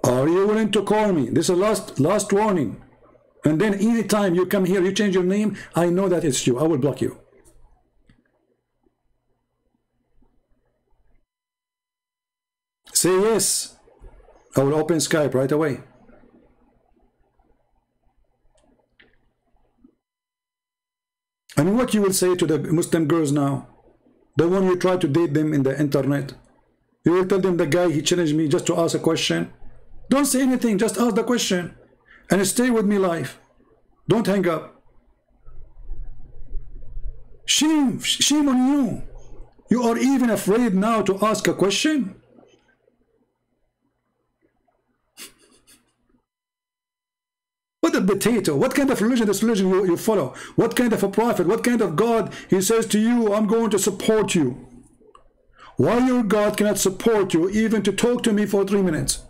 are you willing to call me? This is last warning. And then any time you come here, you change your name, I know that it's you. I will block you. Say yes. I will open Skype right away. And what you will say to the Muslim girls now, the one you try to date them in the internet, you will tell them the guy, he challenged me just to ask a question. Don't say anything, just ask the question. And stay with me live. Don't hang up. Shame, shame on you. You are even afraid now to ask a question? What a potato. What kind of religion this religion you follow? What kind of a prophet? What kind of God he says to you, I'm going to support you? Why your God cannot support you even to talk to me for 3 minutes?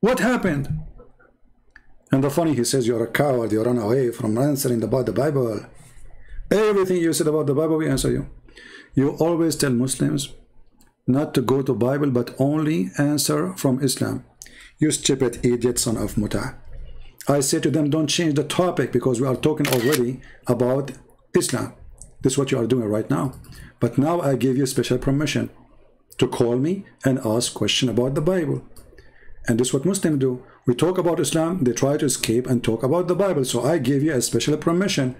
What happened? And the funny, he says, you're a coward, you run away from answering about the Bible. Everything you said about the Bible, we answer you. You always tell Muslims not to go to Bible, but only answer from Islam. You stupid idiot son of Muta. I say to them, don't change the topic because we are talking already about Islam. This is what you are doing right now. But now I give you special permission to call me and ask question about the Bible. And this is what Muslims do. We talk about Islam, they try to escape and talk about the Bible. So I give you a special permission.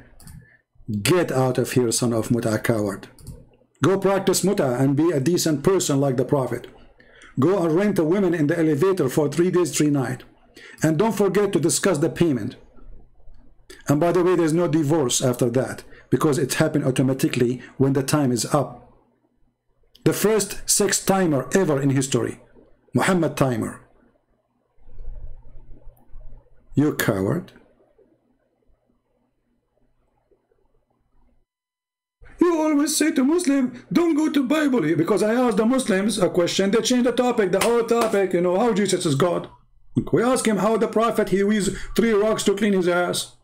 Get out of here, son of Muta, coward. Go practice Muta and be a decent person like the Prophet. Go and rent a woman in the elevator for 3 days, 3 nights. And don't forget to discuss the payment. And by the way, there's no divorce after that, because it happened automatically when the time is up. The first sex timer ever in history, Muhammad timer. You coward. You always say to Muslim, don't go to Bible, because I asked the Muslims a question, they changed the topic, the whole topic, you know, how Jesus is God. We ask him how the prophet, he used 3 rocks to clean his ass.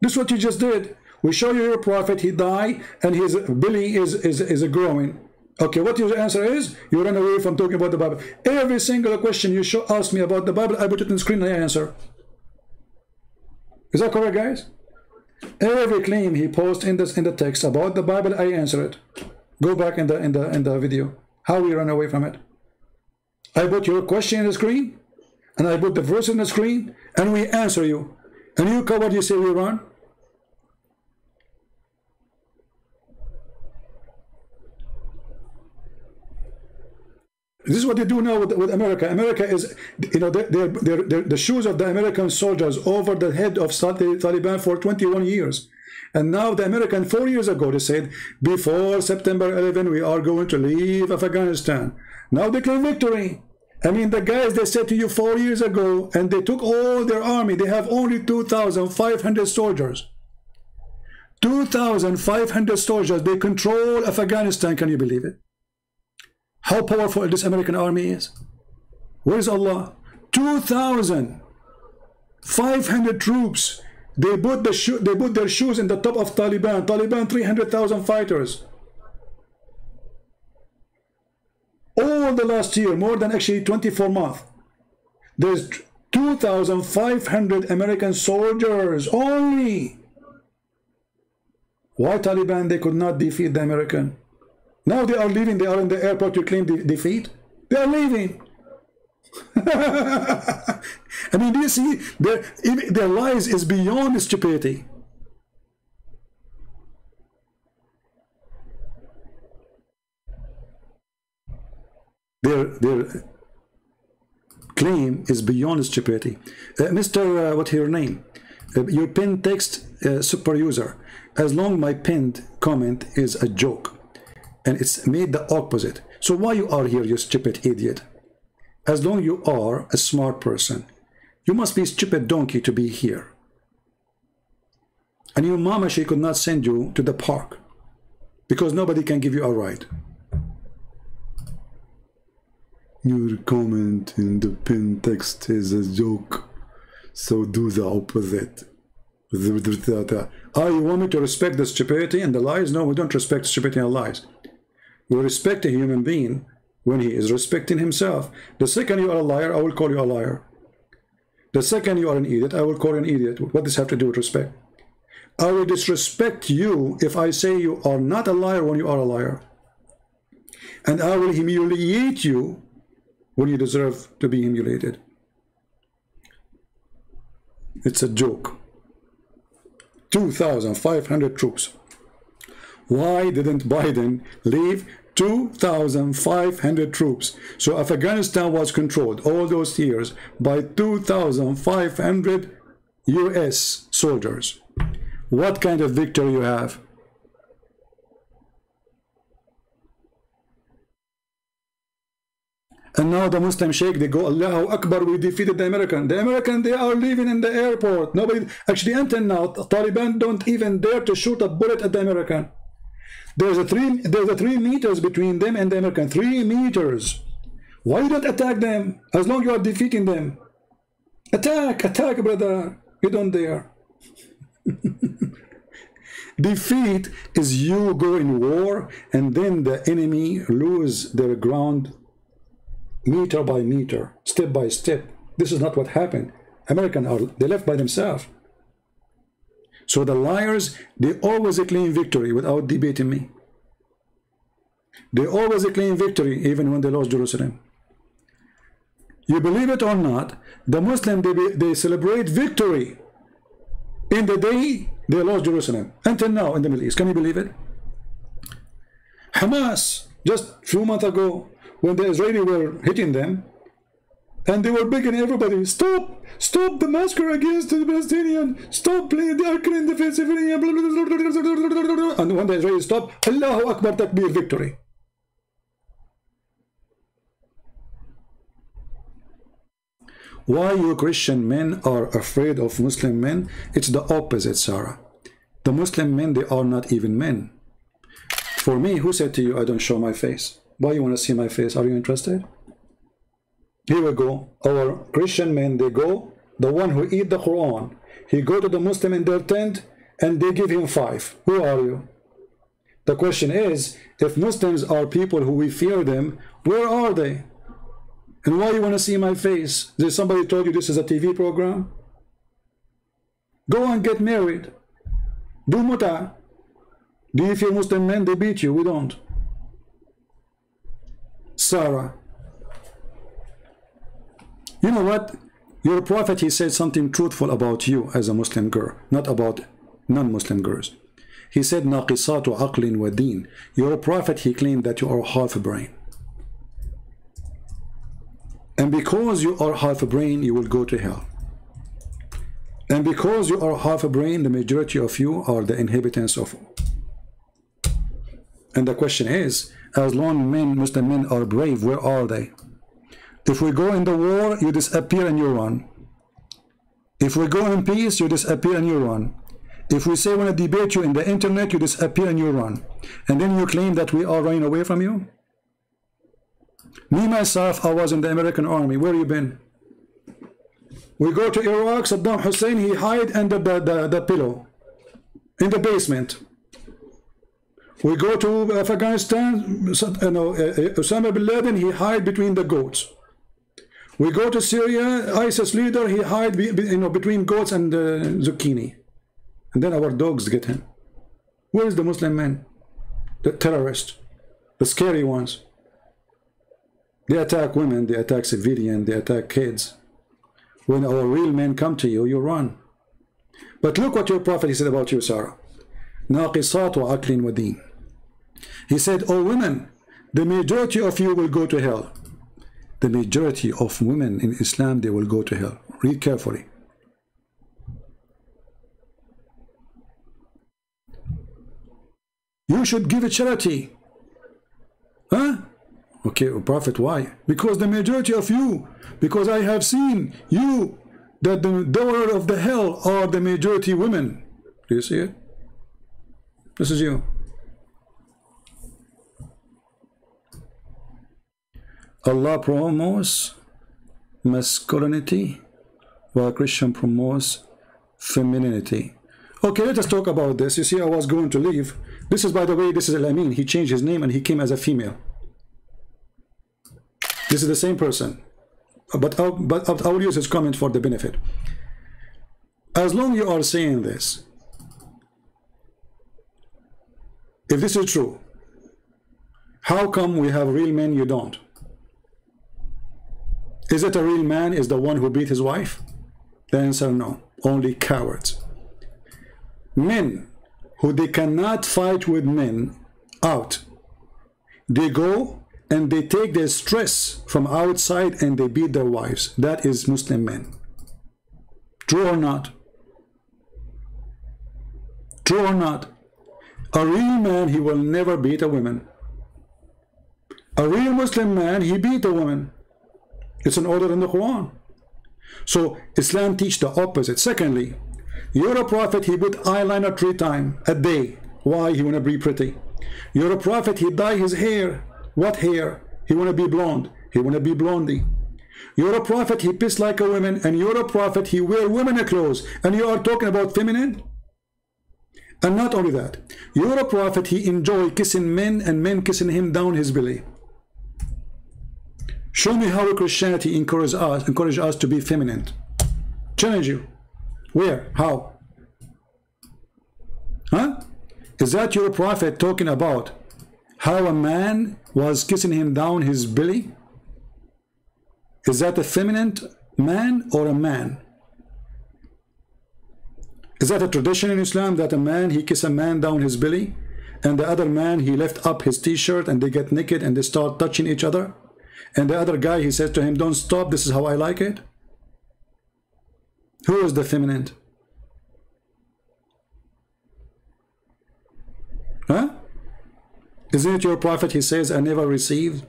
This is what you just did. We show you your prophet, he died, and his belly is growing. Okay, what your answer is? You run away from talking about the Bible. Every single question you ask me about the Bible, I put it on the screen and I answer. Is that correct, guys? Every claim he posts in the text about the Bible, I answer it. Go back in the video. How we run away from it. I put your question on the screen, and I put the verse on the screen, and we answer you. And you coward, you say we run. This is what they do now with America. America is, you know, the shoes of the American soldiers over the head of the Taliban for 21 years. And now the American 4 years ago, they said, before September 11, we are going to leave Afghanistan. Now declare victory. I mean, the guys, they said to you 4 years ago, and they took all their army. They have only 2,500 soldiers. 2,500 soldiers. They control Afghanistan. Can you believe it? How powerful this American army is. Where is Allah? 2,500 troops. They put their shoes in the top of Taliban. Taliban, 300,000 fighters. All the last year, more than actually 24 months, there's 2,500 American soldiers only. Why Taliban? They could not defeat the American. Now they are leaving. They are in the airport to claim defeat. They are leaving. I mean, do you see their lies is beyond stupidity. Their claim is beyond stupidity. Mr. What's your name? Your pinned text super user. As long my pinned comment is a joke, and it's made the opposite. So why you are here, you stupid idiot? As long you are a smart person, you must be a stupid donkey to be here. And your mama, she could not send you to the park because nobody can give you a ride. Your comment in the pin text is a joke, so do the opposite. Oh, you want me to respect the stupidity and the lies? No, we don't respect stupidity and lies. We respect a human being when he is respecting himself. The second you are a liar, I will call you a liar. The second you are an idiot, I will call you an idiot. What does this have to do with respect? I will disrespect you if I say you are not a liar when you are a liar. And I will humiliate you when you deserve to be humiliated. It's a joke. 2,500 troops. Why didn't Biden leave 2,500 troops? So Afghanistan was controlled all those years by 2,500 US soldiers. What kind of victory you have? And now the Muslim Sheikh, they go, Allahu Akbar, we defeated the American. The American, they are leaving in the airport. Nobody, actually until now, Taliban don't even dare to shoot a bullet at the American. There's 3 meters between them and the American. 3 meters. Why you don't attack them? As long as you are defeating them. Attack, attack, brother. You don't dare. Defeat is you go in war and then the enemy lose their ground meter by meter, step by step. This is not what happened. Americans, they left by themselves. So the liars, they always claim victory without debating me. They always claim victory even when they lost Jerusalem. You believe it or not, the Muslims, they celebrate victory in the day they lost Jerusalem. Until now in the Middle East, can you believe it? Hamas, just a few months ago, when the Israelis were hitting them, and they were begging everybody, stop, stop the massacre against the Palestinian, stop, please, they are killing the civilian, blah, blah, blah, blah, blah. And when the Israelis stopped, Allahu Akbar, Takbir, victory. Why you Christian men are afraid of Muslim men? It's the opposite, Sarah. The Muslim men, they are not even men. For me, who said to you, I don't show my face? Why you want to see my face? Are you interested? Here we go. Our Christian men, they go, the one who eat the Quran, he go to the Muslim in their tent and they give him 5. Who are you? The question is, if Muslims are people who we fear them, where are they? And why you want to see my face? Did somebody told you this is a TV program? Go and get married. Do muta. Do you fear Muslim men? They beat you. We don't. Sarah, you know what? Your prophet, he said something truthful about you as a Muslim girl, not about non-Muslim girls. He said, Naqisatu aqlin wa deen. Your prophet, he claimed that you are half a brain. And because you are half a brain, you will go to hell. And because you are half a brain, the majority of you are the inhabitants of. And the question is, as long men, Muslim men are brave, where are they? If we go in the war, you disappear and you run. If we go in peace, you disappear and you run. If we say we want to debate you in the internet, you disappear and you run. And then you claim that we are running away from you? Me, myself, I was in the American army. Where you been? We go to Iraq, Saddam Hussein, he hide under the pillow, in the basement. We go to Afghanistan, Osama bin Laden, he hide between the goats. We go to Syria, ISIS leader, he hide between goats and zucchini. And then our dogs get him. Where is the Muslim man? The terrorists, the scary ones. They attack women, they attack civilians, they attack kids. When our real men come to you, you run. But look what your prophet said about you, Sarah. Naqisatu aqlin wa deen. He said, oh women, the majority of you will go to hell. The majority of women in Islam, they will go to hell. Read carefully. You should give a charity. Huh? Okay, prophet, why? Because the majority of you, because I have seen you, that the daughter of the hell are the majority women. Do you see it? This is you. Allah promotes masculinity, while Christian promotes femininity. Okay, let us talk about this. You see, I was going to leave. This is, by the way, this is Al-Amin. He changed his name and he came as a female. This is the same person, but I will use his comment for the benefit. As long as you are saying this, if this is true, how come we have real men, you don't? Is it a real man is the one who beat his wife? The answer, no, only cowards. Men who they cannot fight with men out, they go and they take their stress from outside and they beat their wives. That is Muslim men. True or not? True or not? A real man, he will never beat a woman. A real Muslim man, he beat a woman. It's an order in the Quran. So Islam teach the opposite. Secondly, you're a prophet, he put eyeliner 3 times a day. Why? He want to be pretty. You're a prophet, he dye his hair. What hair? He want to be blonde. He want to be blondie. You're a prophet, he piss like a woman. And you're a prophet, he wear women clothes. And you are talking about feminine? And not only that, you're a prophet, he enjoyed kissing men and men kissing him down his belly. Show me how Christianity encourages us to be feminine. Challenge you. Where? How? Huh? Is that your prophet talking about how a man was kissing him down his belly? Is that a feminine man or a man? Is that a tradition in Islam that a man, he kiss a man down his belly, and the other man, he left up his t-shirt and they get naked and they start touching each other? And the other guy, he says to him, don't stop, this is how I like it. Who is the feminine? Huh? Isn't it your prophet, he says, I never received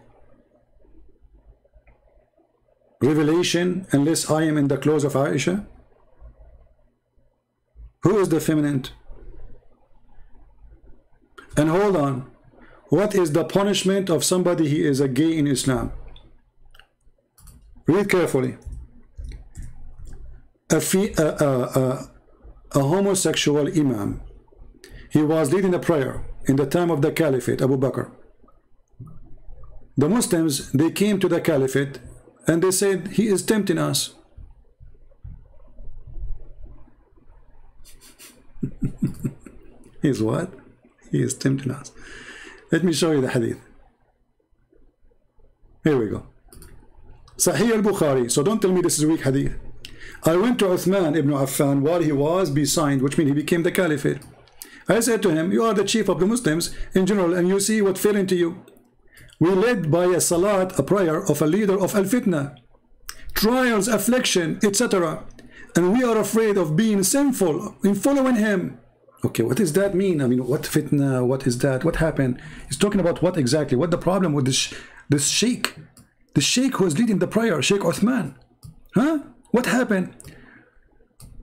revelation unless I am in the clothes of Aisha? Who is the feminine? And hold on, what is the punishment of somebody who is a gay in Islam? Read carefully. A homosexual imam, he was leading a prayer in the time of the Caliphate, Abu Bakr. The Muslims, they came to the Caliphate and they said, he is tempting us. He's what? He is tempting us. Let me show you the hadith. Here we go. Sahih al-Bukhari. So don't tell me this is a weak hadith. I went to Uthman ibn Affan while he was besieged, which means he became the caliphate. I said to him, you are the chief of the Muslims in general, and you see what fell into you. We led by a salat, a prayer of a leader of al-fitna, trials, affliction, etc. And we are afraid of being sinful in following him. Okay, what does that mean? I mean, what fitna? What is that? What happened? He's talking about what exactly? What the problem with this sheikh? The sheikh who is leading the prayer, Sheikh Uthman. Huh? What happened?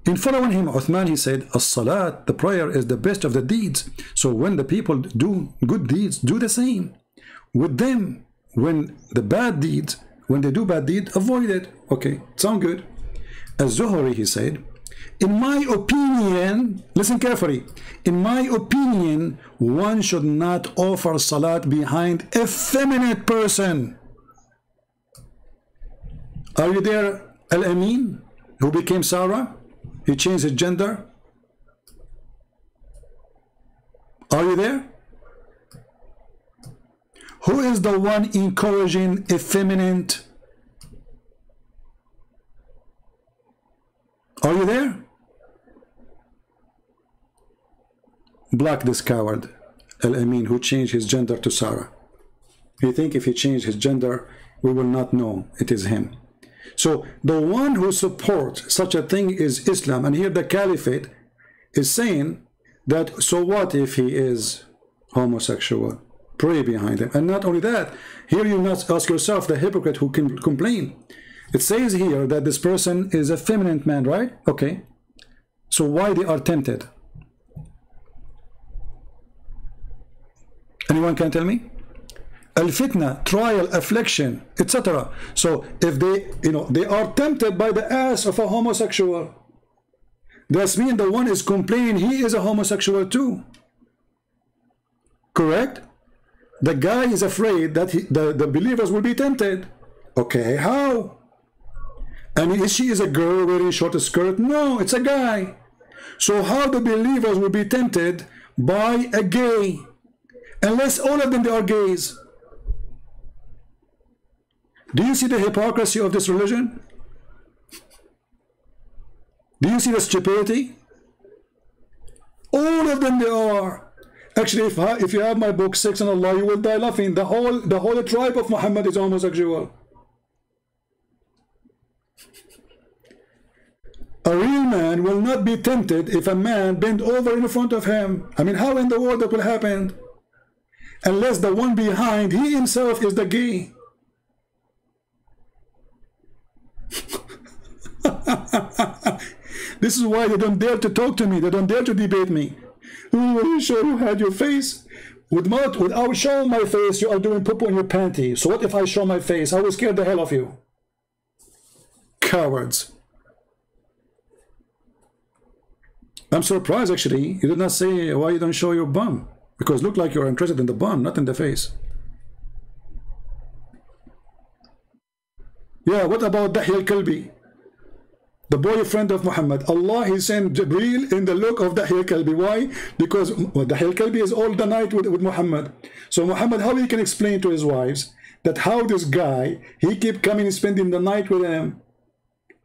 In following him, Uthman, he said, as-salat, the prayer is the best of the deeds. So when the people do good deeds, do the same. With them, when they do bad deeds, avoid it. Okay, sound good. Az-Zuhri, he said, in my opinion, listen carefully, in my opinion, one should not offer salat behind effeminate person. Are you there, Al-Amin, who became Sarah? He changed his gender. Are you there? Who is the one encouraging effeminate? Are you there? Block this coward, Al-Amin, who changed his gender to Sarah. You think if he changed his gender, we will not know it is him. So the one who supports such a thing is Islam. And here the Caliphate is saying that, so what if he is homosexual? Pray behind him. And not only that, here you must ask yourself, the hypocrite who can complain. It says here that this person is a feminine man, right? Okay. So why they are tempted? Anyone can tell me? Al-fitna, trial, affliction, etc. So if they, they are tempted by the ass of a homosexual, that's mean the one is complaining he is a homosexual too. Correct? The guy is afraid that the believers will be tempted. Okay, how? I mean, is she a girl wearing short skirt? No, it's a guy. So how the believers will be tempted by a gay? Unless all of them, they are gays. Do you see the hypocrisy of this religion? Do you see the stupidity? All of them, they are. Actually, if you have my book, Sex and Allah, you will die laughing. The whole tribe of Muhammad is homosexual. A real man will not be tempted if a man bent over in front of him. I mean, how in the world that will happen? Unless the one behind, he himself is the gay. This is why they don't dare to talk to me. They don't dare to debate me. Are you sure you had your face? Without showing my face, you are doing poo-poo in your panty. So what if I show my face? I will scare the hell of you. Cowards. I'm surprised, actually, you did not say why you don't show your bum, because look like you're interested in the bum, not in the face. Yeah, what about Dahya al-Kalbi, the boyfriend of Muhammad? Allah, he sent Jibreel in the look of Dahya al-Kalbi. Why? Because Dahya al-Kalbi is all the night with Muhammad. So Muhammad, how he can explain to his wives that how this guy, he keep coming and spending the night with him?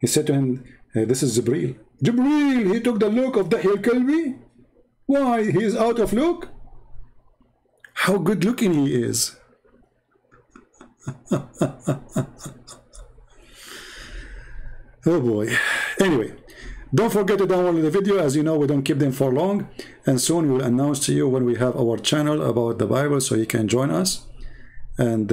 He said to him, hey, this is Jibreel. Jibreel, he took the look of Dahya al-Kalbi? Why? He is out of look? How good looking he is. Oh boy. Anyway, don't forget to download the video. As you know, we don't keep them for long, and soon we will announce to you when we have our channel about the Bible, so you can join us. And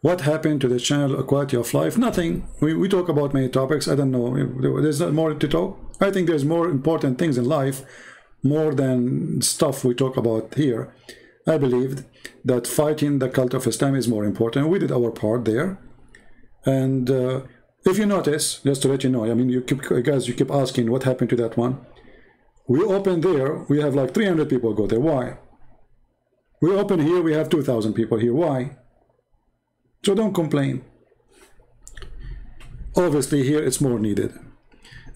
what happened to the channel, Quality of Life? Nothing. We talk about many topics. I don't know, there's not more to talk. I think there's more important things in life more than stuff we talk about here. I believed that fighting the cult of Islam is more important. We did our part there. And if you notice, just to let you know, I mean, you guys keep asking what happened to that one. We open there, we have like 300 people go there. Why? We open here, we have 2,000 people here. Why? So don't complain. Obviously, here it's more needed.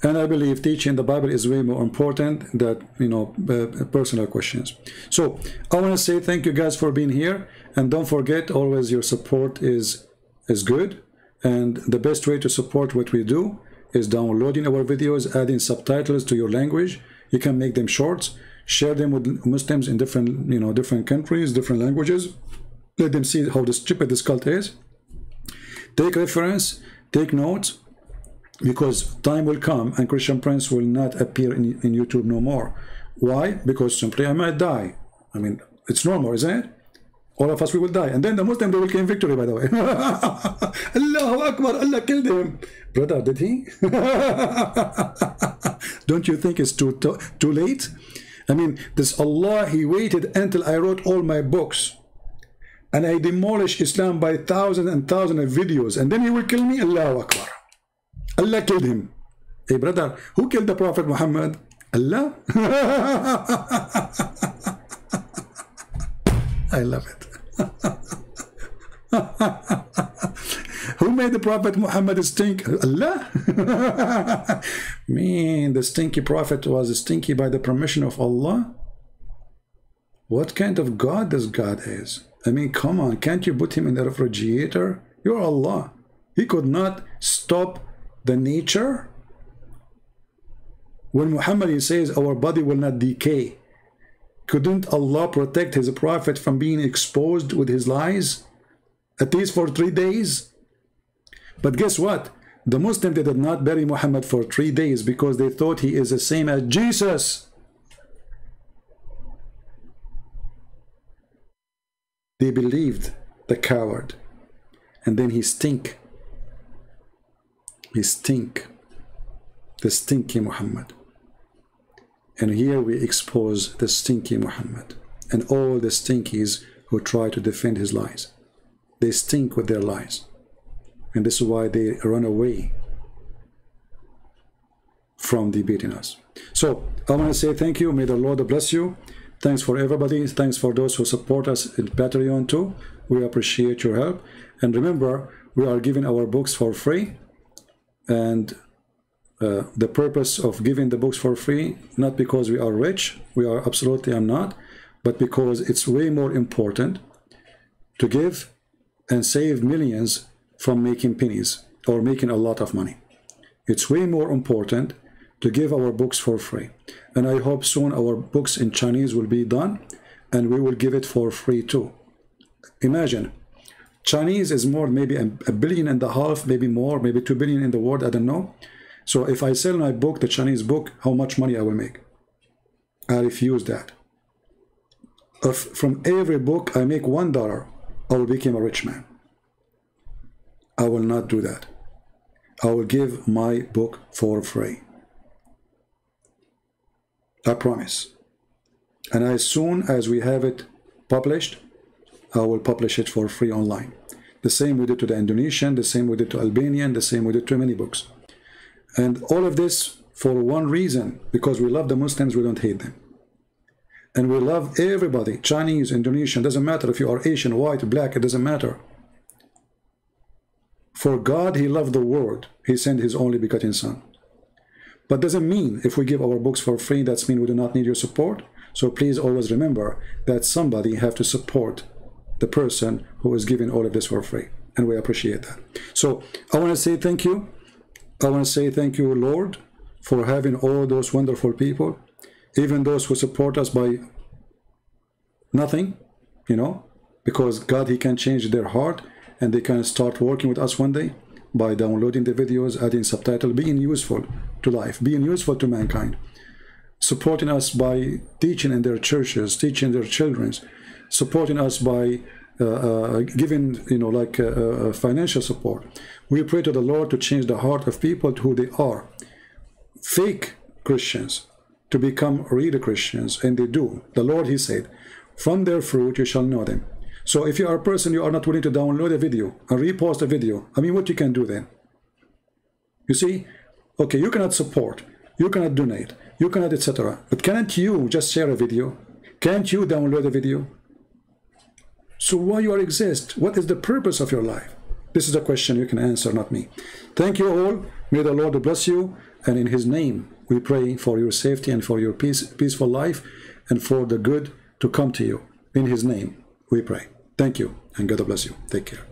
And I believe teaching the Bible is way more important than, you know, personal questions. So I want to say thank you guys for being here. And don't forget, always your support is good. And the best way to support what we do is downloading our videos, adding subtitles to your language. You can make them shorts, share them with Muslims in different, you know, different countries, different languages. Let them see how stupid this cult is. Take reference, take notes, because time will come and Christian Prince will not appear in YouTube no more. Why? Because simply I might die. I mean, it's normal, isn't it? All of us, we will die. And then the Muslim, they will claim victory, by the way. Allahu Akbar, Allah killed him. Brother, did he? Don't you think it's too late? I mean, this Allah, he waited until I wrote all my books. And I demolished Islam by thousands and thousands of videos. And then he will kill me? Allahu Akbar. Allah killed him. Hey, brother, who killed the Prophet Muhammad? Allah? I love it. Who made the Prophet Muhammad stink? Allah? Man, the stinky prophet was stinky by the permission of Allah. What kind of God this God is? I mean, come on, can't you put him in the refrigerator? You're Allah. He could not stop the nature. When Muhammad, he says our body will not decay, couldn't Allah protect his prophet from being exposed with his lies? At least for 3 days. But guess what? The Muslims, they did not bury Muhammad for 3 days because they thought he is the same as Jesus. They believed the coward. And then he stink. He stink. The stinky Muhammad. And here we expose the stinky Muhammad and all the stinkies who try to defend his lies. They stink with their lies. And this is why they run away from debating us. So I want to say thank you. May the Lord bless you. Thanks for everybody. Thanks for those who support us in Patreon too. We appreciate your help. And remember, we are giving our books for free. And the purpose of giving the books for free, not because we are rich, we are absolutely I'm not, but because it's way more important to give and save millions from making pennies or making a lot of money. It's way more important to give our books for free. And I hope soon our books in Chinese will be done and we will give it for free too. Imagine, Chinese is more, maybe 1.5 billion, maybe more, maybe 2 billion in the world, I don't know. So if I sell my book, the Chinese book, how much money I will make? I refuse that. If from every book I make $1, I will become a rich man. I will not do that. I will give my book for free. I promise. And as soon as we have it published, I will publish it for free online. The same we did to the Indonesian, the same we did to Albanian, the same we did to many books. And all of this for one reason, because we love the Muslims, we don't hate them. And we love everybody, Chinese, Indonesian, doesn't matter if you are Asian, white, black, it doesn't matter. For God, he loved the world. He sent his only begotten son. But doesn't mean if we give our books for free, that's mean we do not need your support. So please always remember that somebody have to support the person who is giving all of this for free. And we appreciate that. So I want to say thank you. I want to say thank you, Lord, for having all those wonderful people, even those who support us by nothing, you know, because God, he can change their heart and they can start working with us one day by downloading the videos, adding subtitles, being useful to life, being useful to mankind, supporting us by teaching in their churches, teaching their children, supporting us by giving, you know, like financial support. We pray to the Lord to change the heart of people to who they are, fake Christians, to become real Christians, and they do. The Lord, he said, from their fruit you shall know them. So if you are a person, you are not willing to download a video and repost a video, I mean, what you can do then? You see, okay, you cannot support, you cannot donate, you cannot, etc. But can't you just share a video? Can't you download a video? So why you are exist? What is the purpose of your life? This is a question you can answer, not me. Thank you all. May the Lord bless you. And in his name, we pray for your safety and for your peaceful life and for the good to come to you. In his name, we pray. Thank you, and God bless you. Take care.